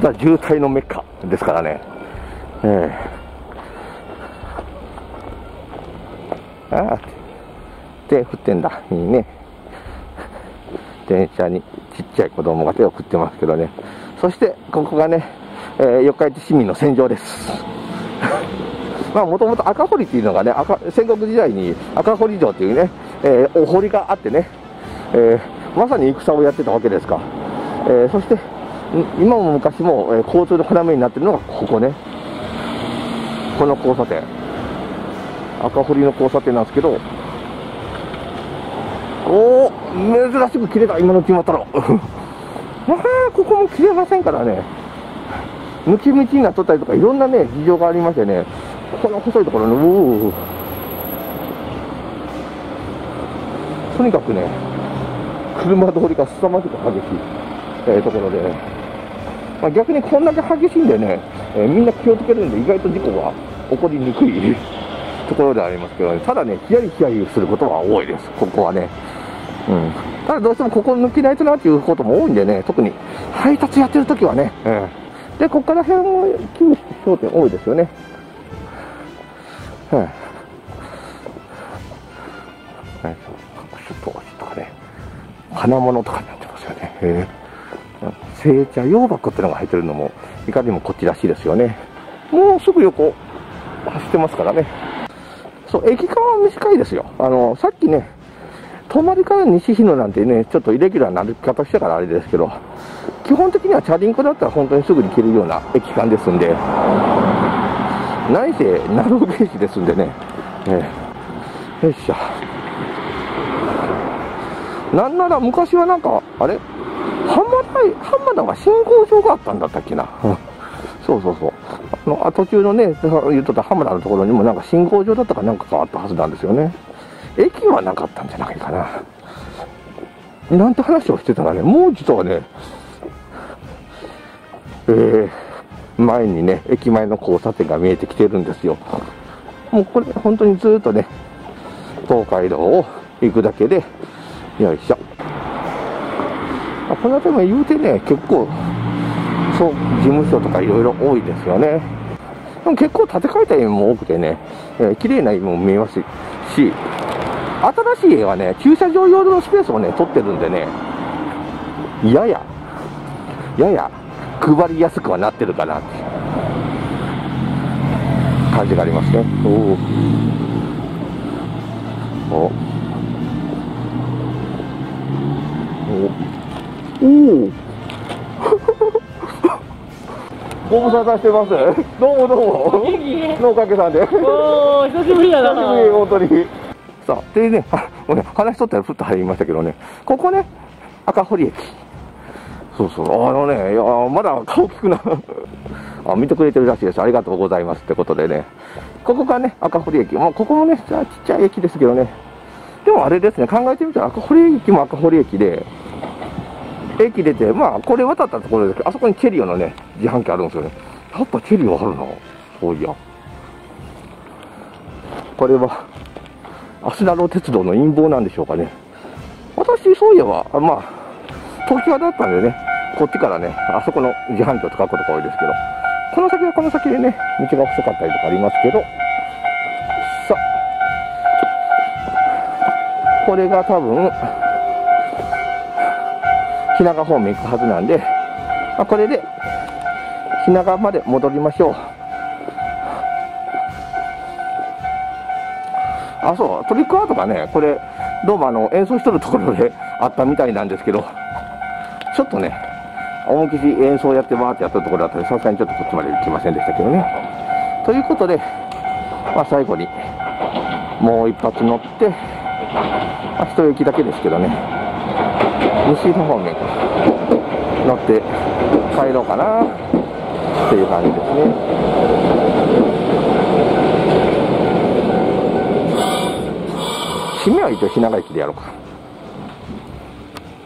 ザ渋滞のメッカですからね。えー、ああ、手振ってんだ。いいね。電車にちっちゃい子供が手を振ってますけどね。そして、ここがね、えー、四日市市民の戦場です。まあもともと赤堀っていうのがね、赤戦国時代に赤堀城っていうね、えー、お堀があってね、えー、まさに戦をやってたわけですか、えー、そして今も昔も、えー、交通の要になってるのがここね、この交差点、赤堀の交差点なんですけど、おお、珍しく切れた、今の決まったろまあここも切れませんからね、抜き道になっとったりとか、いろんなね事情がありましてね、この細いところの、とにかくね、車通りがすさまじく激しい、えー、ところで、まあ、逆にこんだけ激しいんでね、えー、みんな気をつけるんで、意外と事故が起こりにくいところでありますけど、ね、ただね、ヒヤリヒヤリすることは多いです、ここはね。うん、ただ、どうしてもここ抜けないとなっていうことも多いんでね、特に配達やってるときはね、うん、で、ここから辺も気にして焦点多いですよね。はい、はい、ちょっと落ちとかね、花物とかになってますよね。えー、製茶用箱ってのが入ってるのもいかにもこっちらしいですよね。もうすぐ横走ってますからね。そう、駅間は短いですよ。あのさっきね、泊まりから西日野なんてね、ちょっとイレギュラーな歩き方したからあれですけど、基本的にはチャリンコだったら本当にすぐに行けるような駅間ですんで。何せナローゲージですんでね、えー、よいしょ。なんなら昔はなんか、あれ浜田、浜田が信号場があったんだったっけな。そうそうそう。あの、途中のね、言っとった浜田のところにもなんか信号場だったかなんかがあったはずなんですよね。駅はなかったんじゃないかな。なんて話をしてたらね、もう実はね、えー、前にね、駅前の交差点が見えてきてるんですよ。もうこれ本当にずっとね、東海道を行くだけで、よいしょ。この辺りも言うてね、結構そう事務所とかいろいろ多いですよね。でも結構建て替えた家も多くてね、えー、綺麗な家も見えますし、新しい家はね、駐車場用のスペースをね取ってるんでね、やややや配りやすくはなってるかなって感じがありますね。おおおおご無沙汰してます。どうもどうものおかげさんで。おー、久しぶりだな。久しぶり、本当に。さあ、でね、話しとったらふっと入りましたけどね、ここね、赤堀駅、そうそう、あのね、いやまだ顔聞くなあ、見てくれてるらしいです、ありがとうございますってことでね、ここがね、赤堀駅、もうここもね、ちっちゃい駅ですけどね、でもあれですね、考えてみたら、赤堀駅も赤堀駅で、駅出て、まあ、これ渡ったところですけど、あそこにチェリオのね、自販機あるんですよね、やっぱチェリオあるな、そういや、これは、アスナロ鉄道の陰謀なんでしょうかね、私、そういえば、あまあ、東京だったんでね、こっちからね、あそこの自販機を使うことが多いですけど、この先はこの先でね、道が細かったりとかありますけど、さあ、これが多分、日永方面行くはずなんで、まあ、これで、日永まで戻りましょう。あ、そう、トリックアートがね、これ、どうもあの、演奏しとるところであったみたいなんですけど、ちょっとね、思いっきり演奏やってバーってやったところだったので、さすがにちょっとこっちまで行きませんでしたけどね。ということで、まあ、最後にもう一発乗って、まあ、一駅だけですけどね、西の方面乗って帰ろうかなっていう感じですね。締めは一応品川駅でやろうか。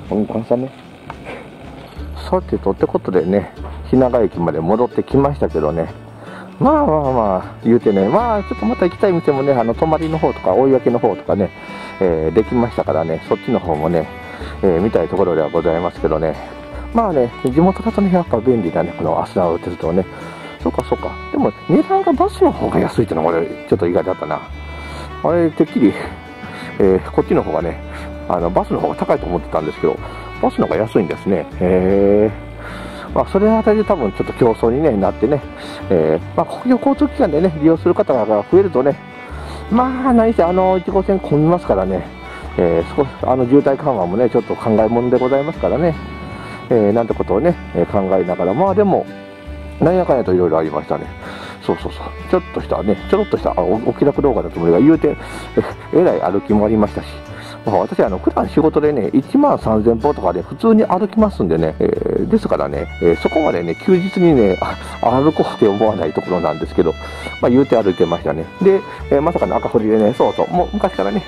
この段差ね。さてとってことでね、品川駅まで戻ってきましたけどね、まあまあまあ言うてね、まあちょっとまた行きたい店もね、あの泊まりの方とか追分の方とかね、えー、できましたからね、そっちの方もね、えー、見たいところではございますけどね、まあね、地元だとねやっぱ便利だね、このアスナウルテルトね。そうかそうか。でも値段がバスの方が安いってのはこれちょっと意外だったな。あれてっきり、えー、こっちの方がね、あのバスの方が高いと思ってたんですけど、バスの方が安いんですね。へー、まあそれあたりで多分ちょっと競争に、ね、なってね、えー、まあ国境交通機関でね、利用する方が増えるとね、まあ何せあのいち号線混みますからね、えー、少しあの渋滞緩和もね、ちょっと考えものでございますからね、えー、なんてことをね、えー、考えながら、まあでも、なんやかんやといろいろありましたね。そうそうそう、ちょっとしたね、ちょろっとしたお、お気楽動画のつもりが言うて、え, えらい歩きもありましたし、まあ、私あの、普段仕事でね、いちまんさんぜんぽとかで普通に歩きますんでね、えー、ですからね、えー、そこまでね、休日にね、歩こうって思わないところなんですけど、まあ、言うて歩いてましたね。で、えー、まさかの赤堀でね、そうそう、もう昔からね、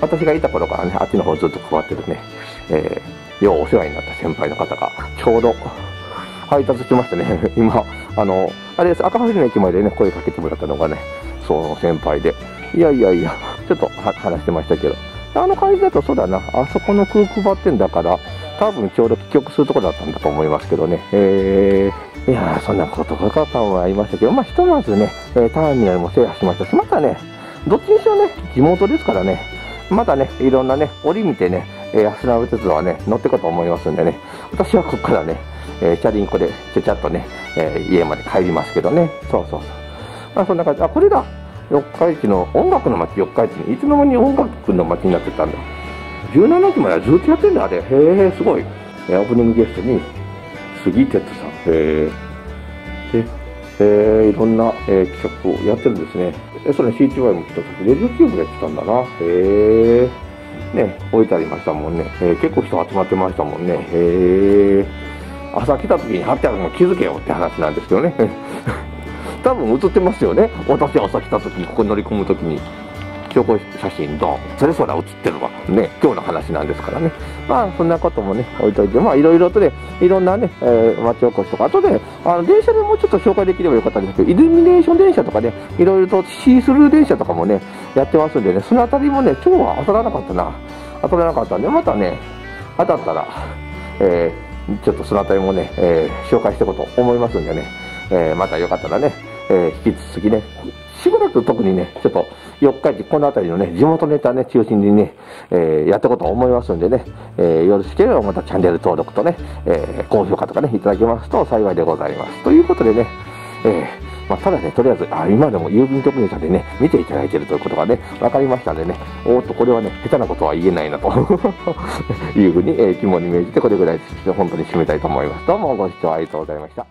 私がいた頃からね、あっちの方ずっと関わってるね、えー、ようお世話になった先輩の方が、ちょうど、配達してましたね。今、あの、あれです、赤堀の駅前でね、声かけてもらったのがね、その先輩で、いやいやいや、ちょっと話してましたけど、あの感じだとそうだな、あそこの空気配ってんだから、多分ちょうど帰局するところだったんだと思いますけどね。えー、いやー、そんなことが多々ありましたけど、まあ、ひとまずね、ターミナルも制覇しましたし、またね、どっちにしろね、地元ですからね、またね、いろんなね、折見てね、アスナウル鉄道はね、乗っていこうと思いますんでね、私はここからね、えー、チャリンコでちゃちゃっとね、えー、家まで帰りますけどね、そうそうそう。まあ、そんな感じ、あ、これだ、四日市の音楽の街、四日市に、いつの間に音楽の街になってたんだ。じゅうななきまではずっとやってんだ、あれ。へえ、すごい。えー、オープニングゲストに、杉哲さん。へえ。で、えー、いろんな、えー、企画をやってるんですね。え、それ シーティーワイ も来た時、レジオキューブやってたんだな。へえ。ね、置いてありましたもんね。えー、結構人集まってましたもんね。へえ。朝来た時に貼ってあるの気づけよって話なんですけどね。多分映ってますよね。私朝来た時にここに乗り込む時に証拠写真ドン、それそら映ってるわね、今日の話なんですからね。まあそんなこともね置いといて、まあいろいろとね、いろんなね、えー、町おこしとか、あとね、あの電車でもうちょっと紹介できればよかったんですけど、イルミネーション電車とかね、いろいろとシースルー電車とかもねやってますんでね、そのあたりもね今日は当たらなかったな、当たらなかったんで、またね当たったら、えー、ちょっとそのあたりもね、えー、紹介していこうと思いますんでね、えー、またよかったらね、えー、引き続きね、しばらく特にね、ちょっと四日市、この辺りのね、地元ネタね、中心にね、えー、やっていこうと思いますんでね、えー、よろしければまたチャンネル登録とね、えー、高評価とかね、いただけますと幸いでございます。ということでね、えー、まあ、ただね、とりあえず、あ、今でも郵便局員さんでね、見ていただいているということがね、分かりましたんでね、おーっと、これはね、下手なことは言えないなというふうに、えー、肝に銘じて、これぐらい本当に締めたいと思います。どうもご視聴ありがとうございました。